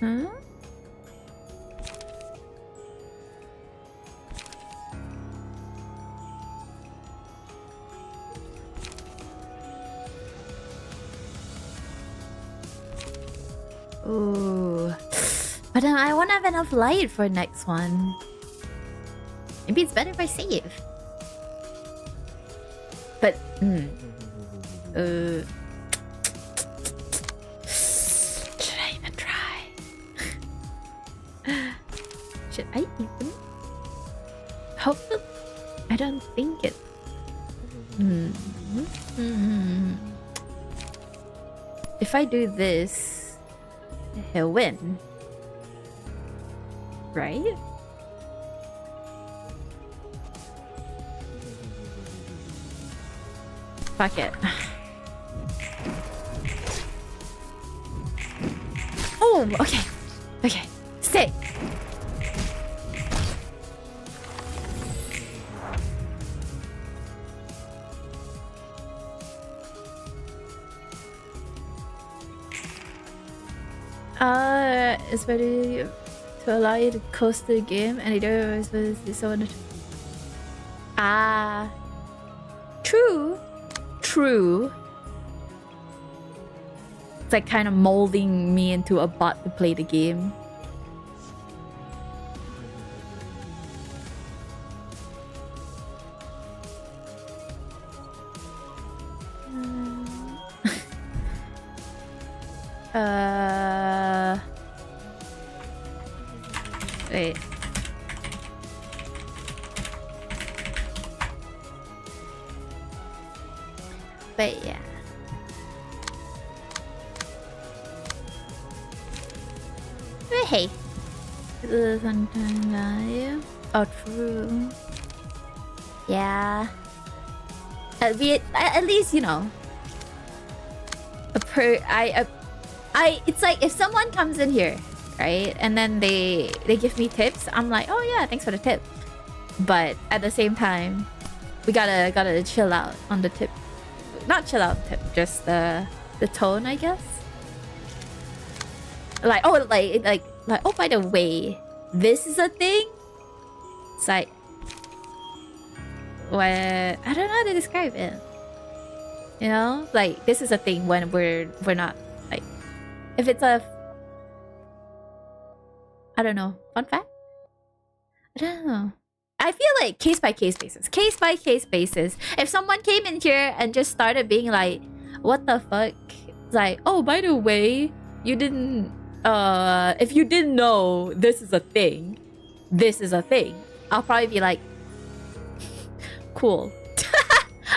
Huh? Ooh. But then I won't have enough light for next one. Maybe it's better if I save. But... Mm, should I even try? Should I even? Hopefully... I don't think it... Mm. Mm-hmm. If I do this... he'll win, right? Fuck it. Oh, okay. Okay. Sick. It's better to allow you to coast the game and either of us is someone to... Ah... True! crew. It's like kind of molding me into a bot to play the game. Wait. But yeah. But hey. Oh, true. Yeah. At least, you know. It's like if someone comes in here, right? And then they give me tips. I'm like, oh yeah, thanks for the tip. But at the same time, we gotta chill out on the tip. Not chill out tip, just the tone, I guess. Like, oh, like oh, by the way, this is a thing. It's like, when I don't know how to describe it. You know, like this is a thing when we're not like, if it's a, I don't know. Fun fact? I don't know. I feel like case by case basis. Case by case basis. If someone came in here and just started being like, what the fuck? It's like, oh, by the way, you didn't... if you didn't know this is a thing, this is a thing. I'll probably be like, cool.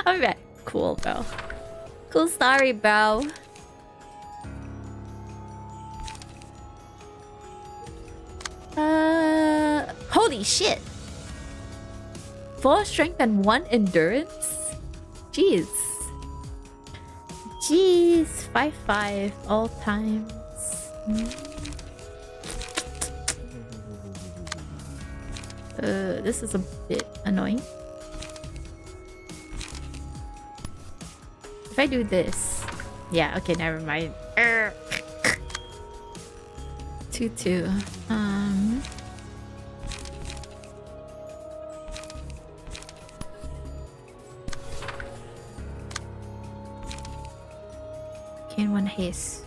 I'll be like, cool, bro. Cool story, bro. Holy shit! 4 strength and 1 endurance? Jeez. Jeez, 5-5 all times. This is a bit annoying. If I do this... Yeah, okay, never mind. 2-2. Gain 1 haste.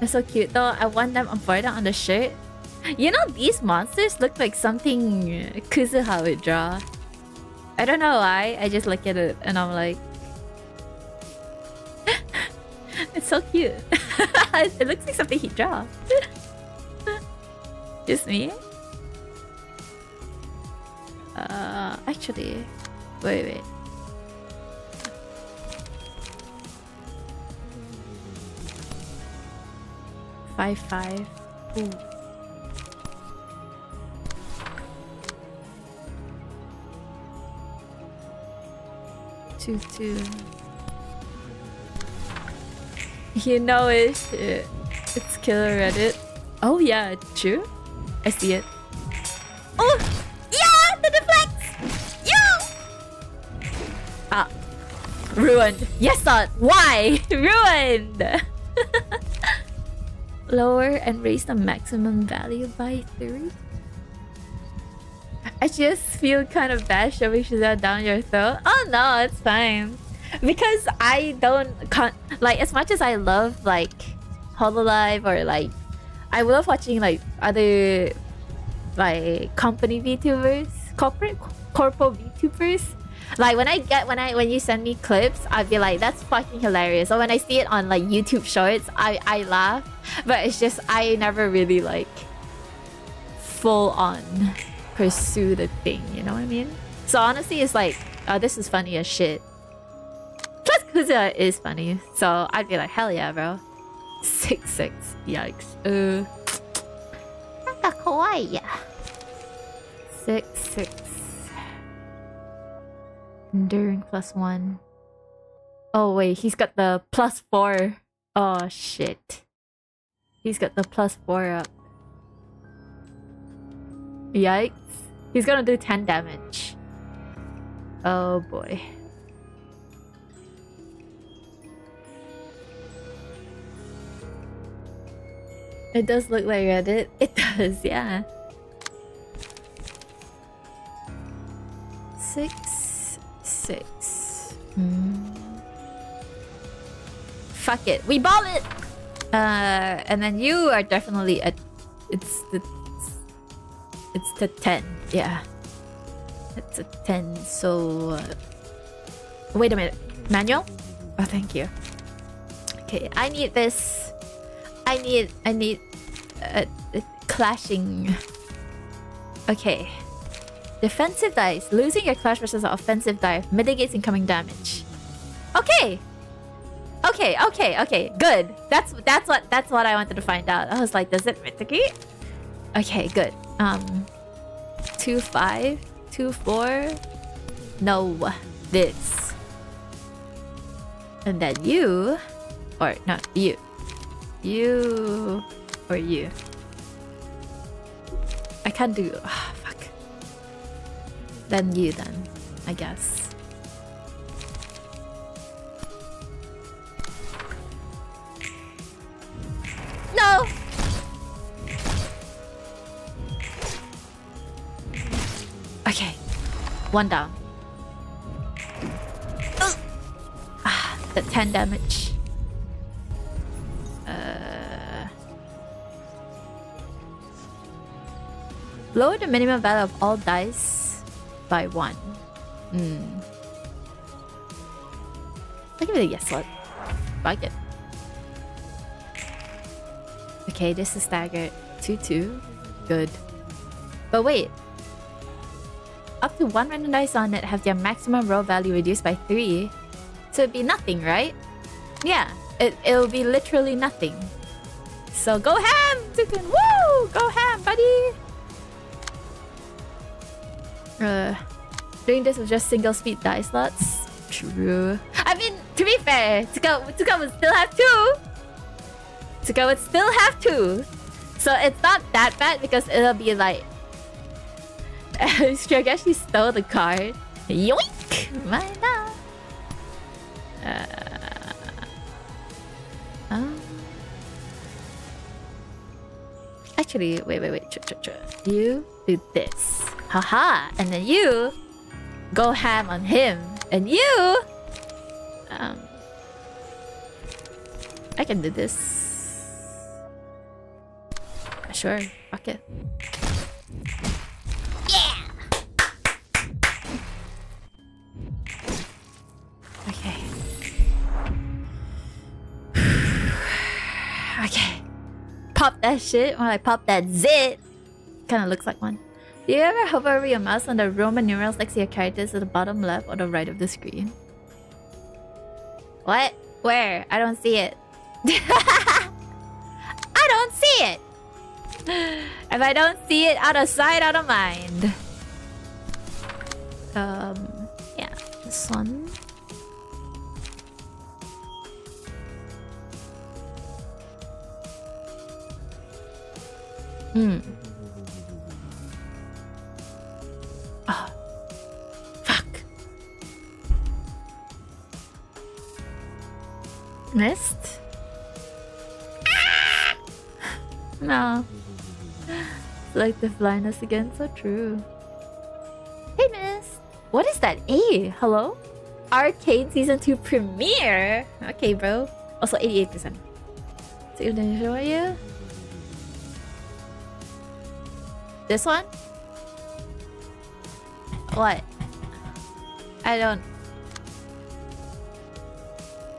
That's so cute though. I want them embroidered on the shirt. You know, these monsters look like something Kuzuha would draw. I don't know why. I just look at it and I'm like... it's so cute. It looks like something he'd draw. Just me? Actually... Wait. Five. Ooh. Two. You know it. It's killer Reddit. Oh yeah, true. I see it. Oh yeah, the deflects. Yeah. Ah, ruined. Yes, not. Why? Ruined. Lower and raise the maximum value by 3. I just feel kind of bad shoving Shazam down your throat. Oh no, it's fine. Because I don't like, as much as I love like Hololive or like I love watching like other like company VTubers, corpo VTubers. Like when you send me clips, I'd be like, that's fucking hilarious. Or when I see it on like YouTube shorts, I laugh. But it's just I never really like full on pursue the thing, you know what I mean? So honestly it's like, oh, this is funny as shit. Plus Kuzuha is funny, so I'd be like, hell yeah bro. 6-6, yikes. Naka kawaii ya. 6-6. Enduring +1. Oh wait, he's got the +4. Oh shit. He's got the +4 up. Yikes. He's gonna do 10 damage. Oh boy. It does look like Reddit. It does, yeah. 6. 6. fuck it. We bomb it! And then you are definitely at... It's the 10. Yeah. It's a 10, so... wait a minute. Manual? Oh, thank you. Okay, I need this. I need... clashing. Okay. Defensive dice. Losing your clash versus an offensive die mitigates incoming damage. Okay! Okay. Good. That's what I wanted to find out. I was like, does it mitigate? Okay, good. 2-5. 2-4. No. This. And then you... or not you. You... or you. I can't do... oh, fuck. Then you then, I guess. No! Okay. One down. Ugh. Ah, the 10 damage. Lower the minimum value of all dice by 1. Hmm. I'll give it a yes slot. Fuck it. Okay, this is staggered. 2-2. Good. But wait. Up to 1 random dice on it have their maximum roll value reduced by 3. So it'd be nothing, right? Yeah. It'll be literally nothing. So go ham! Woo! Go ham, buddy! Doing this with just single speed die slots. True. I mean, to be fair, Tsuka would still have 2. Tsuka would still have 2. So it's not that bad because it'll be like... Shiragashi stole the card. Yoink! Binah! Actually, wait. You do this. Haha! And then you go ham on him. And you... I can do this. Sure. Fuck it. Yeah! Okay. Okay. Pop that shit. When I pop that zit. Kinda looks like one. Do you ever hover over your mouse on the Roman numerals next to your characters at the bottom left or the right of the screen? What? Where? I don't see it. I don't see it! If I don't see it, out of sight, out of mind. Yeah. This one. Hmm. Oh, fuck. Nest? Ah! No. Like the blindness again, so true. Hey, Nest. What is that? A? Hello? Arcane Season 2 Premiere? Okay, bro. Also, 88%. So, you didn't show you? This one? What? I don't...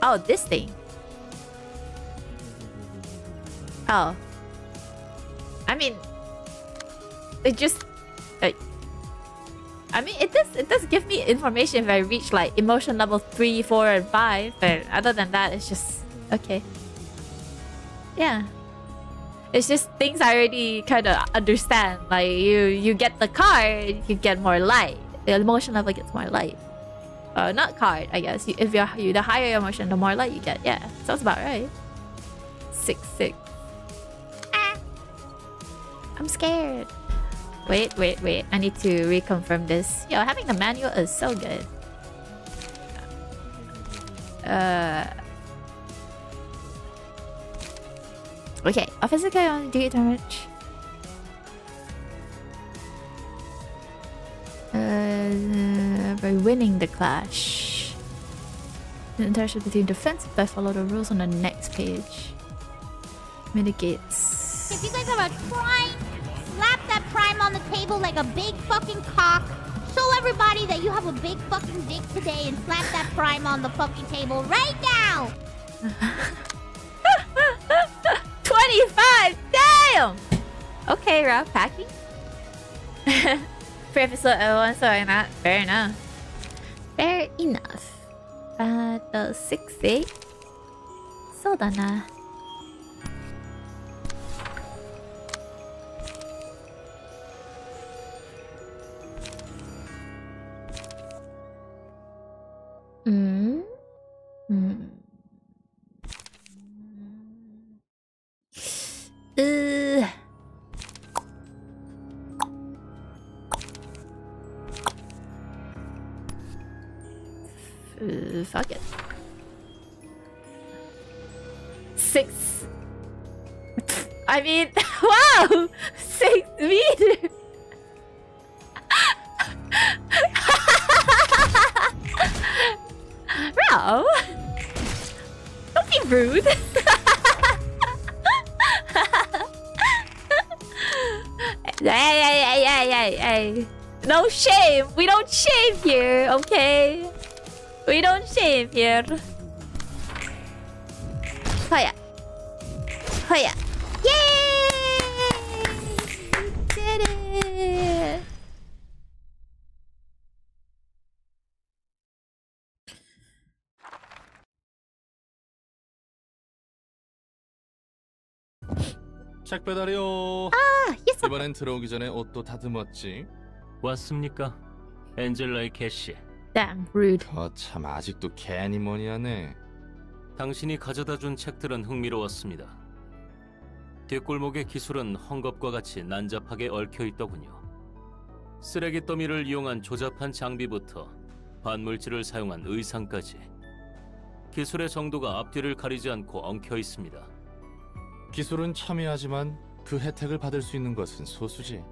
oh, this thing. Oh. I mean... it just... I mean, it does give me information if I reach like emotion level 3, 4, and 5. But other than that, it's just... okay. Yeah. It's just things I already kind of understand. Like, you get the card, you get more light. The emotion level gets more light. Not card, I guess. If you're the higher your emotion, the more light you get. Yeah, sounds about right. 6-6. Ah! I'm scared. Wait. I need to reconfirm this. Yo, having the manual is so good. Okay, offensive carry only do 8 damage. By winning the clash. The interaction between defensive by follow the rules on the next page. Mitigates. If you guys have a prime, slap that prime on the table like a big fucking cock. Show everybody that you have a big fucking dick today and slap that prime on the fucking table right now! 25! Damn! Okay, Rob, packing? Professor Owen, sorry not. Fair enough. Fair enough. 68. So da na. Fuck it. 6. I mean, wow! 6 meters! Rob! Don't be rude! Hey. No shame! We don't shame here, okay? We don't shave here. Hoya. Hoya. Yay! We did it! 작 배달이요. 아, yes. 이번엔 들어오기 전에 옷도 다듬었지. 왔습니까? 엔젤라의 캐시. Damn, rude. 참 아직도 괜히 뭐냐네. 당신이 가져다준 책들은 흥미로웠습니다. 뒷골목의 기술은 헝겊과 같이 난잡하게 얽혀 있더군요. 쓰레기 더미를 이용한 조잡한 장비부터 반물질을 사용한 의상까지 기술의 정도가 앞뒤를 가리지 않고 엉켜 있습니다. 기술은 첨예하지만 그 혜택을 받을 수 있는 것은 소수지.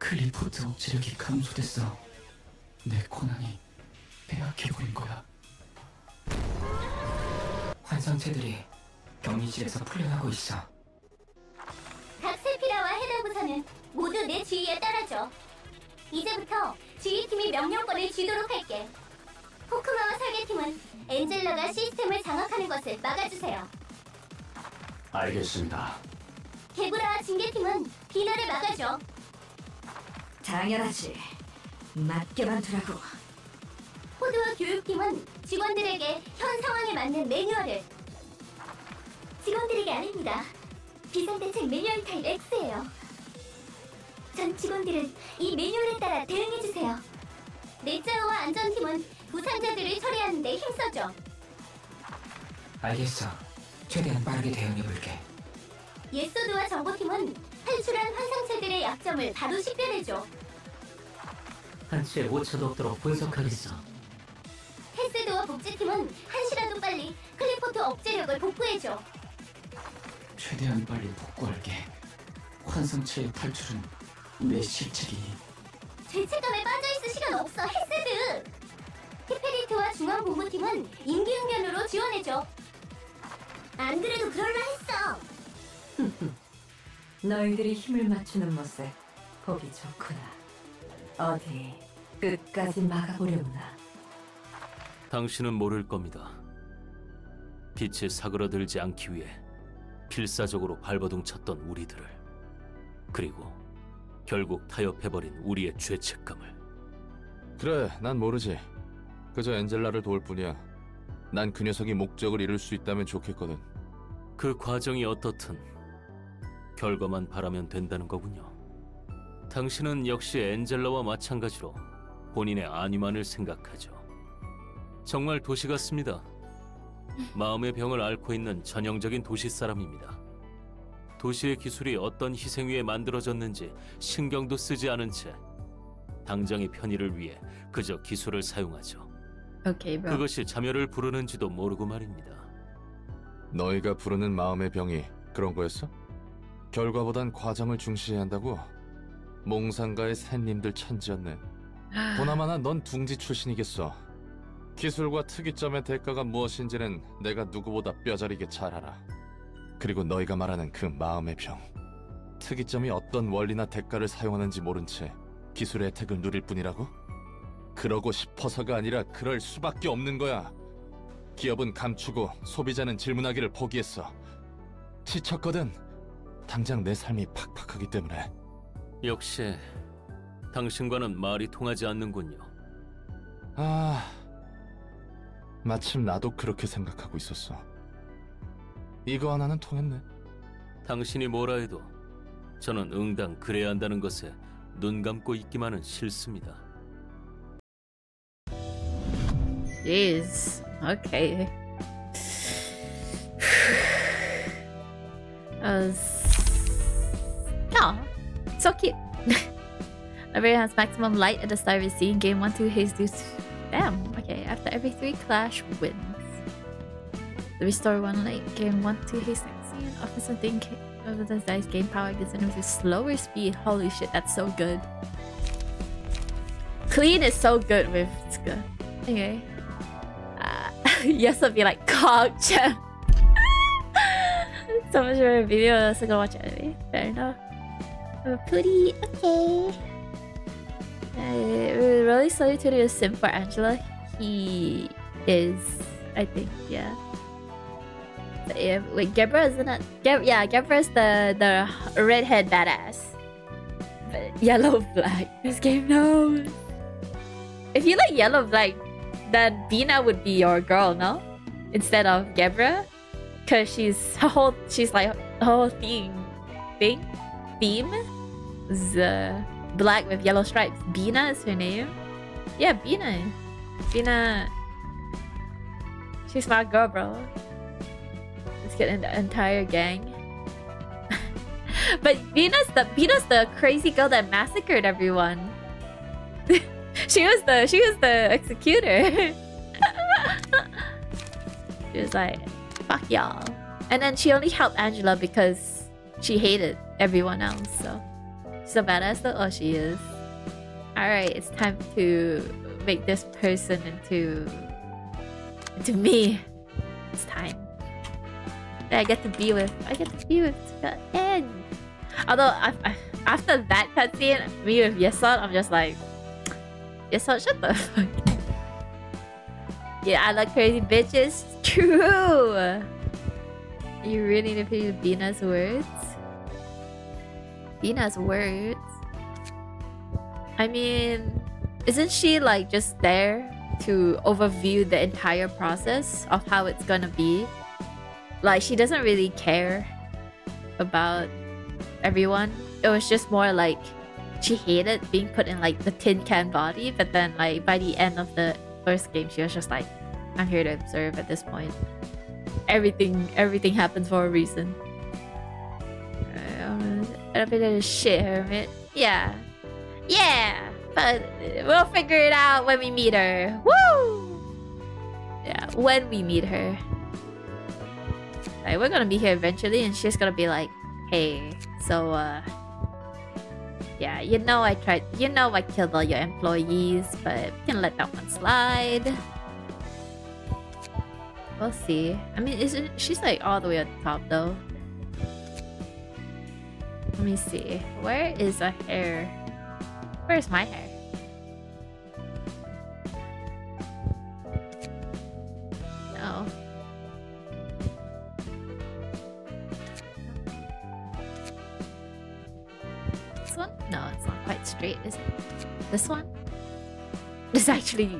클리포드 억제력이 감소됐어. 내 고난이 빼앗겨버린 거야. 환상체들이 격리실에서 풀려나고 있어. 각세피라와 해달부서는 모두 내 지휘에 따라줘. 이제부터 지휘팀이 명령권을 쥐도록 할게. 포크마와 설계팀은 엔젤라가 시스템을 장악하는 것을 막아주세요. 알겠습니다. 개구라와 징계팀은 비나를 막아줘. 당연하지. 맞게만 두라고. 호드와 교육팀은 직원들에게 현 상황에 맞는 매뉴얼을. 직원들에게 아닙니다. 비상대책 매뉴얼 타입 X예요. 전 직원들은 이 매뉴얼에 따라 대응해주세요. 넷자우와 안전팀은 부상자들을 처리하는 데 힘써줘. 알겠어. 최대한 빠르게 대응해볼게. 예소드와 정보팀은 탈출한 환상체들의 약점을 바로 식별해줘. 한치의 오차도 없도록 분석하겠어. 테스드와 복제팀은 한시라도 빨리 클리포트 억제력을 복구해줘. 최대한 빨리 복구할게. 환상체의 탈출은 내 실책이니. 죄책감에 빠져있을 시간 없어, 헤스드! 티페리트와 중앙보고팀은 임기응변으로 지원해줘. 안 그래도 그럴라 했어. 너희들이 힘을 맞추는 모습 보기 좋구나. 어디 끝까지 막아보려나. 당신은 모를 겁니다. 빛이 사그러들지 않기 위해 필사적으로 발버둥쳤던 우리들을, 그리고 결국 타협해버린 우리의 죄책감을. 그래, 난 모르지. 그저 엔젤라를 도울 뿐이야. 난 그 녀석이 목적을 이룰 수 있다면 좋겠거든. 그 과정이 어떻든 결과만 바라면 된다는 거군요. 당신은 역시 엔젤라와 마찬가지로 본인의 안위만을 생각하죠. 정말 도시 같습니다. 마음의 병을 앓고 있는 전형적인 도시 사람입니다. 도시의 기술이 어떤 희생 위에 만들어졌는지 신경도 쓰지 않은 채 당장의 편의를 위해 그저 기술을 사용하죠. 오케이, bro. 그것이 자멸을 부르는지도 모르고 말입니다. 너희가 부르는 마음의 병이 그런 거였어? 결과보단 과정을 중시해야 한다고? 몽상가의 샌님들 천지였네. 보나마나 넌 둥지 출신이겠어. 기술과 특이점의 대가가 무엇인지는 내가 누구보다 뼈저리게 잘 알아. 그리고 너희가 말하는 그 마음의 병, 특이점이 어떤 원리나 대가를 사용하는지 모른 채 기술의 혜택을 누릴 뿐이라고? 그러고 싶어서가 아니라 그럴 수밖에 없는 거야. 기업은 감추고 소비자는 질문하기를 포기했어. 지쳤거든. 당장 내 삶이 팍팍하기 때문에. 역시 당신과는 말이 통하지 않는군요. 아, 마침 나도 그렇게 생각하고 있었어. 이거 하나는 통했네. 당신이 뭐라 해도 저는 응당 그래야 한다는 것에 눈 감고 있기만은 싫습니다. Jeez. Okay. Oh, so cute. Library has maximum light at the start of the scene. Game 1-2 Haze. Damn. Okay. After every 3 clash wins. Restore 1 light. Game 1-2 Haze next scene. Offer something over the dice. Gain power gives enemies a slower speed. Holy shit, that's so good. Clean is so good with Tsuka. Okay. Yes, I'll be like cog champ. So much for a video, I'm also gonna watch it anyway. Fair enough. I'm a pootie, okay. We're really slowly to do a sim for Angela. He is, I think, yeah. But yeah, wait, Gebra isn't it? Yeah, Gebra's the redhead badass. But yellow black. This game knows. If you like yellow black, then Binah would be your girl, no? Instead of Gebra? Cause she's like her whole theme is black with yellow stripes. Binah is her name. Yeah, Binah. Binah. She's my girl, bro. Let's get in the entire gang. But Binah's the crazy girl that massacred everyone. she was the executor. She was like, fuck y'all. And then she only helped Angela because she hated everyone else, so... She's a badass though? Oh, she is. Alright, it's time to make this person into me. It's time. I get to be with Tsuka and... Although, after that cutscene, me with Yesod, I'm just like... Yesod, shut the fuck up. Yeah, I like crazy bitches. True! You really need to play with Binah's words? Binah's words? I mean... Isn't she like just there to overview the entire process of how it's gonna be? Like, she doesn't really care about everyone. It was just more like... She hated being put in like the tin can body, but then like by the end of the first game, she was just like, I'm here to observe at this point. Everything happens for a reason. I don't think that is shit, Hermit. Yeah. Yeah! But we'll figure it out when we meet her. Woo! Yeah, when we meet her. Like, we're gonna be here eventually, and she's gonna be like, hey, so, yeah, you know I tried... You know I killed all your employees, but we can let that one slide. We'll see. I mean, isn't... She's like all the way at the top, though. Let me see. Where is her hair? Where's my hair? No. This one? No, it's not quite straight, is it? This one? This actually...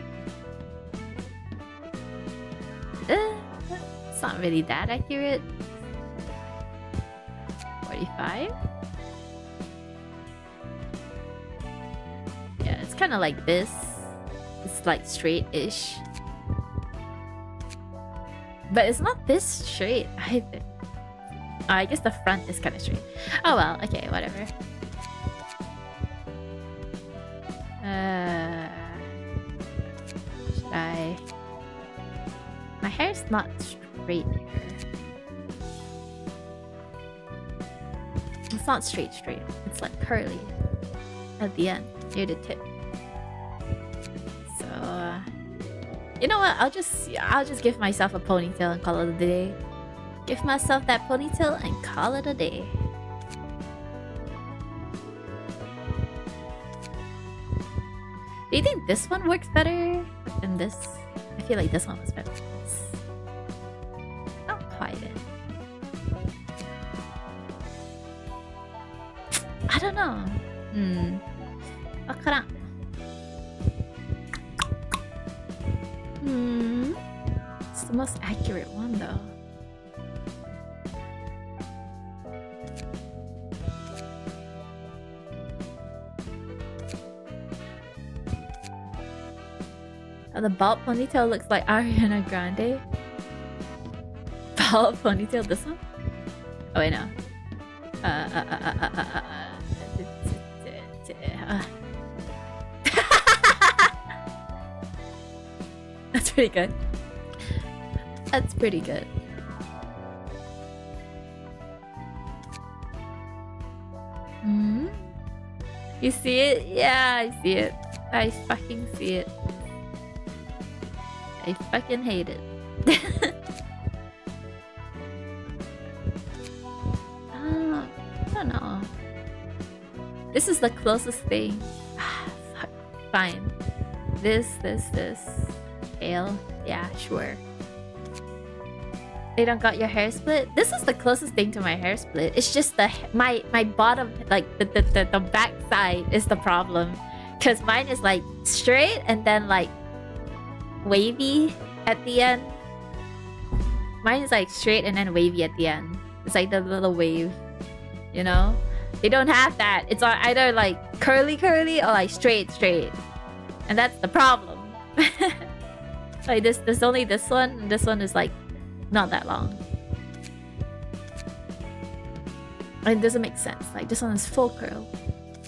It's not really that accurate. 45? Yeah, it's kind of like this. It's like straight-ish. But it's not this straight either. Oh, I guess the front is kind of straight. Oh well, okay, whatever. Should I... My hair's not straight here. It's not straight. It's like curly at the end, near the tip. So, you know what? I'll just give myself a ponytail and call it a day. Give myself that ponytail and call it a day. Do you think this one works better than this? I feel like this one was better than this. Not quite it. I don't know. Hmm. Wakaran. Hmm. It's the most accurate one though. And the bald ponytail looks like Ariana Grande. Bald ponytail, this one? Oh wait, no. That's pretty good. That's pretty good. Mm-hmm. You see it? Yeah, I see it. I fucking see it. I fucking hate it. I don't know. This is the closest thing. Fuck. Fine. This. Tail. Yeah, sure. They don't got your hair split? This is the closest thing to my hair split. It's just my bottom, like the back side is the problem. Because mine is like straight and then like wavy at the end. Mine is like straight and then wavy at the end. It's like the little wave, you know? They don't have that. It's either like curly or like straight. And that's the problem. Like there's only this one. And this one is like not that long. It doesn't make sense. Like this one is full curl.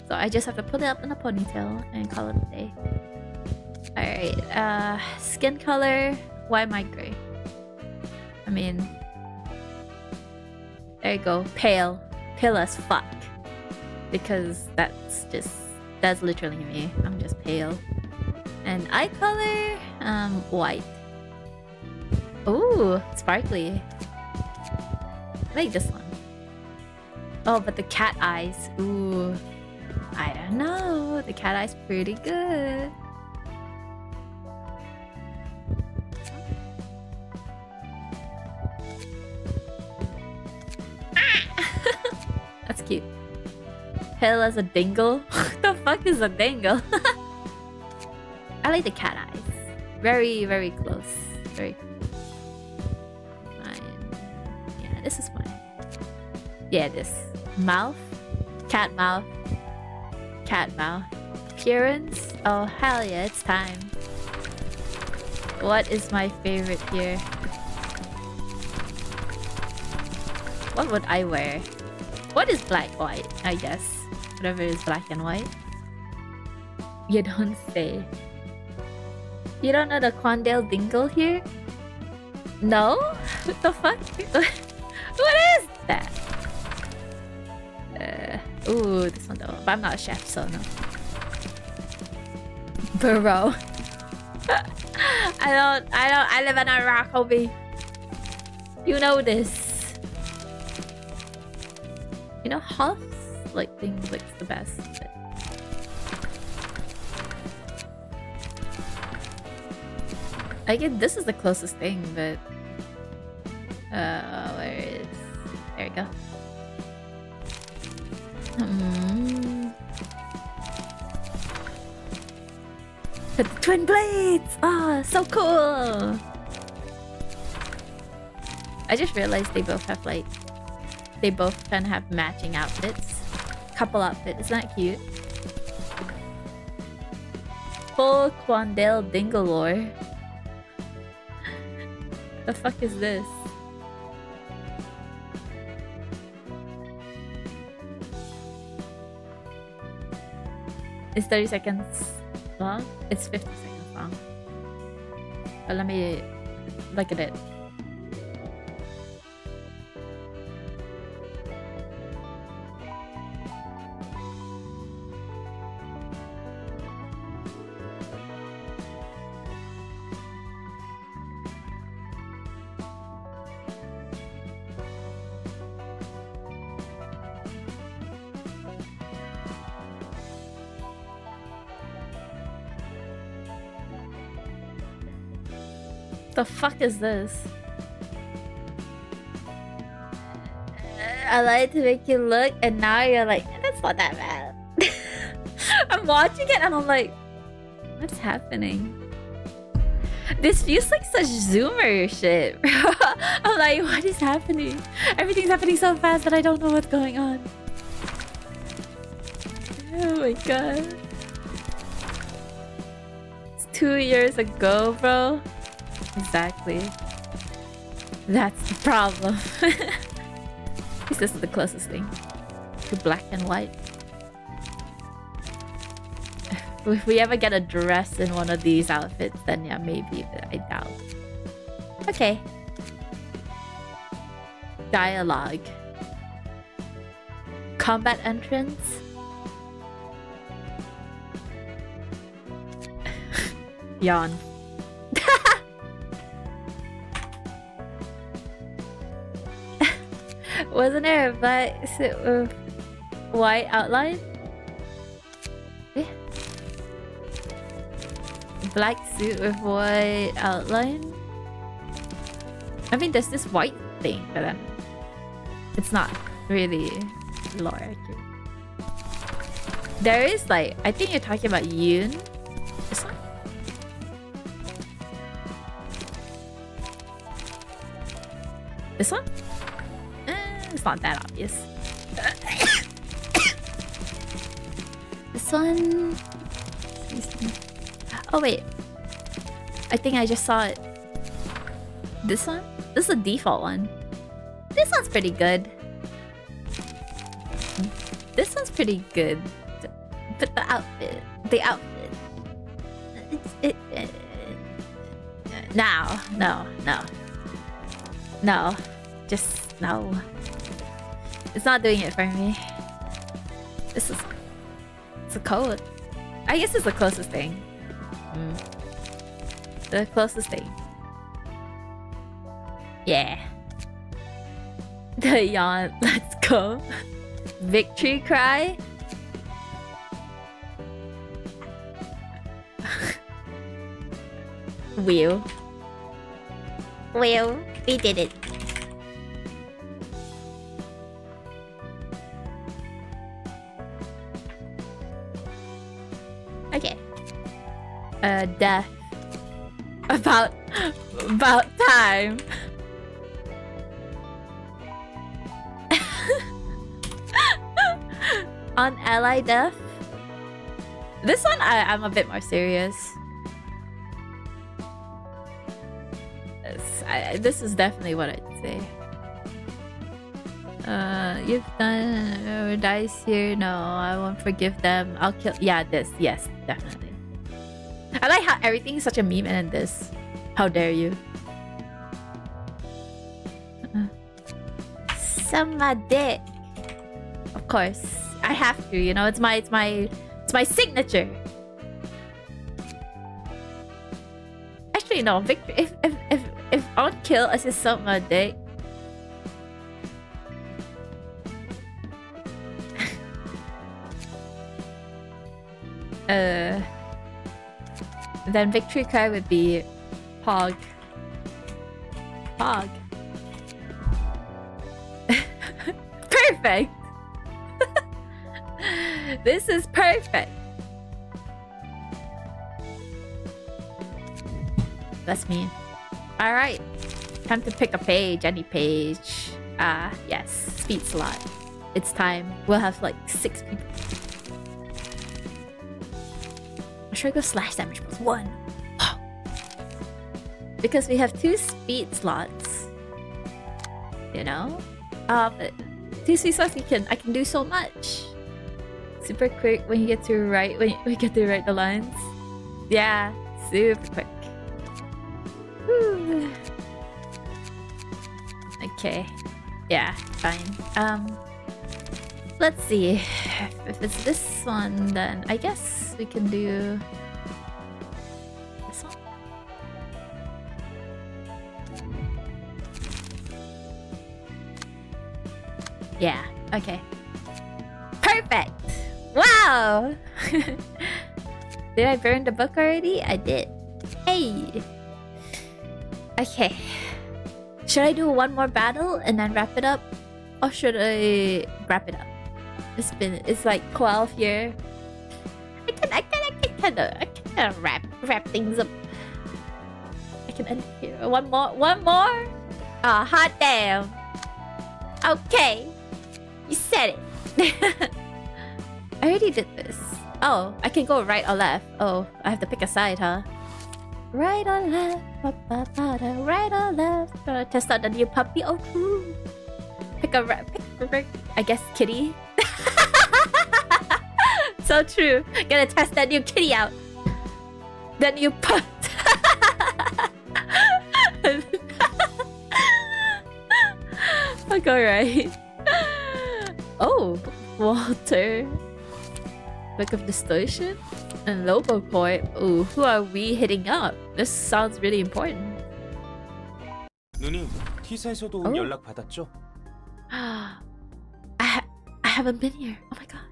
So I just have to put it up in a ponytail and call it a day. Alright, skin color. Why am I gray? I mean, there you go. Pale. Pale as fuck. Because that's literally me. I'm just pale. And eye color, white. Ooh, sparkly. I like this one. Oh, but the cat eyes. Ooh. I don't know. The cat eye's pretty good. Ah! That's cute. Pale as a dingle. What the fuck is a dingle? I like the cat eyes. Very, very close. Very close. This is mine. Yeah, this. Mouth. Cat mouth. Cat mouth. Appearance. Oh, hell yeah, it's time. What is my favorite here? What would I wear? What is black white? I guess. Whatever is black and white. You don't say. You don't know the Quandale Dingle here? No? What the fuck? What is that? Ooh, this one though. But I'm not a chef, so no. Bro. I live in a rock, homie. You know this. You know, Huff's like thing looks the best. But... I guess this is the closest thing, but where is... There we go. But the twin blades! Oh, so cool! I just realized they both have like... They both kind of have matching outfits. Couple outfits, isn't that cute? Full Quandale Dingle lore. The fuck is this? It's 30 seconds long? It's 50 seconds long. But let me look at it. The fuck is this? I like to make you look, and now you're like, that's not that bad. I'm watching it and I'm like, what's happening? This feels like such zoomer shit, bro. I'm like, what is happening? Everything's happening so fast that I don't know what's going on. Oh my god. 2 years ago, bro. Exactly. That's the problem. This is the closest thing to black and white. If we ever get a dress in one of these outfits, then yeah, maybe, but I doubt. Okay. Dialogue. Combat entrance. Yawn. Wasn't there a black white outline? Yeah. Black suit with white outline? I mean, there's this white thing, but then it's not really lore accurate. There is like, I think you're talking about Yoon. This one? This one? It's not that obvious. This one... Excuse me. Oh wait. I think I just saw it. This one? This is the default one. This one's pretty good. This one's pretty good. But the outfit... The outfit... Now. No. No. No. Just... No. It's not doing it for me. This is... It's a code. I guess it's the closest thing. Mm. The closest thing. Yeah. The yawn. Let's go. Victory cry. Wheel. Wheel. We did it. Okay. Death. About time. On ally death. This one, I'm a bit more serious. This is definitely what I'd say. You've done dice here. No, I won't forgive them. I'll kill. Yeah, this. Yes, definitely. I like how everything is such a meme, and this. How dare you? Summer dick. Of course, I have to. You know, it's my signature. Actually, no. Victory. If on kill, I say summer dick. Then victory cry would be Pog. Pog. Perfect. This is perfect. That's me. Alright. Time to pick a page, any page. Yes. Speed slot. It's time. We'll have like 6 people. Should I go slash damage plus 1? Because we have 2 speed slots. You know? But 2 speed slots, I can do so much. Super quick when you get to write the lines. Yeah, super quick. Woo. Okay. Yeah, fine. Let's see, if it's this one, then I guess we can do this one. Yeah, okay. Perfect! Wow! Did I burn the book already? I did. Hey! Okay. Should I do one more battle and then wrap it up? Or should I wrap it up? It's like 12 here. I can wrap things up. I can end it here. One more. Ah, hot damn. Okay, you said it. I already did this. Oh, I can go right or left. Oh, I have to pick a side, huh? Right or left, right or left. Gotta test out the new puppy. Oh, pick a rat, pick, I guess kitty. So true. Gotta test that new kitty out. That new pup. Like, alright. Oh, Walter. Book of Distortion and Lobo Coin. Ooh, who are we hitting up? This sounds really important. 누님, T사에서도 연락 받았죠? I haven't been here. Oh my god.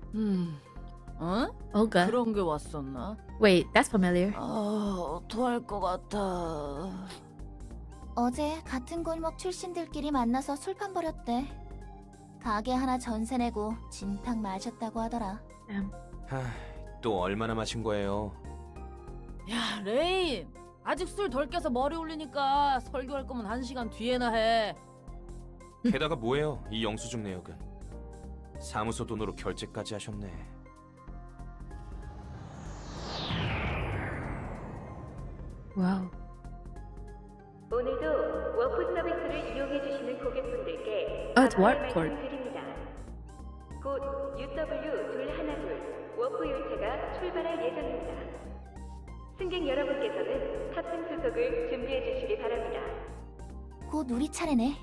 Oh god. 그런 게 왔었나? Wait, that's familiar. 어떡할 것 같아. 어제 같은 골목 출신들끼리 만나서 술판 벌였대. 가게 하나 전세 내고 진탕 마셨다고 하더라. 하, 또 얼마나 마신 거예요? 야, 레인! 아직 술 덜 깨서 머리 올리니까 설교할 거면 1시간 뒤에나 해. 게다가 뭐예요? 이 영수증 내역은. 사무소 돈으로 결제까지 하셨네. 와우. 오늘도 워프 서비스를 이용해 주시는 고객분들께 감사의 말씀드립니다. 곧 UW212 워프 열차가 출발할 예정입니다. 승객 여러분께서는 탑승 수속을 준비해 주시기 바랍니다. 곧 우리 차례네.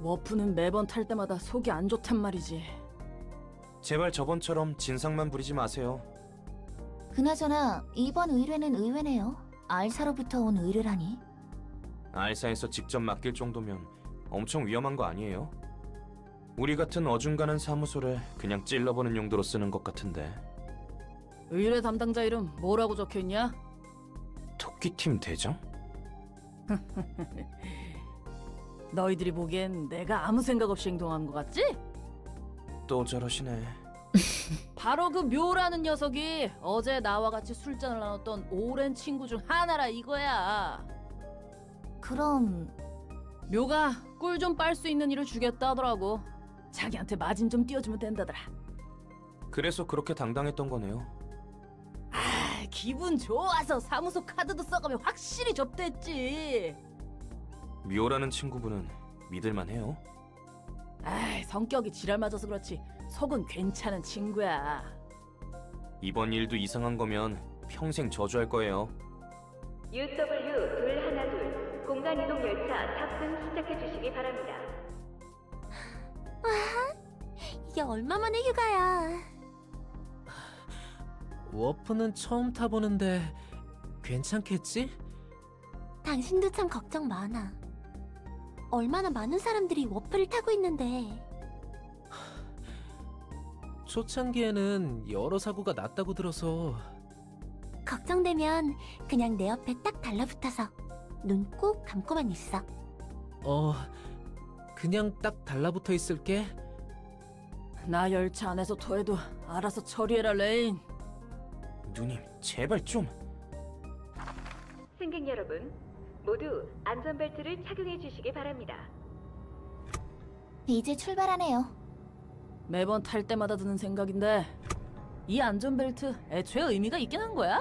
워프는 매번 탈 때마다 속이 안 좋단 말이지. 제발 저번처럼 진상만 부리지 마세요. 그나저나 이번 의뢰는 의외네요. 알사로부터 온 의뢰라니. 알사에서 직접 맡길 정도면 엄청 위험한 거 아니에요? 우리 같은 어중간한 사무소를 그냥 찔러보는 용도로 쓰는 것 같은데. 의뢰 담당자 이름 뭐라고 적혀있냐? 토끼팀 대장? 너희들이 보기엔 내가 아무 생각 없이 행동한 것 같지? 또 저러시네. 바로 그 묘라는 녀석이 어제 나와 같이 술잔을 나눴던 오랜 친구 중 하나라 이거야. 그럼 묘가 꿀 좀 빨 수 있는 일을 주겠다 하더라고. 자기한테 마진 좀 띄워주면 된다더라. 그래서 그렇게 당당했던 거네요. 아, 기분 좋아서 사무소 카드도 써가며 확실히 접대했지. 묘라는 친구분은 믿을만해요? 아, 성격이 지랄 맞아서 그렇지 속은 괜찮은 친구야. 이번 일도 이상한 거면 평생 저주할 거예요. UW212 공간 이동 열차 탑승 시작해 주시기 바랍니다. 와, 이게 얼마만에 휴가야. 워프는 처음 타보는데 괜찮겠지? 당신도 참 걱정 많아. 얼마나 많은 사람들이 워프를 타고 있는데. 초창기에는 여러 사고가 났다고 들어서. 걱정되면 그냥 내 옆에 딱 달라붙어서 눈 꼭 감고만 있어. 그냥 딱 달라붙어 있을게. 나 열차 안에서 토해도 알아서 처리해라, 레인. 누님, 제발 좀. 승객 여러분, 모두 안전벨트를 착용해 주시기 바랍니다. 이제 출발하네요. 매번 탈 때마다 드는 생각인데 이 안전벨트 애초에 의미가 있긴 한 거야?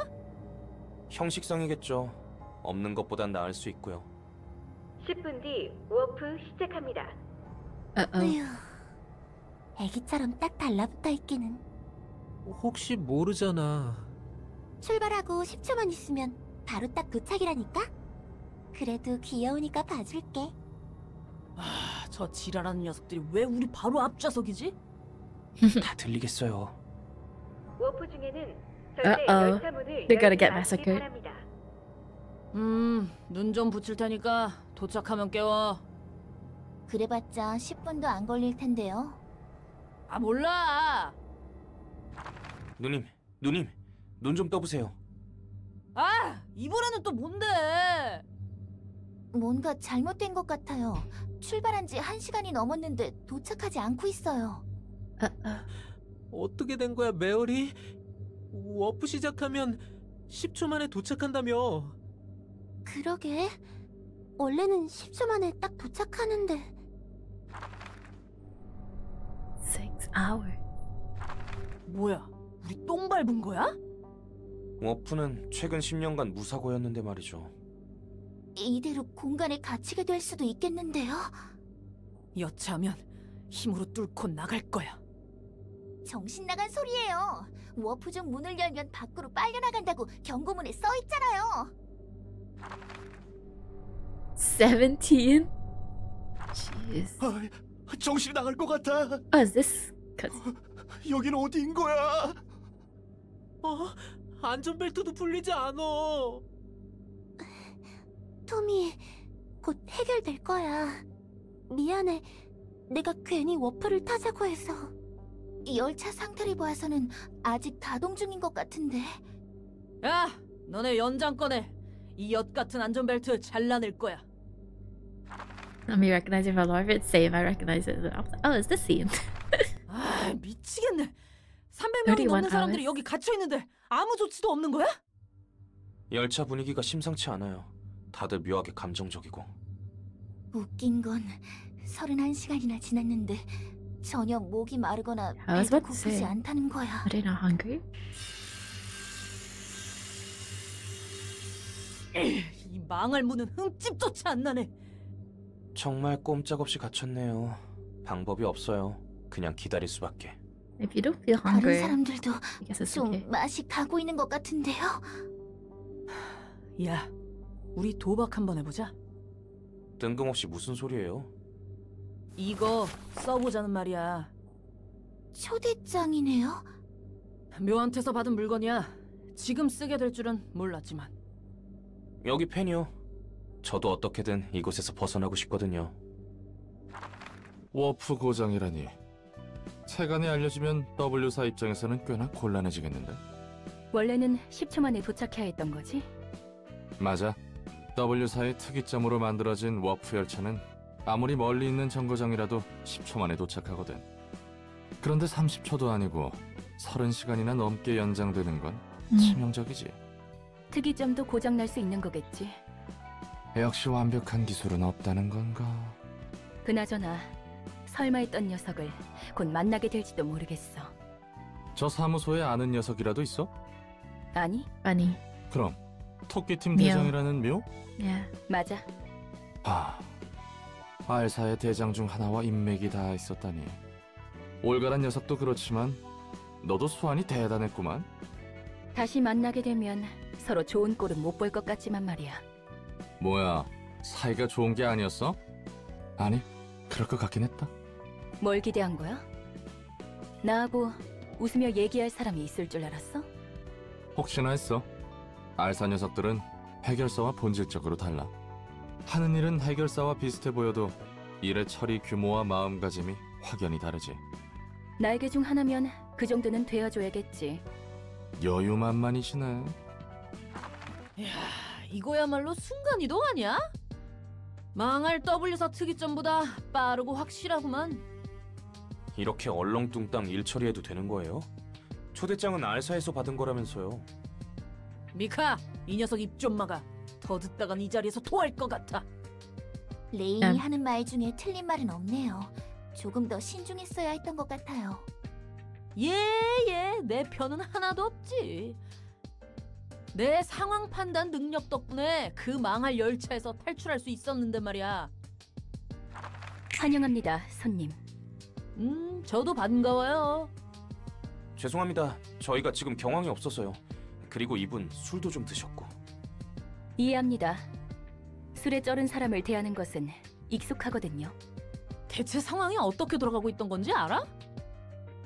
형식상이겠죠. 없는 것보단 나을 수 있고요. 10분 뒤 워프 시작합니다. 어휴, 애기처럼 딱 달라붙어 있기는. 혹시 모르잖아. 출발하고 10초만 있으면 바로 딱 도착이라니까? 그래도 귀여우니까 봐줄게. 아, 저 지랄하는 녀석들이 왜 우리 바로 앞좌석이지? 다 들리겠어요. They're gonna get massacred. 눈 좀 붙일 테니까 도착하면 깨워. 그래봤자 10분도 안 걸릴 텐데요. 아, 몰라. 누님, 눈 좀 떠보세요. 아, 이번에는 또 뭔데? 뭔가 잘못된 것 같아요. 출발한 지 1시간이 넘었는데 도착하지 않고 있어요. 어떻게 된 거야, 메어리? 워프 시작하면 10초 만에 도착한다며. 그러게, 원래는 10초 만에 딱 도착하는데. 6 hours. 뭐야, 우리 똥 밟은 거야? 워프는 최근 10년간 무사고였는데 말이죠. 이대로 공간에 갇히게 될 수도 있겠는데요? 여차하면 힘으로 뚫고 나갈 거야. 정신 나간 소리예요. 워프존 문을 열면 밖으로 빨려나간다고 경고문에 써 있잖아요. 17? Jeez. 아, 정신 나갈 것 같아. What's this? 여긴 어디인 거야? 어? 안전벨트도 풀리지 않아. 토미, 곧 해결될 거야. 미안해. 내가 괜히 워프를 타자고 해서. 열차 상태를 보아서는 아직 가동 중인 것 같은데. 야! 너네 연장 꺼내. 이 엿같은 안전벨트 잘라낼 거야. Let me recognize it if I love it. Same, I recognize it. Oh, it's this scene. 아, 미치겠네. 300명이 넘는 사람들이 여기 갇혀있는데 아무 조치도 없는 거야? 열차 분위기가 심상치 않아요. 다들 묘하게 감정적이고. 웃긴 건 31시간이나 지났는데 전혀 목이 마르거나 배가 고프지 않다는 거야. Are they not hungry? 이 망할 문은 흠집조차 안 나네. 정말 꼼짝없이 갇혔네요. 방법이 없어요. 그냥 기다릴 수밖에. If you don't feel hungry, 다른 사람들도 좀 맛이 가고 있는 것 같은데요. 야, 우리 도박 한번 해보자. 뜬금없이 무슨 소리예요? 이거 써보자는 말이야. 초대장이네요. 묘한테서 받은 물건이야. 지금 쓰게 될 줄은 몰랐지만. 여기 펜이요. 저도 어떻게든 이곳에서 벗어나고 싶거든요. 워프 고장이라니. 세간에 알려지면 W사 입장에서는 꽤나 곤란해지겠는데. 원래는 10초 만에 도착해야 했던 거지? 맞아. W사의 특이점으로 만들어진 워프 열차는 아무리 멀리 있는 정거장이라도 10초 만에 도착하거든. 그런데 30초도 아니고 30시간이나 넘게 연장되는 건 치명적이지. 특이점도 고장날 수 있는 거겠지. 역시 완벽한 기술은 없다는 건가. 그나저나 설마 했던 녀석을 곧 만나게 될지도 모르겠어. 저 사무소에 아는 녀석이라도 있어? 아니. 아니. 그럼 토끼팀 대장이라는 묘? 예, 맞아. 아, 알사의 대장 중 하나와 인맥이 다 있었다니. 올가란 녀석도 그렇지만 너도 수완이 대단했구만. 다시 만나게 되면 서로 좋은 꼴은 못 볼 것 같지만 말이야. 뭐야, 사이가 좋은 게 아니었어? 아니, 그럴 것 같긴 했다. 뭘 기대한 거야? 나하고 웃으며 얘기할 사람이 있을 줄 알았어? 혹시나 했어. 알사 녀석들은 해결사와 본질적으로 달라. 하는 일은 해결사와 비슷해 보여도 일의 처리 규모와 마음가짐이 확연히 다르지. 날개 중 하나면 그 정도는 되어줘야겠지. 여유만만이시네. 이야, 이거야말로 순간이동 아니야? 망할 W사 특이점보다 빠르고 확실하구만. 이렇게 얼렁뚱땅 일 처리해도 되는 거예요? 초대장은 알사에서 받은 거라면서요. 미카, 이 녀석 입 좀 막아. 더 듣다간 이 자리에서 토할 것 같아. 레인이 하는 말 중에 틀린 말은 없네요. 조금 더 신중했어야 했던 것 같아요. 예, 내 편은 하나도 없지. 내 상황 판단 능력 덕분에 그 망할 열차에서 탈출할 수 있었는데 말이야. 환영합니다, 손님. 저도 반가워요. 죄송합니다. 저희가 지금 경황이 없어서요. 그리고 이분 술도 좀 드셨고. 이해합니다. 술에 쩔은 사람을 대하는 것은 익숙하거든요. 대체 상황이 어떻게 돌아가고 있던 건지 알아?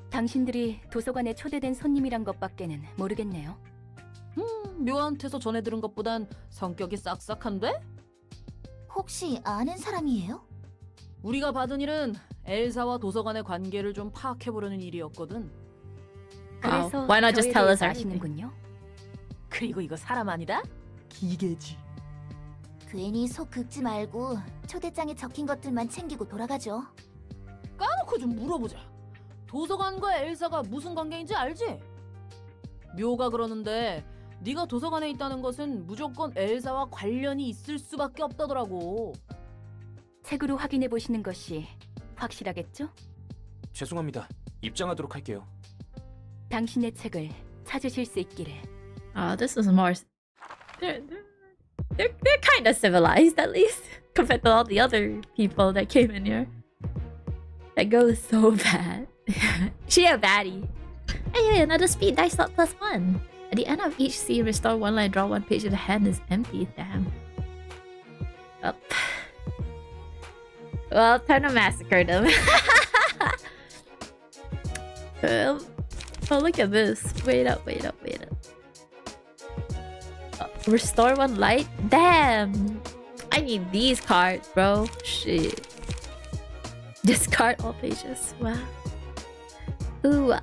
당신들이 도서관에 초대된 손님이란 것밖에는 모르겠네요. 묘한테서 전해들은 것보단 성격이 싹싹한데? 혹시 아는 사람이에요? 우리가 받은 일은 엘사와 도서관의 관계를 좀 파악해보려는 일이었거든. 그래서 저에 대해서 아시는군요. 그리고 이거 사람 아니다? 기계지. 괜히 속 긁지 말고 초대장에 적힌 것들만 챙기고 돌아가죠. 까놓고 좀 물어보자. 도서관과 엘사가 무슨 관계인지 알지? 묘가 그러는데 네가 도서관에 있다는 것은 무조건 엘사와 관련이 있을 수밖에 없다더라고. 책으로 확인해 보시는 것이 확실하겠죠? 죄송합니다. 입장하도록 할게요. 당신의 책을 찾으실 수 있기를. This is more... They're kind of civilized, at least. Compared to all the other people that came in here. That girl is so bad. She a baddie. Hey, another speed die slot +1. At the end of each scene, restore one line, draw one page if the hand is empty. Damn. Up. Well, time to massacre them. Oh, look at this. Wait up. Restore one light? Damn! I need these cards, bro. Shit. Discard all pages. Wow. Ooh.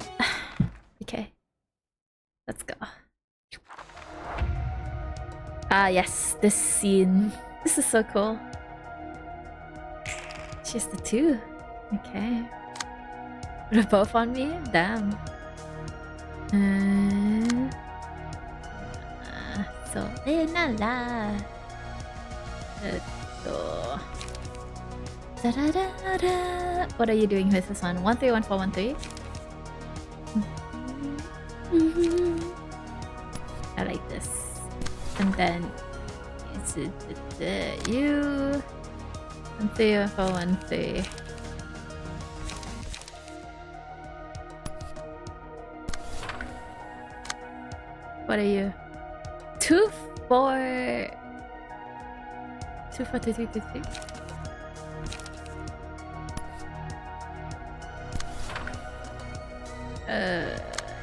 Okay. Let's go. Ah, yes. This scene. This is so cool. She's the 2. Okay. They're both on me? Damn. So, la. What are you doing with this one? 131413. I like this. And then it's you. 131413. What are you? 2 4 2 4 3 3 3 3.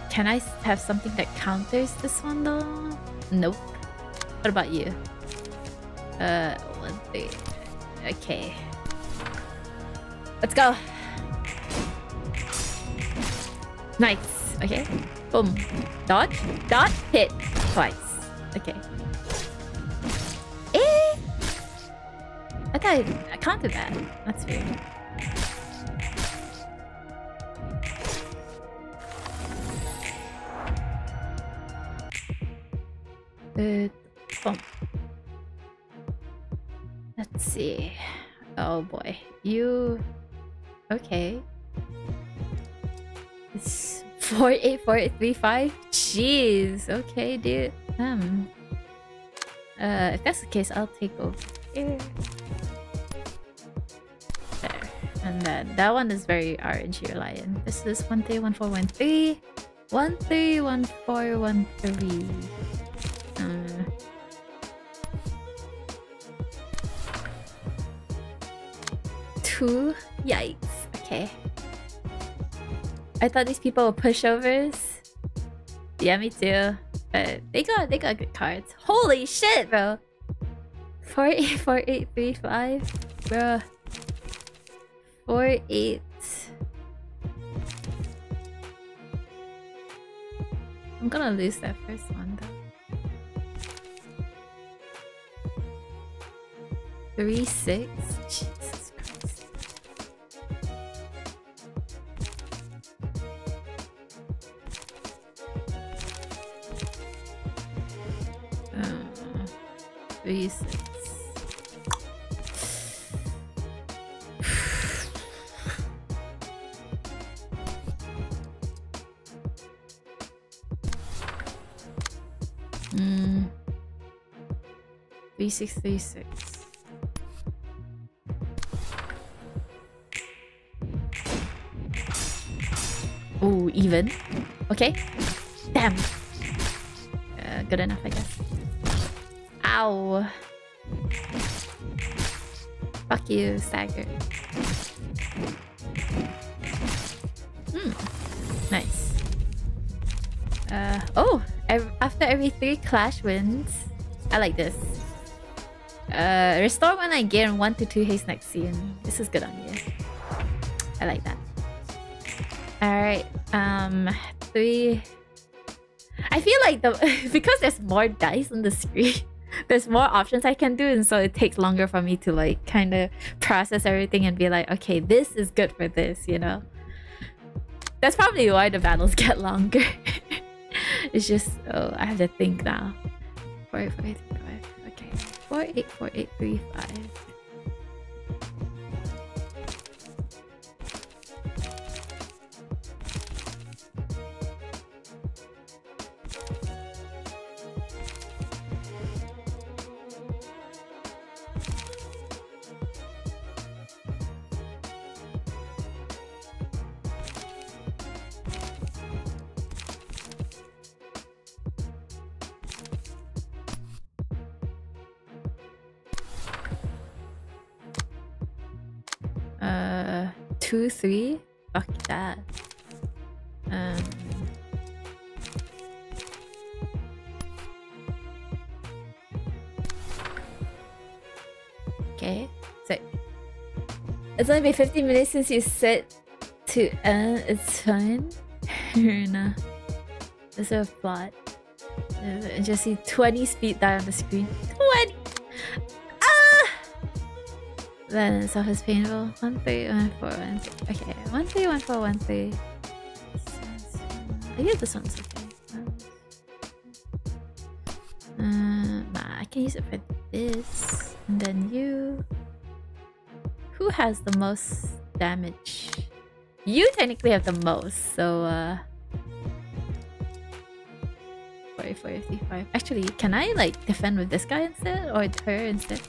Can I have something that counters this one though? Nope. What about you? 1 3. Okay. Let's go. Nice. Okay. Boom. Dodge. Dodge. Hit. Twice. Okay. Eh? I can't do that. That's weird. Let's see. Oh boy. You. Okay. It's 484835. Jeez. Okay, dude. If that's the case, I'll take over here. There. And then that one is very orangey lion. This is 131413. 131413. Two. Yikes. Okay. I thought these people were pushovers. Yeah, me too. But they got good cards. Holy shit, bro! 484835, bro. 48. I'm gonna lose that first one though. 36. Jesus Christ. V636. Ooh, even. Okay. Damn. Good enough, I guess. Ow. Fuck you, stagger. Nice. Oh, after every 3 clash wins, I like this. Restore when I gain 1 to 2 haste next scene. This is good on you. I like that. Alright, 3. I feel like because there's more dice on the screen, there's more options I can do, and so it takes longer for me to like kind of process everything and be like, okay, this is good for this, you know. That's probably why the battles get longer. It's just, oh, I have to think now. 484835. Okay, 484835. 2, 3? Fuck that. Okay, so it's only been 15 minutes since you said to end. It's fine. Nah. It's a plot. I just see 20 speed die on the screen. 20! Then it's always painful. 1, 3, 1, 4, 1, 3. Okay, 1, 3, 1, 4, 1, 3. I guess this one's okay. Nah, I can use it for this. And then you. Who has the most damage? You technically have the most, so 44, 55. Actually, can I like defend with this guy instead? Or her instead?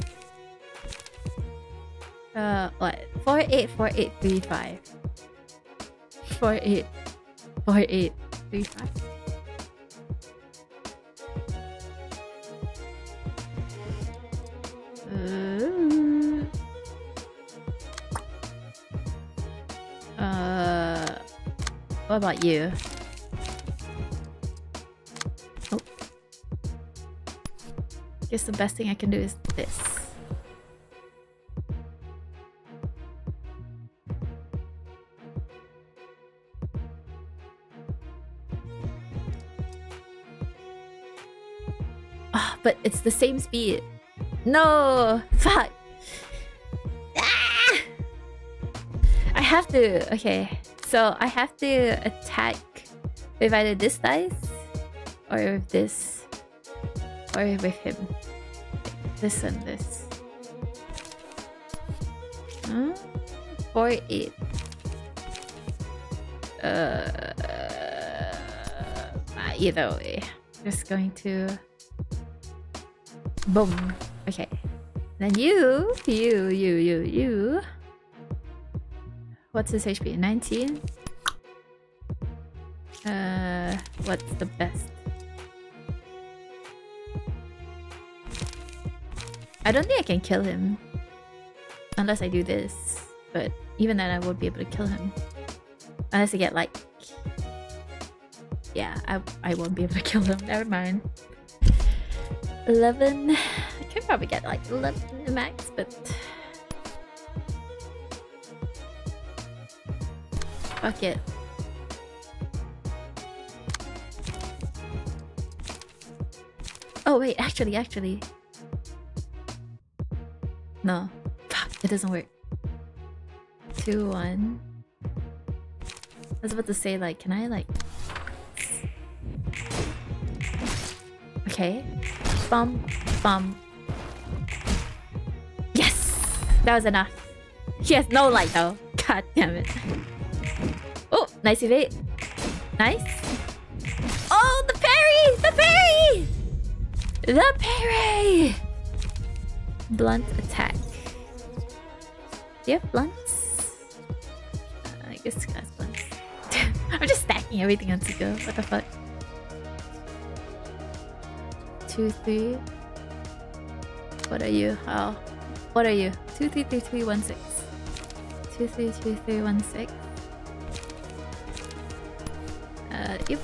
What? 48, 48, 35. 48, 48, 35. What about you? Oh. Guess the best thing I can do is this. But it's the same speed. No! Fuck! Ah! I have to... Okay. So I have to attack with either this dice or with this. Or with him. This and this. 4, 8. Either way. Just going to... Boom. Okay. Then you. What's his HP? 19? What's the best? I don't think I can kill him. Unless I do this. But even then I won't be able to kill him. Unless I get like... Yeah, I won't be able to kill him. Never mind. 11. I could probably get like 11 max, but fuck it. Oh wait, actually. No, fuck, it doesn't work. 2, 1. I was about to say like, can I like? Okay. Bum. Yes! That was enough. She has no light though. God damn it. Oh! Nice evade. Nice. Oh! The parry! The parry! Blunt attack. Do you have blunts? I guess Tsuka has blunts. I'm just stacking everything on Tsuka. What the fuck? 2, 3. What are you? Oh, what are you? 2, 3, 3, 3, 1, 6. 2, 3, 3, 3, 1, 6. Yep.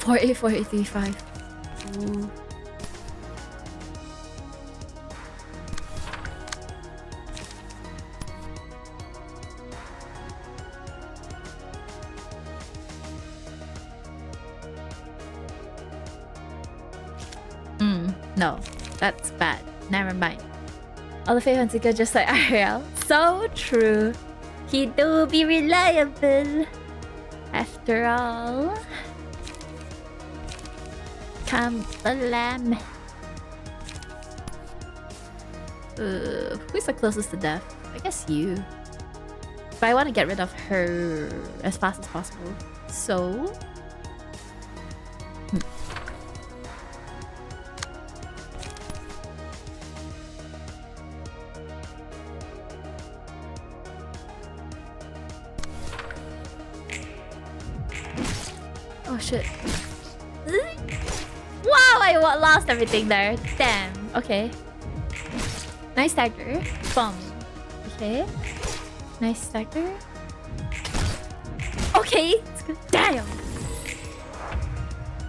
Four, 8, 4, 8, 3, 5. Ooh. No, that's bad. Never mind. All the faith and Tsuka just like Ariel. So true. He do be reliable. After all. Come the lamb. Who's the closest to death? I guess you. But I want to get rid of her as fast as possible. So... Wow, I I lost everything there. Damn. Okay. Nice dagger. Boom. Okay. Nice dagger. Okay. It's good. Damn.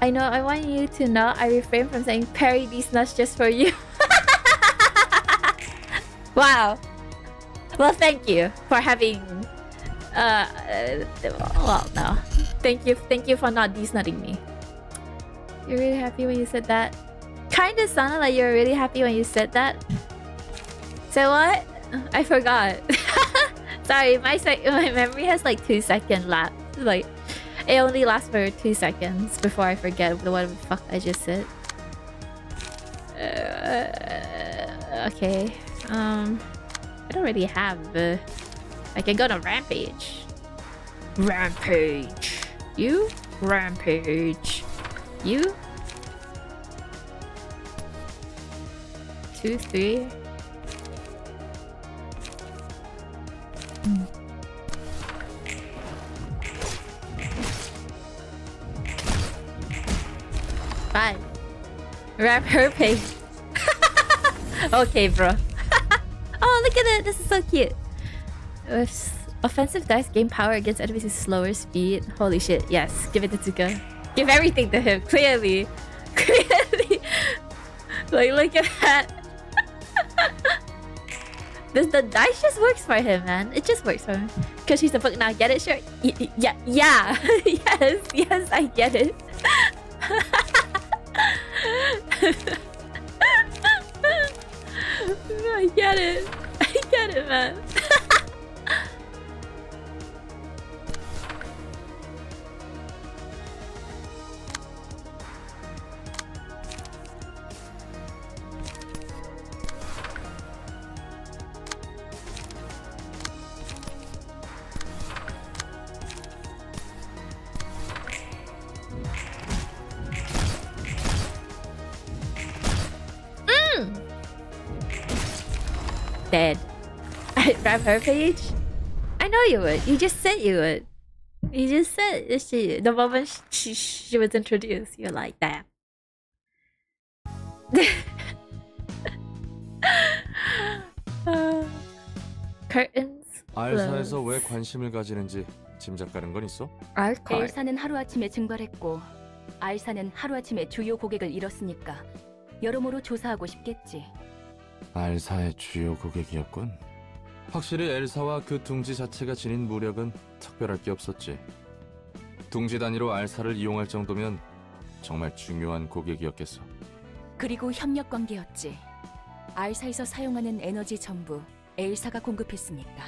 I know. I want you to know. I refrain from saying parry these nuts just for you. Wow. Well, thank you for having. Well, no. Thank you. Thank you for not desnutting me. You're really happy when you said that. Kinda sounded like you were really happy when you said that. Say what? I forgot. Sorry, my memory has like 2 second lapse. Like, it only lasts for 2 seconds before I forget what the fuck I just said. Okay. I don't really have. I can go to rampage. Rampage. You? Rampage. You? 2, 3. Fine. Wrap her face. Okay, bro. Oh, look at it. This is so cute. With offensive dice, gain power against enemies with slower speed. Holy shit. Yes. Give it to Tsuka. Give everything to him. Clearly. Clearly. Like, look at that. The dice just works for him, man. It just works for him. Because she's a book now. Get it? Sure. Yeah. Yeah. Yes. Yes, I get it. I get it. I get it, man. Dead. I'd grab her page. I know you would. You just said you would. You just said she. The moment she was introduced, you're like, damn. Curtains. 알사에서 왜 관심을 가지는지 짐작 가는 건 있어? 엘사는 하루아침에 증발했고, 알사는 하루아침에 주요 고객을 잃었으니까 여러모로 조사하고 싶겠지. 알사의 주요 고객이었군. 확실히 엘사와 그 둥지 자체가 지닌 무력은 특별할 게 없었지. 둥지 단위로 알사를 이용할 정도면 정말 중요한 고객이었겠어. 그리고 협력 관계였지. 알사에서 사용하는 에너지 전부 엘사가 공급했으니까.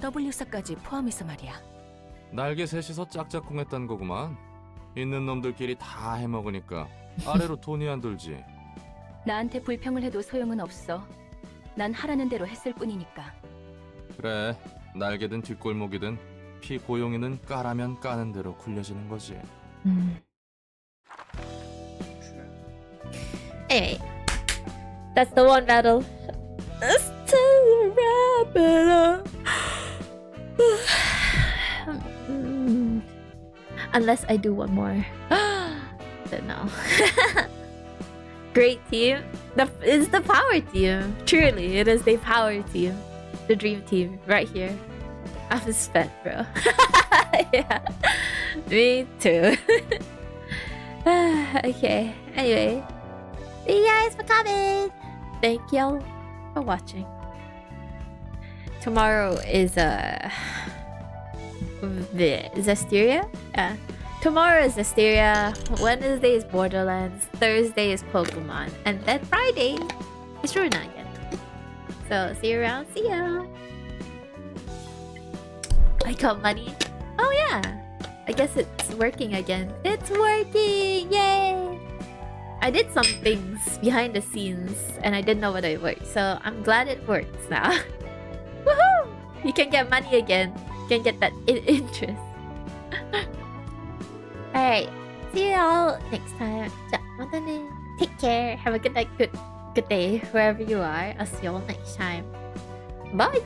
W사까지 포함해서 말이야. 날개 셋이서 짝짝꿍했단 거구만. 있는 놈들끼리 다 해먹으니까 아래로 돈이 안 돌지. 나한테 불평을 해도 소용은 없어. 난 하라는 대로 했을 뿐이니까. 그래, 날개든 뒷골목이든 피고용이는 까라면 까는 대로 굴려지는 거지. Anyway, that's the one battle. Let's turn around. Unless I do one more. But no. Great team. It's the power team. Truly, it is the power team. The dream team right here. I was spent, bro. Yeah. Me too. Okay. Anyway. Thank you guys for coming. Thank y'all for watching. Tomorrow is Zestiria? Yeah. Tomorrow is Zestiria, Wednesday is Borderlands, Thursday is Pokemon, and then Friday is Ruina again. So, see you around, see ya! I got money. Oh yeah! I guess it's working again. It's working! Yay! I did some things behind the scenes and I didn't know whether it worked, so I'm glad it works now. Woohoo! You can get money again. You can get that interest. Alright, see you all next time. Take care. Have a good night, good day, wherever you are. I'll see you all next time. Bye!